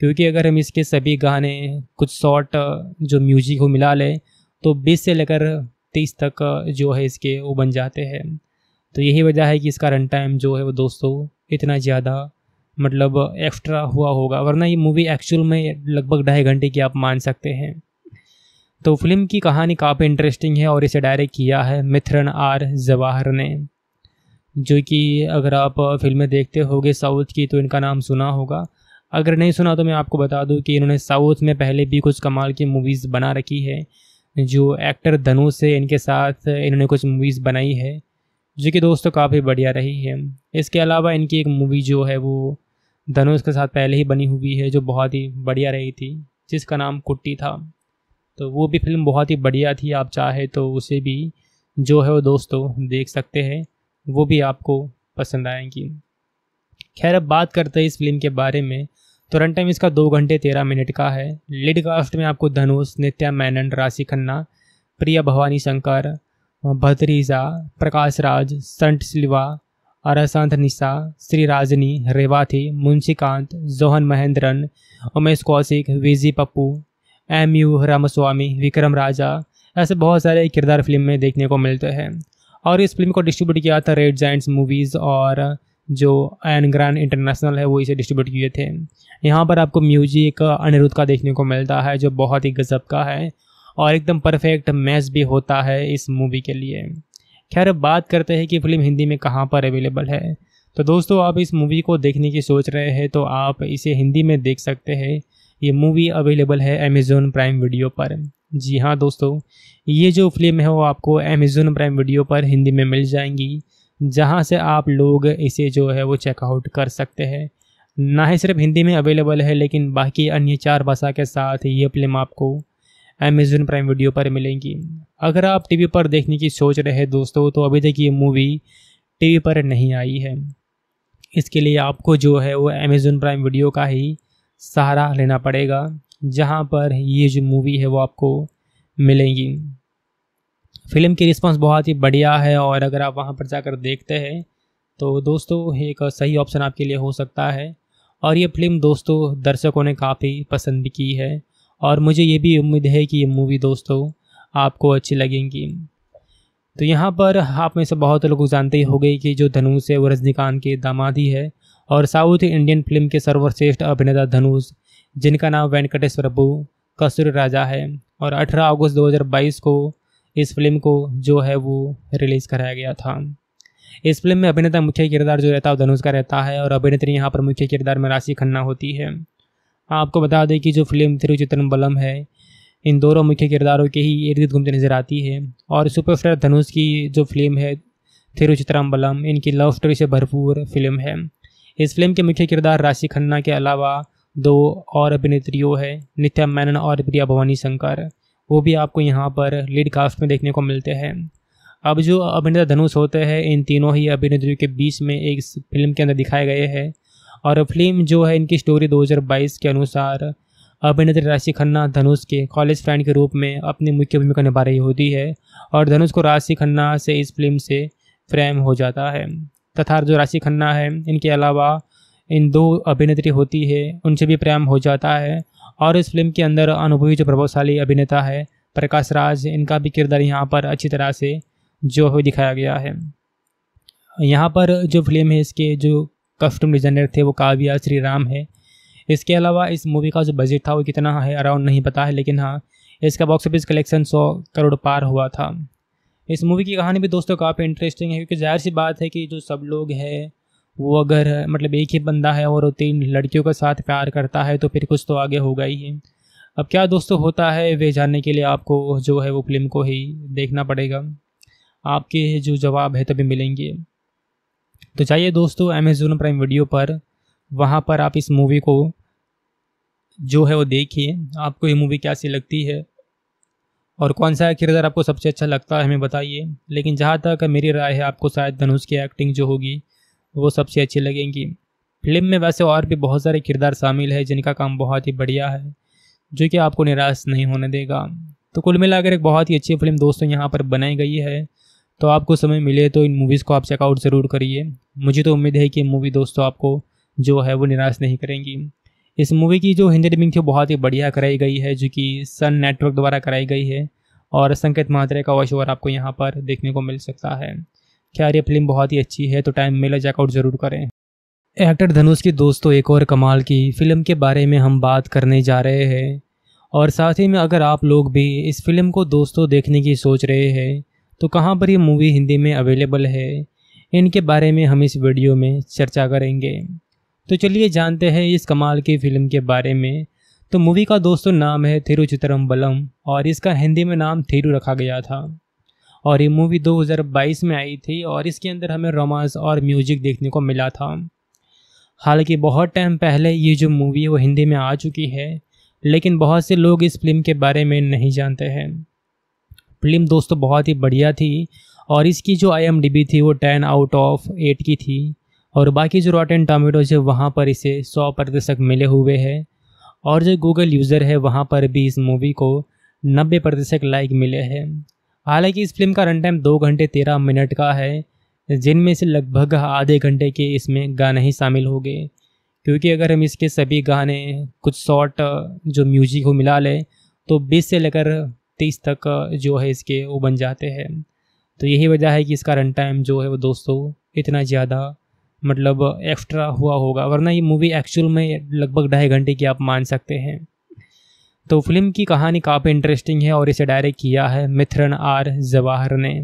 क्योंकि अगर हम इसके सभी गाने कुछ शॉर्ट जो म्यूजिक हो मिला लें तो 20 से लेकर 30 तक जो है इसके वो बन जाते हैं। तो यही वजह है कि इसका रन टाइम जो है वो दोस्तों इतना ज़्यादा मतलब एक्स्ट्रा हुआ होगा, वरना ये मूवी एक्चुअल में लगभग 2.5 घंटे की आप मान सकते हैं। तो फिल्म की कहानी काफ़ी इंटरेस्टिंग है और इसे डायरेक्ट किया है मिथरन आर जवाहर ने, जो कि अगर आप फिल्में देखते होगे साउथ की तो इनका नाम सुना होगा। अगर नहीं सुना तो मैं आपको बता दूं कि इन्होंने साउथ में पहले भी कुछ कमाल की मूवीज़ बना रखी है। जो एक्टर धनुष है इनके साथ इन्होंने कुछ मूवीज़ बनाई है जो कि दोस्तों काफ़ी बढ़िया रही है। इसके अलावा इनकी एक मूवी जो है वो धनुष के साथ पहले ही बनी हुई है जो बहुत ही बढ़िया रही थी, जिसका नाम कुट्टी था। तो वो भी फिल्म बहुत ही बढ़िया थी, आप चाहे तो उसे भी जो है वो दोस्तों देख सकते हैं, वो भी आपको पसंद आएंगी। खैर अब बात करते हैं इस फिल्म के बारे में। तो रन टाइम इसका 2 घंटे 13 मिनट का है। लीड कास्ट में आपको धनुष, नित्या मैनन, राशि खन्ना, प्रिया भवानी शंकर, भद्रीजा, प्रकाश राज, संट सिल्वा, अरसंत निशा, श्री राजनी, Revathi, Munshikant, Johan Mahendran, Umesh Kaushik, V G Pappu, MU Ramaswamy, Vikram Raja, ऐसे बहुत सारे किरदार फिल्म में देखने को मिलते हैं। और इस फिल्म को डिस्ट्रीब्यूट किया था रेड जायंट्स मूवीज़, और जो एन ग्रैंड इंटरनेशनल है वो इसे डिस्ट्रीब्यूट किए थे। यहाँ पर आपको म्यूजिक अनिरुद्ध का देखने को मिलता है जो बहुत ही गजब का है, और एकदम परफेक्ट मैच भी होता है इस मूवी के लिए। खैर बात करते हैं कि फिल्म हिंदी में कहाँ पर अवेलेबल है। तो दोस्तों आप इस मूवी को देखने की सोच रहे हैं तो आप इसे हिंदी में देख सकते हैं। ये मूवी अवेलेबल है अमेज़न प्राइम वीडियो पर। जी हाँ दोस्तों, ये जो फिल्म है वो आपको अमेज़न प्राइम वीडियो पर हिंदी में मिल जाएंगी, जहाँ से आप लोग इसे जो है वो चेकआउट कर सकते हैं। ना ही सिर्फ हिंदी में अवेलेबल है, लेकिन बाकी अन्य 4 भाषा के साथ ये फिल्म आपको अमेज़न प्राइम वीडियो पर मिलेंगी। अगर आप टीवी पर देखने की सोच रहे हैं दोस्तों तो अभी तक ये मूवी टीवी पर नहीं आई है, इसके लिए आपको जो है वो अमेज़न प्राइम वीडियो का ही सहारा लेना पड़ेगा, जहाँ पर ये जो मूवी है वो आपको मिलेंगी। फिल्म की रिस्पांस बहुत ही बढ़िया है, और अगर आप वहाँ पर जाकर देखते हैं तो दोस्तों एक सही ऑप्शन आपके लिए हो सकता है। और ये फिल्म दोस्तों दर्शकों ने काफ़ी पसंद भी की है, और मुझे ये भी उम्मीद है कि ये मूवी दोस्तों आपको अच्छी लगेंगी। तो यहाँ पर आप में से बहुत लोग जानते ही होंगे कि जो धनुष है वो रजनीकांत के दामाद ही है, और साउथ इंडियन फिल्म के सर्वश्रेष्ठ अभिनेता धनुष जिनका नाम वेंकटेश प्रभु कसूर राजा है। और 18 अगस्त 2022 को इस फिल्म को जो है वो रिलीज़ कराया गया था। इस फिल्म में अभिनेता मुख्य किरदार जो रहता है धनुष का रहता है और अभिनेत्री यहाँ पर मुख्य किरदार में राशि खन्ना होती है। आपको बता दें कि जो फिल्म थिरुचित्रम्बलम है इन दोनों मुख्य किरदारों के ही इर्द गिर्द घूमते नजर आती है। और सुपरस्टार धनुष की जो फिल्म है थिरुचित्रम्बलम इनकी लव स्टोरी से भरपूर फिल्म है। इस फिल्म के मुख्य किरदार राशि खन्ना के अलावा दो और अभिनेत्रियों हैं नित्या मेनन और प्रिया भवानी शंकर, वो भी आपको यहाँ पर लीड कास्ट में देखने को मिलते हैं। अब जो अभिनेता धनुष होते हैं इन तीनों ही अभिनेत्रियों के बीच में एक फिल्म के अंदर दिखाए गए हैं। और फिल्म जो है इनकी स्टोरी 2022 के अनुसार अभिनेत्री राशि खन्ना धनुष के कॉलेज फ्रेंड के रूप में अपनी मुख्य भूमिका निभा रही होती है और धनुष को राशि खन्ना से इस फिल्म से प्रेम हो जाता है। तथा जो राशि खन्ना है इनके अलावा इन दो अभिनेत्री होती है उनसे भी प्रेम हो जाता है। और इस फिल्म के अंदर अनुभवी जो प्रभावशाली अभिनेता है प्रकाश राज, इनका भी किरदार यहाँ पर अच्छी तरह से जो है दिखाया गया है। यहाँ पर जो फिल्म है इसके जो कस्टम डिज़ाइनर थे वो काव्या श्रीराम है। इसके अलावा इस मूवी का जो बजट था वो कितना है अराउंड नहीं पता है, लेकिन हाँ इसका बॉक्स ऑफिस कलेक्शन 100 करोड़ पार हुआ था। इस मूवी की कहानी भी दोस्तों काफ़ी इंटरेस्टिंग है क्योंकि जाहिर सी बात है कि जो सब लोग हैं वो अगर मतलब एक ही बंदा है और वो 3 लड़कियों के साथ प्यार करता है तो फिर कुछ तो आगे होगा ही है। अब क्या दोस्तों होता है वे जानने के लिए आपको जो है वो फिल्म को ही देखना पड़ेगा, आपके जो जवाब है तभी मिलेंगे। तो चाहिए दोस्तों अमेज़न प्राइम वीडियो पर, वहाँ पर आप इस मूवी को जो है वो देखिए। आपको ये मूवी कैसी लगती है और कौन सा किरदार आपको सबसे अच्छा लगता है हमें बताइए। लेकिन जहाँ तक मेरी राय है आपको शायद धनुष की एक्टिंग जो होगी वो सबसे अच्छी लगेंगी। फिल्म में वैसे और भी बहुत सारे किरदार शामिल है जिनका काम बहुत ही बढ़िया है जो कि आपको निराश नहीं होने देगा। तो कुल मिलाकर एक बहुत ही अच्छी फिल्म दोस्तों यहाँ पर बनाई गई है। तो आपको समय मिले तो इन मूवीज़ को आप चेकआउट ज़रूर करिए। मुझे तो उम्मीद है कि मूवी दोस्तों आपको जो है वो निराश नहीं करेंगी। इस मूवी की जो हिंदी डबिंग थी बहुत ही बढ़िया कराई गई है जो कि सन नेटवर्क द्वारा कराई गई है और संकेत महात्रे का वॉइस ओवर आपको यहाँ पर देखने को मिल सकता है। खैर ये फिल्म बहुत ही अच्छी है तो टाइम मिले चेकआउट ज़रूर करें। एक्टर धनुष की दोस्तों एक और कमाल की फिल्म के बारे में हम बात करने जा रहे हैं। और साथ ही में अगर आप लोग भी इस फिल्म को दोस्तों देखने की सोच रहे हैं तो कहाँ पर ये मूवी हिंदी में अवेलेबल है इनके बारे में हम इस वीडियो में चर्चा करेंगे। तो चलिए जानते हैं इस कमाल की फ़िल्म के बारे में। तो मूवी का दोस्तों नाम है थिरुचित्रम्बलम और इसका हिंदी में नाम थिरु रखा गया था। और ये मूवी 2022 में आई थी और इसके अंदर हमें रोमांस और म्यूजिक देखने को मिला था। हालांकि बहुत टाइम पहले ये जो मूवी है वो हिंदी में आ चुकी है लेकिन बहुत से लोग इस फिल्म के बारे में नहीं जानते हैं। फिल्म दोस्तों बहुत ही बढ़िया थी और इसकी जो IMDB थी वो 10/8 की थी और बाकी जो रॉटन टोमेटोज़ है वहाँ पर इसे 100% मिले हुए हैं। और जो गूगल यूज़र है वहाँ पर भी इस मूवी को 90% लाइक मिले हैं। हालांकि इस फिल्म का रन टाइम 2 घंटे 13 मिनट का है जिनमें से लगभग आधे घंटे के इसमें गाने ही शामिल हो गए, क्योंकि अगर हम इसके सभी गाने कुछ शॉर्ट जो म्यूजिक को मिला लें तो 20 से लेकर 30 तक जो है इसके वो बन जाते हैं। तो यही वजह है कि इसका रन टाइम जो है वो दोस्तों इतना ज़्यादा मतलब एक्स्ट्रा हुआ होगा, वरना ये मूवी एक्चुअल में लगभग 2.5 घंटे की आप मान सकते हैं। तो फिल्म की कहानी काफ़ी इंटरेस्टिंग है और इसे डायरेक्ट किया है मिथरन आर जवाहर ने,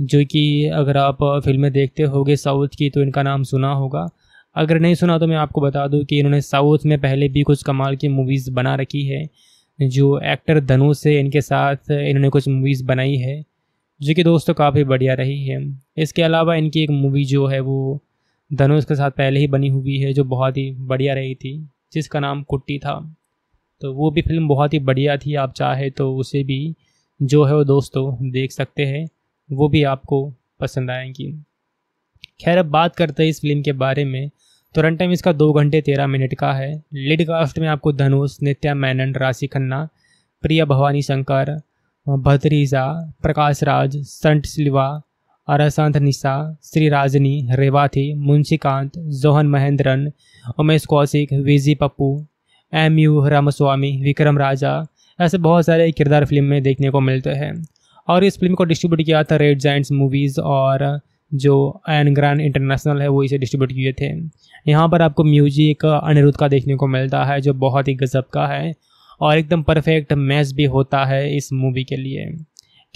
जो कि अगर आप फिल्में देखते होगे साउथ की तो इनका नाम सुना होगा। अगर नहीं सुना तो मैं आपको बता दूं कि इन्होंने साउथ में पहले भी कुछ कमाल की मूवीज़ बना रखी है। जो एक्टर धनुष है इनके साथ इन्होंने कुछ मूवीज़ बनाई है जो कि दोस्तों काफ़ी बढ़िया रही है। इसके अलावा इनकी एक मूवी जो है वो धनुष के साथ पहले ही बनी हुई है जो बहुत ही बढ़िया रही थी जिसका नाम कुट्टी था। तो वो भी फिल्म बहुत ही बढ़िया थी, आप चाहे तो उसे भी जो है वो दोस्तों देख सकते हैं, वो भी आपको पसंद आएंगी। खैर अब बात करते हैं इस फिल्म के बारे में। तो रन टाइम इसका 2 घंटे 13 मिनट का है। लीड कास्ट में आपको धनुष, नित्या मेनन, राशि खन्ना, प्रिया भवानी शंकर, भद्रीजा, प्रकाश राज, संट सिल्वा, अरसंत Nisha, Shri Rajani, Revathi, Munshikant, Johan Mahendran, Umesh Kaushik, V G Pappu, MU Ramaswamy, Vikram Raja, ऐसे बहुत सारे किरदार फिल्म में देखने को मिलते हैं। और इस फिल्म को डिस्ट्रीब्यूट किया था रेड जायंट्स मूवीज़ और जो एन ग्रैंड इंटरनेशनल है वो इसे डिस्ट्रीब्यूट किए थे। यहाँ पर आपको म्यूजिक अनिरुद्ध का देखने को मिलता है जो बहुत ही गजब का है और एकदम परफेक्ट मैच भी होता है इस मूवी के लिए।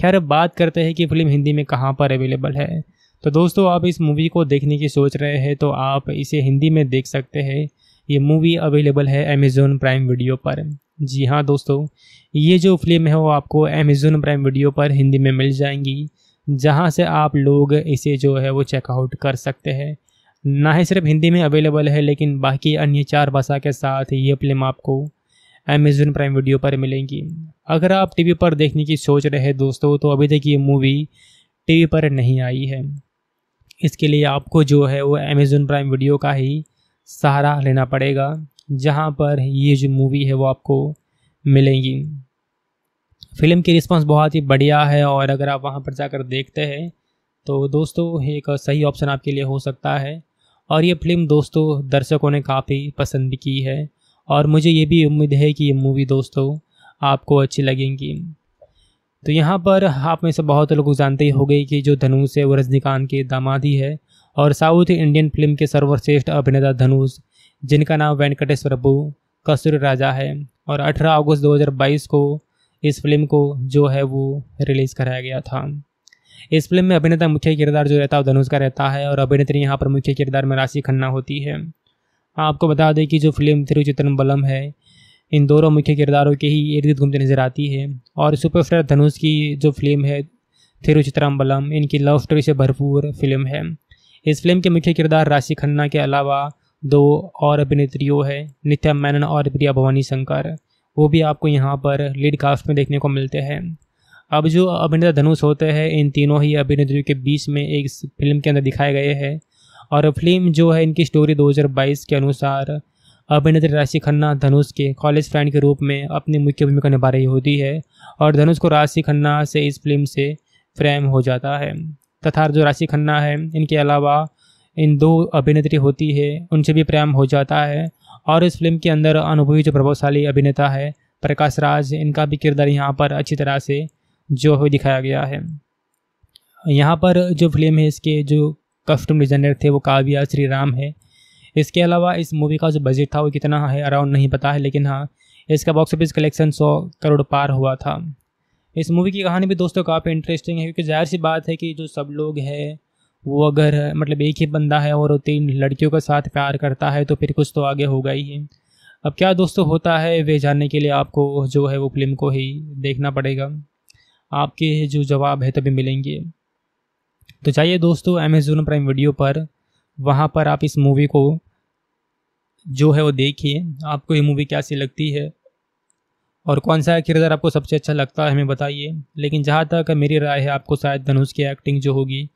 खैर बात करते हैं कि फिल्म हिंदी में कहाँ पर अवेलेबल है। तो दोस्तों आप इस मूवी को देखने की सोच रहे हैं तो आप इसे हिंदी में देख सकते हैं। ये मूवी अवेलेबल है अमेज़न प्राइम वीडियो पर। जी हाँ दोस्तों, ये जो फिल्म है वो आपको अमेज़न प्राइम वीडियो पर हिंदी में मिल जाएंगी, जहाँ से आप लोग इसे जो है वो चेकआउट कर सकते हैं। ना ही सिर्फ हिंदी में अवेलेबल है लेकिन बाकी अन्य 4 भाषा के साथ ये फिल्म आपको अमेज़न प्राइम वीडियो पर मिलेंगी। अगर आप टीवी पर देखने की सोच रहे हैं दोस्तों तो अभी तक ये मूवी टीवी पर नहीं आई है, इसके लिए आपको जो है वो अमेज़न प्राइम वीडियो का ही सहारा लेना पड़ेगा, जहां पर ये जो मूवी है वो आपको मिलेंगी। फिल्म की रिस्पांस बहुत ही बढ़िया है और अगर आप वहां पर जाकर देखते हैं तो दोस्तों एक सही ऑप्शन आपके लिए हो सकता है। और ये फिल्म दोस्तों दर्शकों ने काफ़ी पसंद की है और मुझे ये भी उम्मीद है कि ये मूवी दोस्तों आपको अच्छी लगेंगी। तो यहाँ पर आप में से बहुत लोग जानते ही होंगे कि जो धनुष है वो रजनीकांत के दामाद ही है और साउथ इंडियन फिल्म के सर्वश्रेष्ठ अभिनेता धनुष, जिनका नाम वेंकटेश प्रभु कसूर राजा है, और 18 अगस्त 2022 को इस फिल्म को जो है वो रिलीज़ कराया गया था। इस फिल्म में अभिनेता मुख्य किरदार जो रहता है धनुष का रहता है और अभिनेत्री यहाँ पर मुख्य किरदार में राशि खन्ना होती है। आपको बता दें कि जो फिल्म थिरुचित्रम्बलम है इन दोनों मुख्य किरदारों के ही इर्द गिर्द घूमते नजर आती है और सुपरस्टार धनुष की जो फिल्म है थिरुचित्रम्बलम इनकी लव स्टोरी से भरपूर फिल्म है। इस फिल्म के मुख्य किरदार राशि खन्ना के अलावा 2 और अभिनेत्रियों है नित्या मैनन और प्रिया भवानी शंकर, वो भी आपको यहाँ पर लीड कास्ट में देखने को मिलते हैं। अब जो अभिनेता धनुष होते हैं इन तीनों ही अभिनेत्रियों के बीच में एक फिल्म के अंदर दिखाए गए हैं और फिल्म जो है इनकी स्टोरी 2022 के अनुसार अभिनेत्री राशि खन्ना धनुष के कॉलेज फ्रेंड के रूप में अपनी मुख्य भूमिका निभा रही होती है और धनुष को राशि खन्ना से इस फिल्म से प्रेम हो जाता है तथा जो राशि खन्ना है इनके अलावा इन 2 अभिनेत्री होती है उनसे भी प्रेम हो जाता है। और इस फिल्म के अंदर अनुभवी जो प्रभावशाली अभिनेता है प्रकाश राज, इनका भी किरदार यहाँ पर अच्छी तरह से जो है दिखाया गया है। यहाँ पर जो फिल्म है इसके जो कस्टम डिजाइनर थे वो काव्या श्रीराम है। इसके अलावा इस मूवी का जो बजट था वो कितना है अराउंड नहीं पता है, लेकिन हाँ इसका बॉक्स ऑफिस कलेक्शन 100 करोड़ पार हुआ था। इस मूवी की कहानी भी दोस्तों काफ़ी इंटरेस्टिंग है क्योंकि जाहिर सी बात है कि जो सब लोग हैं वो अगर मतलब एक ही बंदा है और वो 3 लड़कियों के साथ प्यार करता है तो फिर कुछ तो आगे होगा ही है। अब क्या दोस्तों होता है वे जानने के लिए आपको जो है वो फिल्म को ही देखना पड़ेगा, आपके जो जवाब है तभी मिलेंगे। तो जाइए दोस्तों अमेज़न प्राइम वीडियो पर, वहाँ पर आप इस मूवी को जो है वो देखिए। आपको ये मूवी कैसी लगती है और कौन सा किरदार आपको सबसे अच्छा लगता है हमें बताइए, लेकिन जहाँ तक मेरी राय है आपको शायद धनुष की एक्टिंग जो होगी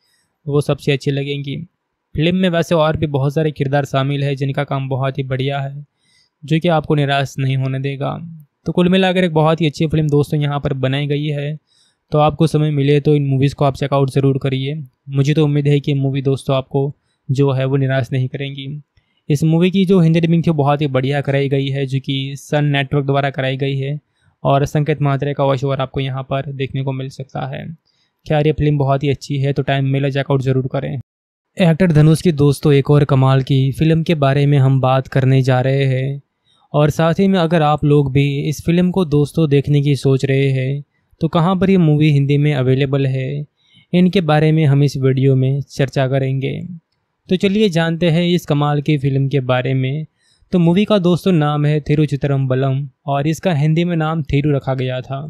वो सबसे अच्छी लगेंगी। फिल्म में वैसे और भी बहुत सारे किरदार शामिल है जिनका काम बहुत ही बढ़िया है जो कि आपको निराश नहीं होने देगा। तो कुल मिलाकर एक बहुत ही अच्छी फिल्म दोस्तों यहाँ पर बनाई गई है। तो आपको समय मिले तो इन मूवीज़ को आप चेकआउट ज़रूर करिए। मुझे तो उम्मीद है कि मूवी दोस्तों आपको जो है वो निराश नहीं करेंगी। इस मूवी की जो हिंदी डबिंग थी बहुत ही बढ़िया कराई गई है जो कि सन नेटवर्क द्वारा कराई गई है और संकेत मात्रे का वॉइस ओवर आपको यहाँ पर देखने को मिल सकता है। खैर ये फिल्म बहुत ही अच्छी है तो टाइम मिला चेकआउट ज़रूर करें। एक्टर धनुष की दोस्तों एक और कमाल की फिल्म के बारे में हम बात करने जा रहे हैं और साथ ही में अगर आप लोग भी इस फिल्म को दोस्तों देखने की सोच रहे हैं तो कहाँ पर ये मूवी हिंदी में अवेलेबल है इनके बारे में हम इस वीडियो में चर्चा करेंगे। तो चलिए जानते हैं इस कमाल की फ़िल्म के बारे में। तो मूवी का दोस्तों नाम है थिरुचित्रम्बलम और इसका हिंदी में नाम थिरु रखा गया था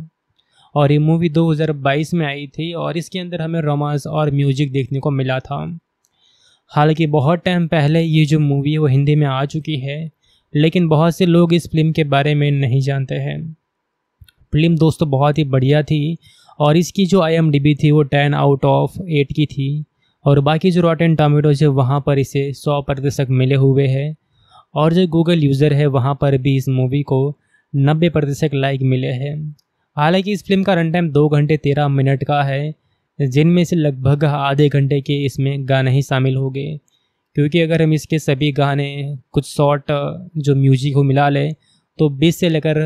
और ये मूवी 2022 में आई थी और इसके अंदर हमें रोमांस और म्यूजिक देखने को मिला था। हालांकि बहुत टाइम पहले ये जो मूवी है वो हिंदी में आ चुकी है लेकिन बहुत से लोग इस फिल्म के बारे में नहीं जानते हैं। फिल्म दोस्तों बहुत ही बढ़िया थी और इसकी जो IMDB थी वो 10/8 की थी और बाकी जो रॉटन टोमेटोज है वहाँ पर इसे 100% मिले हुए हैं और जो गूगल यूज़र है वहाँ पर भी इस मूवी को 90% लाइक मिले हैं। हालांकि इस फिल्म का रन टाइम 2 घंटे 13 मिनट का है जिनमें से लगभग आधे घंटे के इसमें गाने ही शामिल हो गए, क्योंकि अगर हम इसके सभी गाने कुछ शॉर्ट जो म्यूजिक हो मिला लें तो 20 से लेकर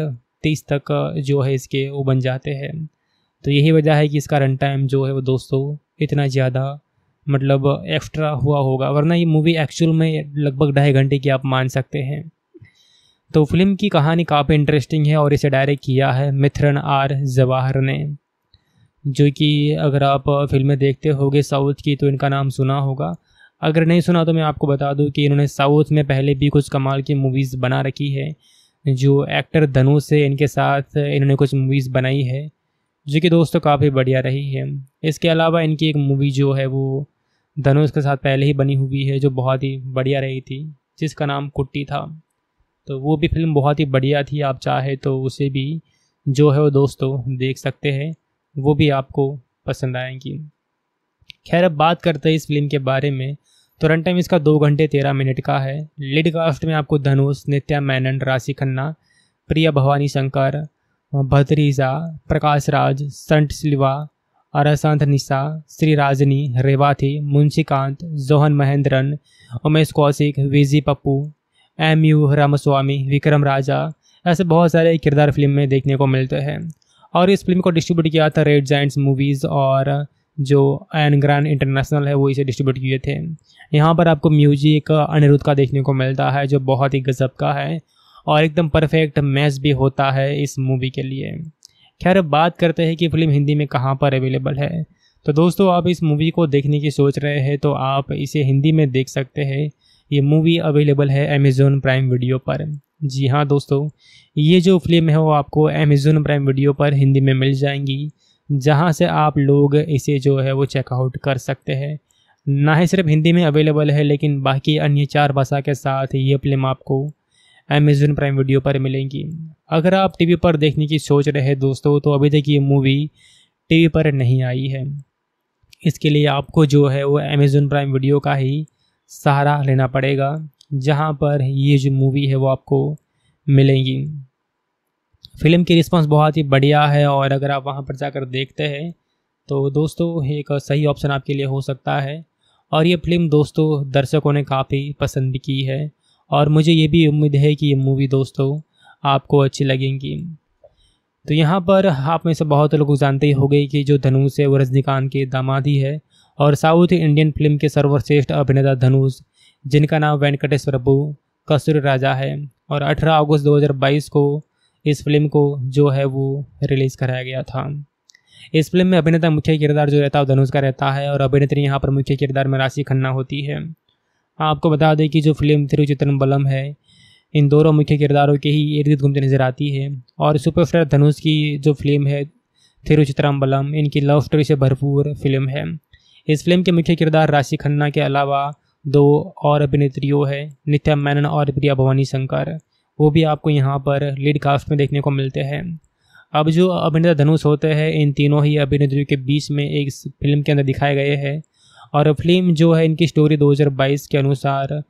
30 तक जो है इसके वो बन जाते हैं। तो यही वजह है कि इसका रन टाइम जो है वो दोस्तों इतना ज़्यादा मतलब एक्स्ट्रा हुआ होगा, वरना ये मूवी एक्चुअल में लगभग 2.5 घंटे की आप मान सकते हैं। तो फिल्म की कहानी काफ़ी इंटरेस्टिंग है और इसे डायरेक्ट किया है मिथरन आर जवाहर ने, जो कि अगर आप फिल्में देखते होगे साउथ की तो इनका नाम सुना होगा। अगर नहीं सुना तो मैं आपको बता दूं कि इन्होंने साउथ में पहले भी कुछ कमाल की मूवीज़ बना रखी है। जो एक्टर धनुष है इनके साथ इन्होंने कुछ मूवीज़ बनाई है जो कि दोस्तों काफ़ी बढ़िया रही है। इसके अलावा इनकी एक मूवी जो है वो धनुष के साथ पहले ही बनी हुई है जो बहुत ही बढ़िया रही थी, जिसका नाम कुट्टी था। तो वो भी फिल्म बहुत ही बढ़िया थी, आप चाहे तो उसे भी जो है वो दोस्तों देख सकते हैं, वो भी आपको पसंद आएंगी। खैर अब बात करते हैं इस फिल्म के बारे में। तो रन टाइम इसका 2 घंटे 13 मिनट का है। लीड कास्ट में आपको धनुष, नित्या मैनन, राशि खन्ना, प्रिया भवानी शंकर, भद्रीजा, प्रकाश राज, संट सिल्वा, अरासंत निशा, श्री राजनी, Revathi, Munshikant, Johan Mahendran, Umesh Kaushik, V G Pappu, MU Ramaswamy, Vikram Raja, ऐसे बहुत सारे किरदार फिल्म में देखने को मिलते हैं। और इस फिल्म को डिस्ट्रीब्यूट किया था रेड जायंट्स मूवीज़ और जो एन ग्रैंड इंटरनेशनल है वो इसे डिस्ट्रीब्यूट किए थे। यहाँ पर आपको म्यूजिक अनिरुद्ध का देखने को मिलता है जो बहुत ही गजब का है और एकदम परफेक्ट मैच भी होता है इस मूवी के लिए। खैर बात करते हैं कि फिल्म हिंदी में कहाँ पर अवेलेबल है। तो दोस्तों आप इस मूवी को देखने की सोच रहे हैं तो आप इसे हिंदी में देख सकते हैं। ये मूवी अवेलेबल है अमेज़न प्राइम वीडियो पर। जी हाँ दोस्तों, ये जो फिल्म है वो आपको अमेज़न प्राइम वीडियो पर हिंदी में मिल जाएंगी, जहाँ से आप लोग इसे जो है वो चेकआउट कर सकते हैं। ना ही सिर्फ हिंदी में अवेलेबल है लेकिन बाकी अन्य 4 भाषा के साथ ये फिल्म आपको अमेज़न प्राइम वीडियो पर मिलेंगी। अगर आप टीवी पर देखने की सोच रहे हैं दोस्तों तो अभी तक ये मूवी टीवी पर नहीं आई है, इसके लिए आपको जो है वो अमेज़न प्राइम वीडियो का ही सहारा लेना पड़ेगा, जहां पर ये जो मूवी है वो आपको मिलेंगी। फिल्म की रिस्पांस बहुत ही बढ़िया है और अगर आप वहां पर जाकर देखते हैं तो दोस्तों एक सही ऑप्शन आपके लिए हो सकता है। और ये फिल्म दोस्तों दर्शकों ने काफ़ी पसंद भी की है और मुझे ये भी उम्मीद है कि ये मूवी दोस्तों आपको अच्छी लगेंगी। तो यहाँ पर आप में से बहुत लोग जानते ही होंगे कि जो धनुष है वो रजनीकांत के दामाद ही है और साउथ इंडियन फिल्म के सर्वश्रेष्ठ अभिनेता धनुष, जिनका नाम वेंकटेश प्रभु कसूर राजा है। और 18 अगस्त 2022 को इस फिल्म को जो है वो रिलीज़ कराया गया था। इस फिल्म में अभिनेता मुख्य किरदार जो रहता है धनुष का रहता है और अभिनेत्री यहाँ पर मुख्य किरदार में राशि खन्ना होती है। आपको बता दें कि जो फिल्म तिरुचित्रम्बलम है इन दोनों मुख्य किरदारों के ही इर्द गिर्द घूमते नजर आती है। और सुपरस्टार धनुष की जो फिल्म है तिरुचित्रम्बलम, इनकी लव स्टोरी से भरपूर फिल्म है। इस फिल्म के मुख्य किरदार राशि खन्ना के अलावा 2 और अभिनेत्रियों हैं, नित्या मैनन और प्रिया भवानी शंकर, वो भी आपको यहाँ पर लीड कास्ट में देखने को मिलते हैं। अब जो अभिनेता धनुष होते हैं इन तीनों ही अभिनेत्रियों के बीच में एक फिल्म के अंदर दिखाए गए हैं। और फिल्म जो है इनकी स्टोरी 2022 के अनुसार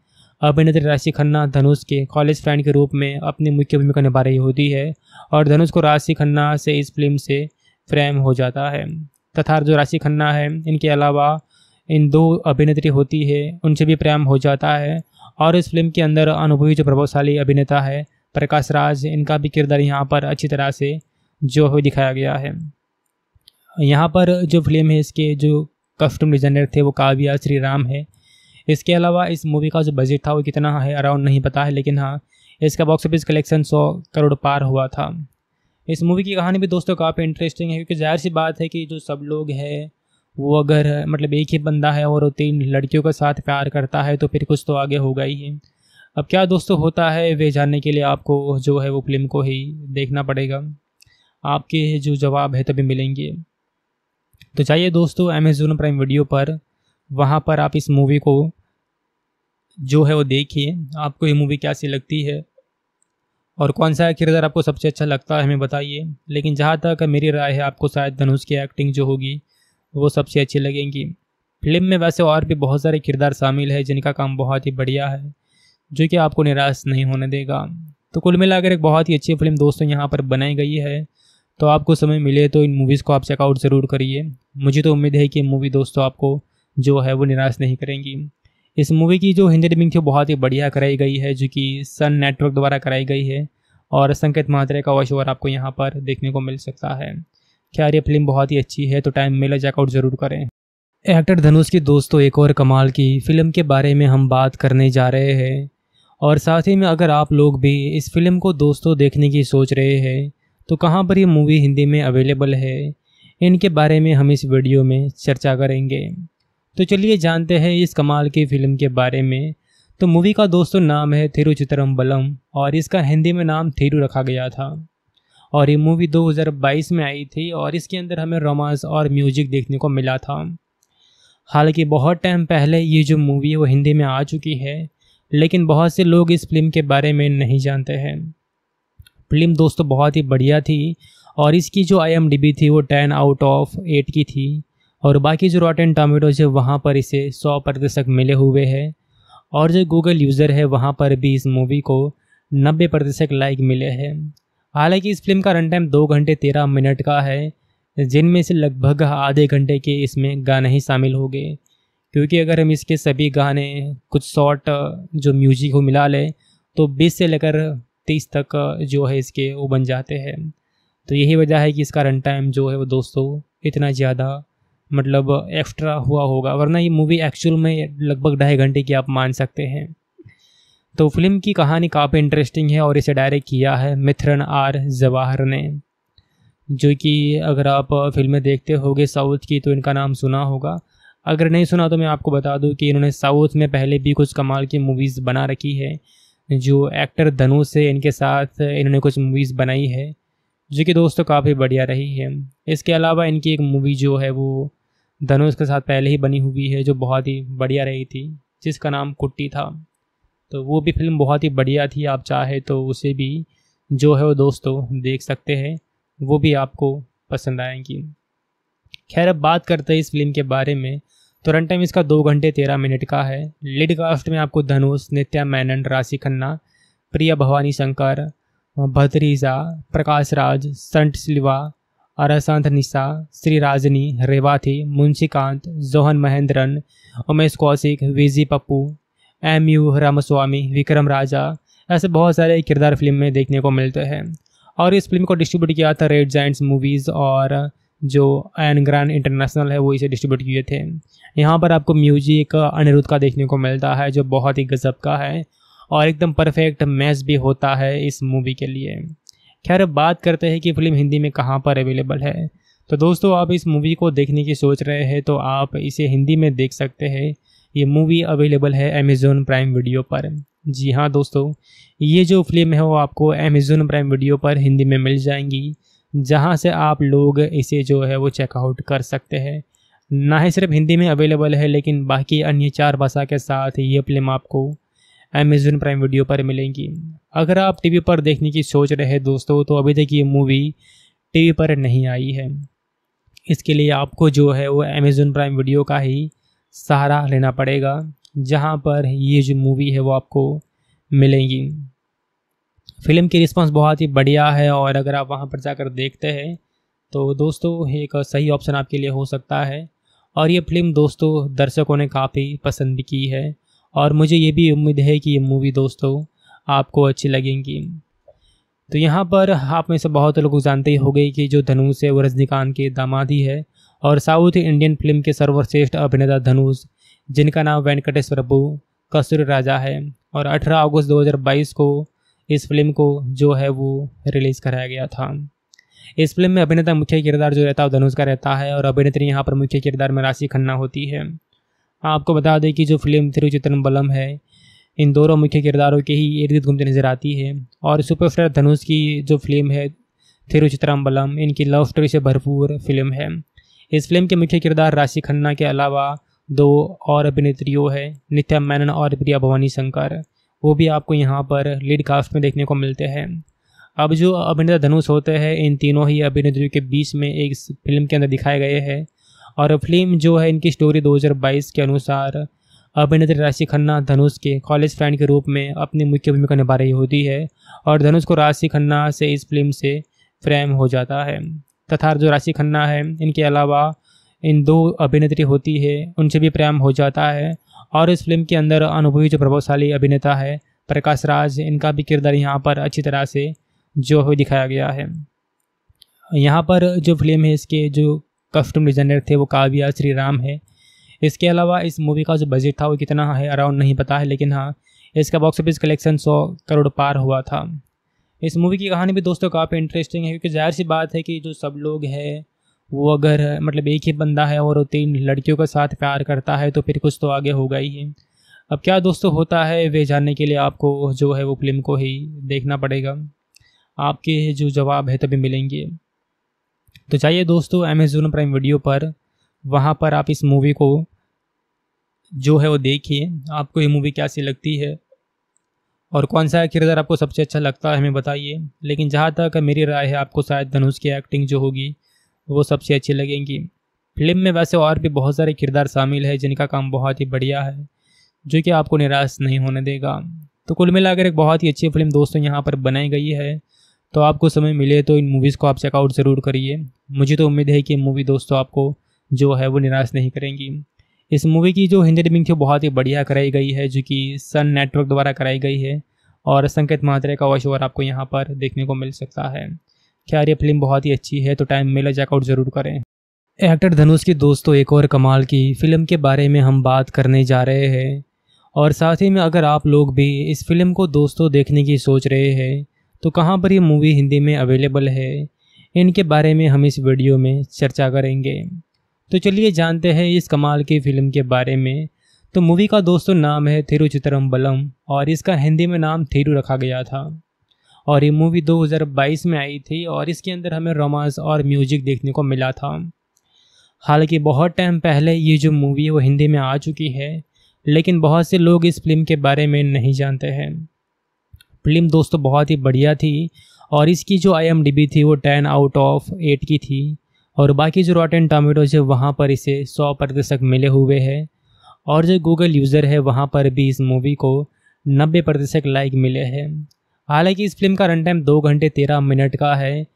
अभिनेत्री राशि खन्ना धनुष के कॉलेज फ्रेंड के रूप में अपनी मुख्य भूमिका निभा रही होती है और धनुष को राशि खन्ना से इस फिल्म से प्रेम हो जाता है। तथा जो राशि खन्ना है इनके अलावा इन 2 अभिनेत्री होती है उनसे भी प्रेम हो जाता है। और इस फिल्म के अंदर अनुभवी जो प्रभावशाली अभिनेता है प्रकाश राज, इनका भी किरदार यहाँ पर अच्छी तरह से जो है दिखाया गया है। यहाँ पर जो फिल्म है इसके जो कस्टम डिज़ाइनर थे वो काव्या श्रीराम है। इसके अलावा इस मूवी का जो बजट था वो कितना है अराउंड नहीं पता है, लेकिन हाँ इसका बॉक्स ऑफिस कलेक्शन 100 करोड़ पार हुआ था। इस मूवी की कहानी भी दोस्तों काफ़ी इंटरेस्टिंग है, क्योंकि जाहिर सी बात है कि जो सब लोग हैं वो अगर मतलब एक ही बंदा है और वो 3 लड़कियों के साथ प्यार करता है तो फिर कुछ तो आगे होगा ही है। अब क्या दोस्तों होता है वे जानने के लिए आपको जो है वो फिल्म को ही देखना पड़ेगा, आपके जो जवाब है तभी मिलेंगे। तो जाइए दोस्तों अमेज़न प्राइम वीडियो पर, वहाँ पर आप इस मूवी को जो है वो देखिए। आपको ये मूवी कैसी लगती है और कौन सा किरदार आपको सबसे अच्छा लगता है हमें बताइए। लेकिन जहाँ तक मेरी राय है आपको शायद धनुष की एक्टिंग जो होगी वो सबसे अच्छी लगेंगी। फिल्म में वैसे और भी बहुत सारे किरदार शामिल है जिनका काम बहुत ही बढ़िया है, जो कि आपको निराश नहीं होने देगा। तो कुल मिलाकर एक बहुत ही अच्छी फिल्म दोस्तों यहाँ पर बनाई गई है। तो आपको समय मिले तो इन मूवीज़ को आप चेकआउट ज़रूर करिए। मुझे तो उम्मीद है कि मूवी दोस्तों आपको जो है वो निराश नहीं करेंगी। इस मूवी की जो हिंदी डबिंग थी बहुत ही बढ़िया कराई गई है, जो कि सन नेटवर्क द्वारा कराई गई है और संकेत मात्रे का वॉइस ओवर आपको यहाँ पर देखने को मिल सकता है। खैर ये फिल्म बहुत ही अच्छी है, तो टाइम मिला चेकआउट ज़रूर करें। एक्टर धनुष की दोस्तों एक और कमाल की फ़िल्म के बारे में हम बात करने जा रहे हैं। और साथ ही में अगर आप लोग भी इस फिल्म को दोस्तों देखने की सोच रहे हैं तो कहाँ पर ये मूवी हिंदी में अवेलेबल है, इनके बारे में हम इस वीडियो में चर्चा करेंगे। तो चलिए जानते हैं इस कमाल की फ़िल्म के बारे में। तो मूवी का दोस्तों नाम है थिरुचित्रम्बलम और इसका हिंदी में नाम थिरु रखा गया था। और ये मूवी 2022 में आई थी और इसके अंदर हमें रोमांस और म्यूजिक देखने को मिला था। हालांकि बहुत टाइम पहले ये जो मूवी है वो हिंदी में आ चुकी है, लेकिन बहुत से लोग इस फिल्म के बारे में नहीं जानते हैं। फिल्म दोस्तों बहुत ही बढ़िया थी और इसकी जो IMDB थी वो 10/8 की थी और बाकी जो रॉटन टोमेटोज़ है वहाँ पर इसे 100% मिले हुए है। और जो गूगल यूज़र है वहाँ पर भी इस मूवी को 90% लाइक मिले हैं। हालांकि इस फिल्म का रन टाइम 2 घंटे 13 मिनट का है, जिनमें से लगभग आधे घंटे के इसमें गाने ही शामिल हो गए, क्योंकि अगर हम इसके सभी गाने कुछ शॉर्ट जो म्यूजिक को मिला लें तो 20 से लेकर 30 तक जो है इसके वो बन जाते हैं। तो यही वजह है कि इसका रन टाइम जो है वो दोस्तों इतना ज़्यादा मतलब एक्स्ट्रा हुआ होगा, वरना ये मूवी एक्चुअल में लगभग 2.5 घंटे की आप मान सकते हैं। तो फिल्म की कहानी काफ़ी इंटरेस्टिंग है और इसे डायरेक्ट किया है मिथरन आर जवाहर ने, जो कि अगर आप फिल्में देखते होगे साउथ की तो इनका नाम सुना होगा। अगर नहीं सुना तो मैं आपको बता दूं कि इन्होंने साउथ में पहले भी कुछ कमाल की मूवीज़ बना रखी है। जो एक्टर धनुष है इनके साथ इन्होंने कुछ मूवीज़ बनाई है जो कि दोस्तों काफ़ी बढ़िया रही है। इसके अलावा इनकी एक मूवी जो है वो धनुष के साथ पहले ही बनी हुई है जो बहुत ही बढ़िया रही थी, जिसका नाम कुट्टी था। तो वो भी फिल्म बहुत ही बढ़िया थी, आप चाहे तो उसे भी जो है वो दोस्तों देख सकते हैं, वो भी आपको पसंद आएंगी। खैर अब बात करते हैं इस फिल्म के बारे में। तो रन टाइम इसका 2 घंटे 13 मिनट का है। लीड कास्ट में आपको धनुष, नित्या मैनन, राशि खन्ना, प्रिया भवानी शंकर, भद्रीजा, प्रकाश राज, संट सिल्वा, अरसंत निशा, श्री राजनी, Revathi, Munshikant, Johan Mahendran, Umesh Kaushik, V G Pappu, M.U. Ramaswamy, Vikram Raja, ऐसे बहुत सारे किरदार फिल्म में देखने को मिलते हैं। और इस फिल्म को डिस्ट्रीब्यूट किया था रेड जायंट्स मूवीज़ और जो एन ग्रैंड इंटरनेशनल है वो इसे डिस्ट्रीब्यूट किए थे। यहाँ पर आपको म्यूजिक अनिरुद्ध का देखने को मिलता है जो बहुत ही गजब का है और एकदम परफेक्ट मैच भी होता है इस मूवी के लिए। खैर बात करते हैं कि फिल्म हिंदी में कहाँ पर अवेलेबल है। तो दोस्तों आप इस मूवी को देखने की सोच रहे हैं तो आप इसे हिंदी में देख सकते हैं। ये मूवी अवेलेबल है अमेज़न प्राइम वीडियो पर। जी हाँ दोस्तों, ये जो फिल्म है वो आपको अमेज़न प्राइम वीडियो पर हिंदी में मिल जाएंगी, जहाँ से आप लोग इसे जो है वो चेकआउट कर सकते हैं। ना ही सिर्फ हिंदी में अवेलेबल है लेकिन बाकी अन्य 4 भाषा के साथ ये फिल्म आपको अमेज़न प्राइम वीडियो पर मिलेंगी। अगर आप टीवी पर देखने की सोच रहे हैं दोस्तों तो अभी तक ये मूवी टीवी पर नहीं आई है। इसके लिए आपको जो है वो अमेज़न प्राइम वीडियो का ही सहारा लेना पड़ेगा, जहां पर ये जो मूवी है वो आपको मिलेगी। फिल्म की रिस्पांस बहुत ही बढ़िया है और अगर आप वहां पर जाकर देखते हैं तो दोस्तों एक सही ऑप्शन आपके लिए हो सकता है। और ये फिल्म दोस्तों दर्शकों ने काफ़ी पसंद की है और मुझे ये भी उम्मीद है कि ये मूवी दोस्तों आपको अच्छी लगेंगी। तो यहाँ पर आप में से बहुत लोग जानते ही होंगे कि जो धनुष है वो रजनीकांत के दामाद ही है और साउथ इंडियन फिल्म के सर्वश्रेष्ठ अभिनेता धनुष, जिनका नाम वेंकटेश प्रभु कसूर राजा है। और 18 अगस्त 2022 को इस फिल्म को जो है वो रिलीज़ कराया गया था। इस फिल्म में अभिनेता मुख्य किरदार जो रहता है धनुष का रहता है और अभिनेत्री यहाँ पर मुख्य किरदार में राशि खन्ना होती है। आपको बता दें कि जो फिल्म थिरुचित्रम्बलम है इन दोनों मुख्य किरदारों के ही इर्द गिर्द घूमते नजर आती है। और सुपरस्टार धनुष की जो फिल्म है थिरुचित्रम्बलम, इनकी लव स्टोरी से भरपूर फिल्म है। इस फिल्म के मुख्य किरदार राशि खन्ना के अलावा 2 और अभिनेत्रियों है, नित्या मैनन और प्रिया भवानी शंकर, वो भी आपको यहाँ पर लीड कास्ट में देखने को मिलते हैं। अब जो अभिनेता धनुष होते हैं इन तीनों ही अभिनेत्रियों के बीच में एक फिल्म के अंदर दिखाए गए हैं। और फिल्म जो है इनकी स्टोरी 2022 के अनुसार अभिनेत्री राशि खन्ना धनुष के कॉलेज फ्रेंड के रूप में अपनी मुख्य भूमिका निभा रही होती है और धनुष को राशि खन्ना से इस फिल्म से प्रेम हो जाता है। तथा जो राशि खन्ना है इनके अलावा इन 2 अभिनेत्री होती है उनसे भी प्रेम हो जाता है। और इस फिल्म के अंदर अनुभवी जो प्रभावशाली अभिनेता है प्रकाश राज, इनका भी किरदार यहाँ पर अच्छी तरह से जो है दिखाया गया है। यहाँ पर जो फिल्म है इसके जो कॉस्ट्यूम डिज़ाइनर थे वो काव्या श्रीराम है। इसके अलावा इस मूवी का जो बजट था वो कितना है अराउंड नहीं पता है, लेकिन हाँ इसका बॉक्स ऑफिस कलेक्शन 100 करोड़ पार हुआ था। इस मूवी की कहानी भी दोस्तों काफ़ी इंटरेस्टिंग है, क्योंकि जाहिर सी बात है कि जो सब लोग हैं वो अगर मतलब एक ही बंदा है और वो 3 लड़कियों के साथ प्यार करता है तो फिर कुछ तो आगे होगा ही है। अब क्या दोस्तों होता है वे जानने के लिए आपको जो है वो फिल्म को ही देखना पड़ेगा, आपके जो जवाब है तभी मिलेंगे। तो चाहिए दोस्तों अमेज़न प्राइम वीडियो पर, वहाँ पर आप इस मूवी को जो है वो देखिए। आपको ये मूवी कैसी लगती है और कौन सा किरदार आपको सबसे अच्छा लगता है हमें बताइए, लेकिन जहाँ तक मेरी राय है आपको शायद धनुष की एक्टिंग जो होगी वो सबसे अच्छी लगेंगी। फिल्म में वैसे और भी बहुत सारे किरदार शामिल है जिनका काम बहुत ही बढ़िया है, जो कि आपको निराश नहीं होने देगा। तो कुल मिलाकर एक बहुत ही अच्छी फिल्म दोस्तों यहाँ पर बनाई गई है। तो आपको समय मिले तो इन मूवीज़ को आप चेकआउट ज़रूर करिए। मुझे तो उम्मीद है कि मूवी दोस्तों आपको जो है वो निराश नहीं करेंगी। इस मूवी की जो हिंदी डबिंग थी बहुत ही बढ़िया कराई गई है, जो कि सन नेटवर्क द्वारा कराई गई है और संकेत महात्रे का वॉइस ओवर आपको यहाँ पर देखने को मिल सकता है। खैर ये फिल्म बहुत ही अच्छी है, तो टाइम मिला चेकआउट ज़रूर करें। एक्टर धनुष की दोस्तों एक और कमाल की फ़िल्म के बारे में हम बात करने जा रहे हैं, और साथ ही में अगर आप लोग भी इस फिल्म को दोस्तों देखने की सोच रहे हैं तो कहाँ पर ये मूवी हिंदी में अवेलेबल है, इनके बारे में हम इस वीडियो में चर्चा करेंगे। तो चलिए जानते हैं इस कमाल की फ़िल्म के बारे में। तो मूवी का दोस्तों नाम है थिरुचित्रम्बलम और इसका हिंदी में नाम थिरू रखा गया था, और ये मूवी 2022 में आई थी और इसके अंदर हमें रोमांस और म्यूजिक देखने को मिला था। हालांकि बहुत टाइम पहले ये जो मूवी है वो हिंदी में आ चुकी है, लेकिन बहुत से लोग इस फिल्म के बारे में नहीं जानते हैं। फिल्म दोस्तों बहुत ही बढ़िया थी और इसकी जो IMDB थी वो 10/8 की थी, और बाकी जो रॉटन टोमेटोज है वहाँ पर इसे 100% मिले हुए हैं, और जो गूगल यूज़र है वहाँ पर भी इस मूवी को 90% लाइक मिले हैं। हालांकि इस फिल्म का रन टाइम 2 घंटे 13 मिनट का है,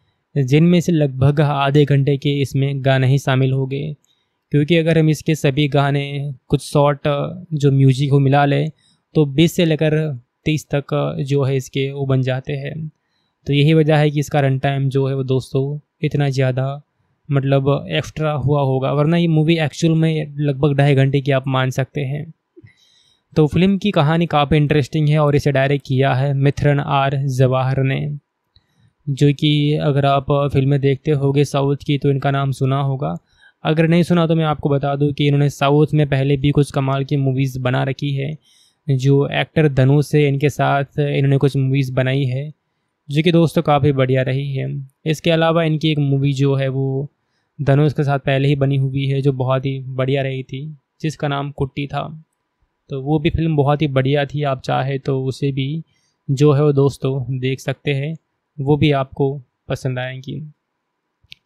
जिनमें से लगभग आधे घंटे के इसमें गाने ही शामिल हो गए, क्योंकि अगर हम इसके सभी गाने कुछ शॉर्ट जो म्यूजिक को मिला लें तो 20 से लेकर 30 तक जो है इसके वो बन जाते हैं। तो यही वजह है कि इसका रन टाइम जो है वो दोस्तों इतना ज़्यादा मतलब एक्स्ट्रा हुआ होगा, वरना ये मूवी एक्चुअल में लगभग 2.5 घंटे की आप मान सकते हैं। तो फिल्म की कहानी काफ़ी इंटरेस्टिंग है और इसे डायरेक्ट किया है मिथरन आर जवाहर ने, जो कि अगर आप फिल्में देखते होगे साउथ की तो इनका नाम सुना होगा। अगर नहीं सुना तो मैं आपको बता दूं कि इन्होंने साउथ में पहले भी कुछ कमाल की मूवीज़ बना रखी है। जो एक्टर धनुष है इनके साथ इन्होंने कुछ मूवीज़ बनाई है जो कि दोस्तों काफ़ी बढ़िया रही है। इसके अलावा इनकी एक मूवी जो है वो धनुष के साथ पहले ही बनी हुई है जो बहुत ही बढ़िया रही थी, जिसका नाम कुट्टी था। तो वो भी फिल्म बहुत ही बढ़िया थी, आप चाहे तो उसे भी जो है वो दोस्तों देख सकते हैं, वो भी आपको पसंद आएंगी।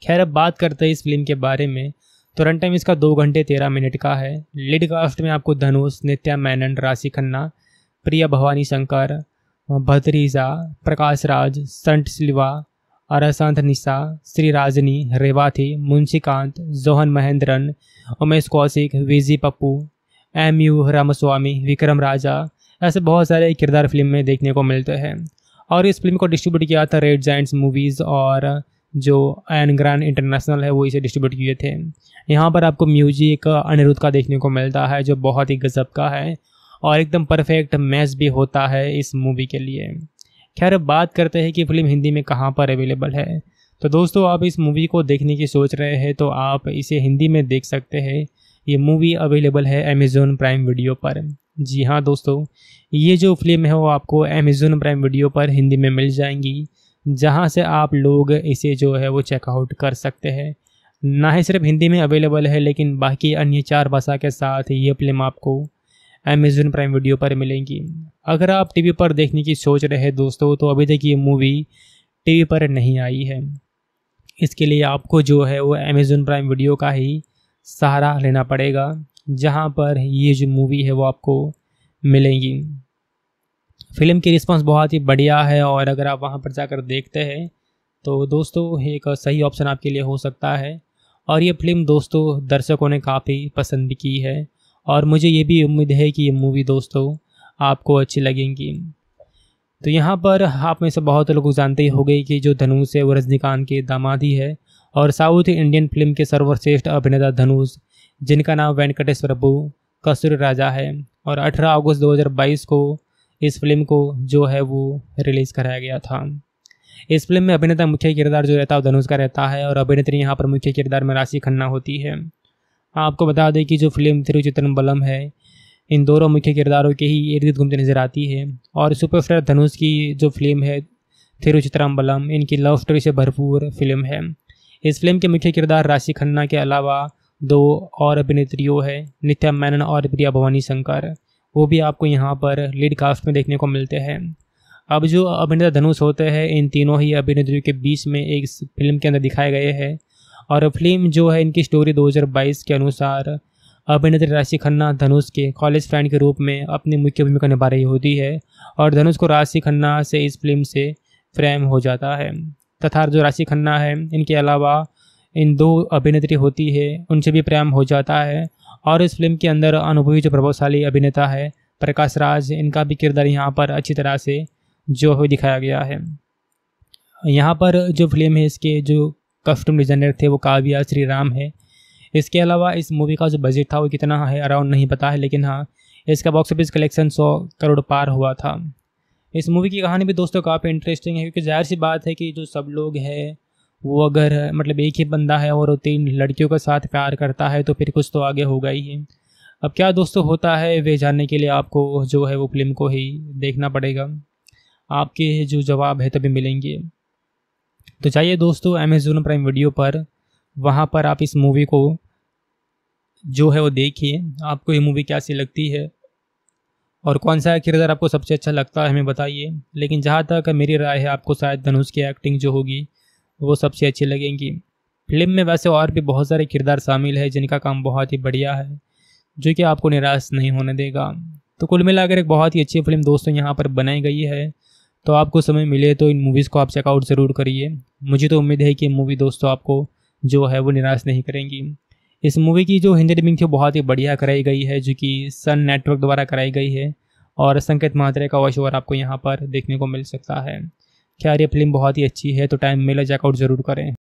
खैर अब बात करते हैं इस फिल्म के बारे में। तो रन टाइम इसका 2 घंटे 13 मिनट का है। लीड कास्ट में आपको धनुष, नित्या मैनन, राशि खन्ना, प्रिया भवानी शंकर, भतरीजा, प्रकाश राज, संट सिल्वा, अरसंत निशा, श्री राजनी, Revathi, Munshikant, Johan Mahendran, Umesh Kaushik, V G Pappu, MU Ramaswamy, Vikram Raja, ऐसे बहुत सारे किरदार फिल्म में देखने को मिलते हैं। और इस फिल्म को डिस्ट्रीब्यूट किया था रेड जायंट्स मूवीज़, और जो एन ग्रैंड इंटरनेशनल है वो इसे डिस्ट्रीब्यूट किए थे। यहाँ पर आपको म्यूजिक अनिरुद्ध का देखने को मिलता है जो बहुत ही गजब का है, और एकदम परफेक्ट मैच भी होता है इस मूवी के लिए। खैर बात करते हैं कि फिल्म हिंदी में कहाँ पर अवेलेबल है। तो दोस्तों आप इस मूवी को देखने की सोच रहे हैं तो आप इसे हिंदी में देख सकते हैं। ये मूवी अवेलेबल है अमेज़न प्राइम वीडियो पर। जी हाँ दोस्तों, ये जो फिल्म है वो आपको अमेज़न प्राइम वीडियो पर हिंदी में मिल जाएंगी, जहाँ से आप लोग इसे जो है वो चेकआउट कर सकते हैं। ना ही सिर्फ हिंदी में अवेलेबल है, लेकिन बाकी अन्य 4 भाषा के साथ ये फिल्म आपको अमेज़न प्राइम वीडियो पर मिलेंगी। अगर आप टीवी पर देखने की सोच रहे हैं दोस्तों तो अभी तक ये मूवी टीवी पर नहीं आई है, इसके लिए आपको जो है वो अमेज़न प्राइम वीडियो का ही सहारा लेना पड़ेगा, जहाँ पर ये जो मूवी है वो आपको मिलेगी। फिल्म की रिस्पांस बहुत ही बढ़िया है, और अगर आप वहाँ पर जाकर देखते हैं तो दोस्तों एक सही ऑप्शन आपके लिए हो सकता है। और ये फिल्म दोस्तों दर्शकों ने काफ़ी पसंद की है, और मुझे ये भी उम्मीद है कि ये मूवी दोस्तों आपको अच्छी लगेंगी। तो यहाँ पर आप में से बहुत लोग जानते ही होंगे कि जो धनुष है वो रजनीकांत के दामाद ही है, और साउथ इंडियन फिल्म के सर्वश्रेष्ठ अभिनेता धनुष जिनका नाम वेंकटेश प्रभु कसूर राजा है। और 18 अगस्त 2022 को इस फिल्म को जो है वो रिलीज़ कराया गया था। इस फिल्म में अभिनेता मुख्य किरदार जो रहता है धनुष का रहता है और अभिनेत्री यहाँ पर मुख्य किरदार में राशि खन्ना होती है। आपको बता दें कि जो फिल्म तिरुचित्रम्बलम है इन दोनों मुख्य किरदारों के ही इर्द गिर्द घूमते नजर आती है। और सुपरस्टार धनुष की जो फिल्म है थिरुचित्रम्बलम इनकी लव स्टोरी से भरपूर फिल्म है। इस फिल्म के मुख्य किरदार राशि खन्ना के अलावा दो और अभिनेत्रियों हैं नित्या मैनन और प्रिया भवानी शंकर, वो भी आपको यहाँ पर लीड कास्ट में देखने को मिलते हैं। अब जो अभिनेता धनुष होते हैं इन तीनों ही अभिनेत्रियों के बीच में एक फिल्म के अंदर दिखाए गए हैं। और फिल्म जो है इनकी स्टोरी 2022 के अनुसार अभिनेत्री राशि खन्ना धनुष के कॉलेज फ्रेंड के रूप में अपनी मुख्य भूमिका निभा रही होती है और धनुष को राशि खन्ना से इस फिल्म से प्रेम हो जाता है। तथा जो राशि खन्ना है इनके अलावा इन दो अभिनेत्री होती है उनसे भी प्रेम हो जाता है। और इस फिल्म के अंदर अनुभवी जो प्रभावशाली अभिनेता है प्रकाश राज, इनका भी किरदार यहाँ पर अच्छी तरह से जो है दिखाया गया है। यहाँ पर जो फिल्म है इसके जो कस्टम डिज़ाइनर थे वो काव्या श्रीराम है। इसके अलावा इस मूवी का जो बजट था वो कितना है अराउंड नहीं पता है, लेकिन हाँ इसका बॉक्स ऑफिस कलेक्शन 100 करोड़ पार हुआ था। इस मूवी की कहानी भी दोस्तों काफ़ी इंटरेस्टिंग है, क्योंकि जाहिर सी बात है कि जो सब लोग हैं वो अगर मतलब एक ही बंदा है और वो 3 लड़कियों के साथ प्यार करता है तो फिर कुछ तो आगे होगा ही है। अब क्या दोस्तों होता है वे जानने के लिए आपको जो है वो फिल्म को ही देखना पड़ेगा, आपके जो जवाब है तभी मिलेंगे। तो चाहिए दोस्तों अमेज़न प्राइम वीडियो पर, वहाँ पर आप इस मूवी को जो है वो देखिए। आपको ये मूवी कैसी लगती है और कौन सा किरदार आपको सबसे अच्छा लगता है हमें बताइए। लेकिन जहाँ तक मेरी राय है आपको शायद धनुष की एक्टिंग जो होगी वो सबसे अच्छी लगेंगी। फिल्म में वैसे और भी बहुत सारे किरदार शामिल है जिनका काम बहुत ही बढ़िया है, जो कि आपको निराश नहीं होने देगा। तो कुल मिलाकर एक बहुत ही अच्छी फिल्म दोस्तों यहाँ पर बनाई गई है। तो आपको समय मिले तो इन मूवीज़ को आप चेकआउट ज़रूर करिए। मुझे तो उम्मीद है कि मूवी दोस्तों आपको जो है वो निराश नहीं करेंगी। इस मूवी की जो हिंदी डबिंग थी बहुत ही बढ़िया कराई गई है, जो कि सन नेटवर्क द्वारा कराई गई है और संकेत मात्रे का वॉइस ओवर आपको यहाँ पर देखने को मिल सकता है। खैर ये फिल्म बहुत ही अच्छी है, तो टाइम मिले चेकआउट ज़रूर करें।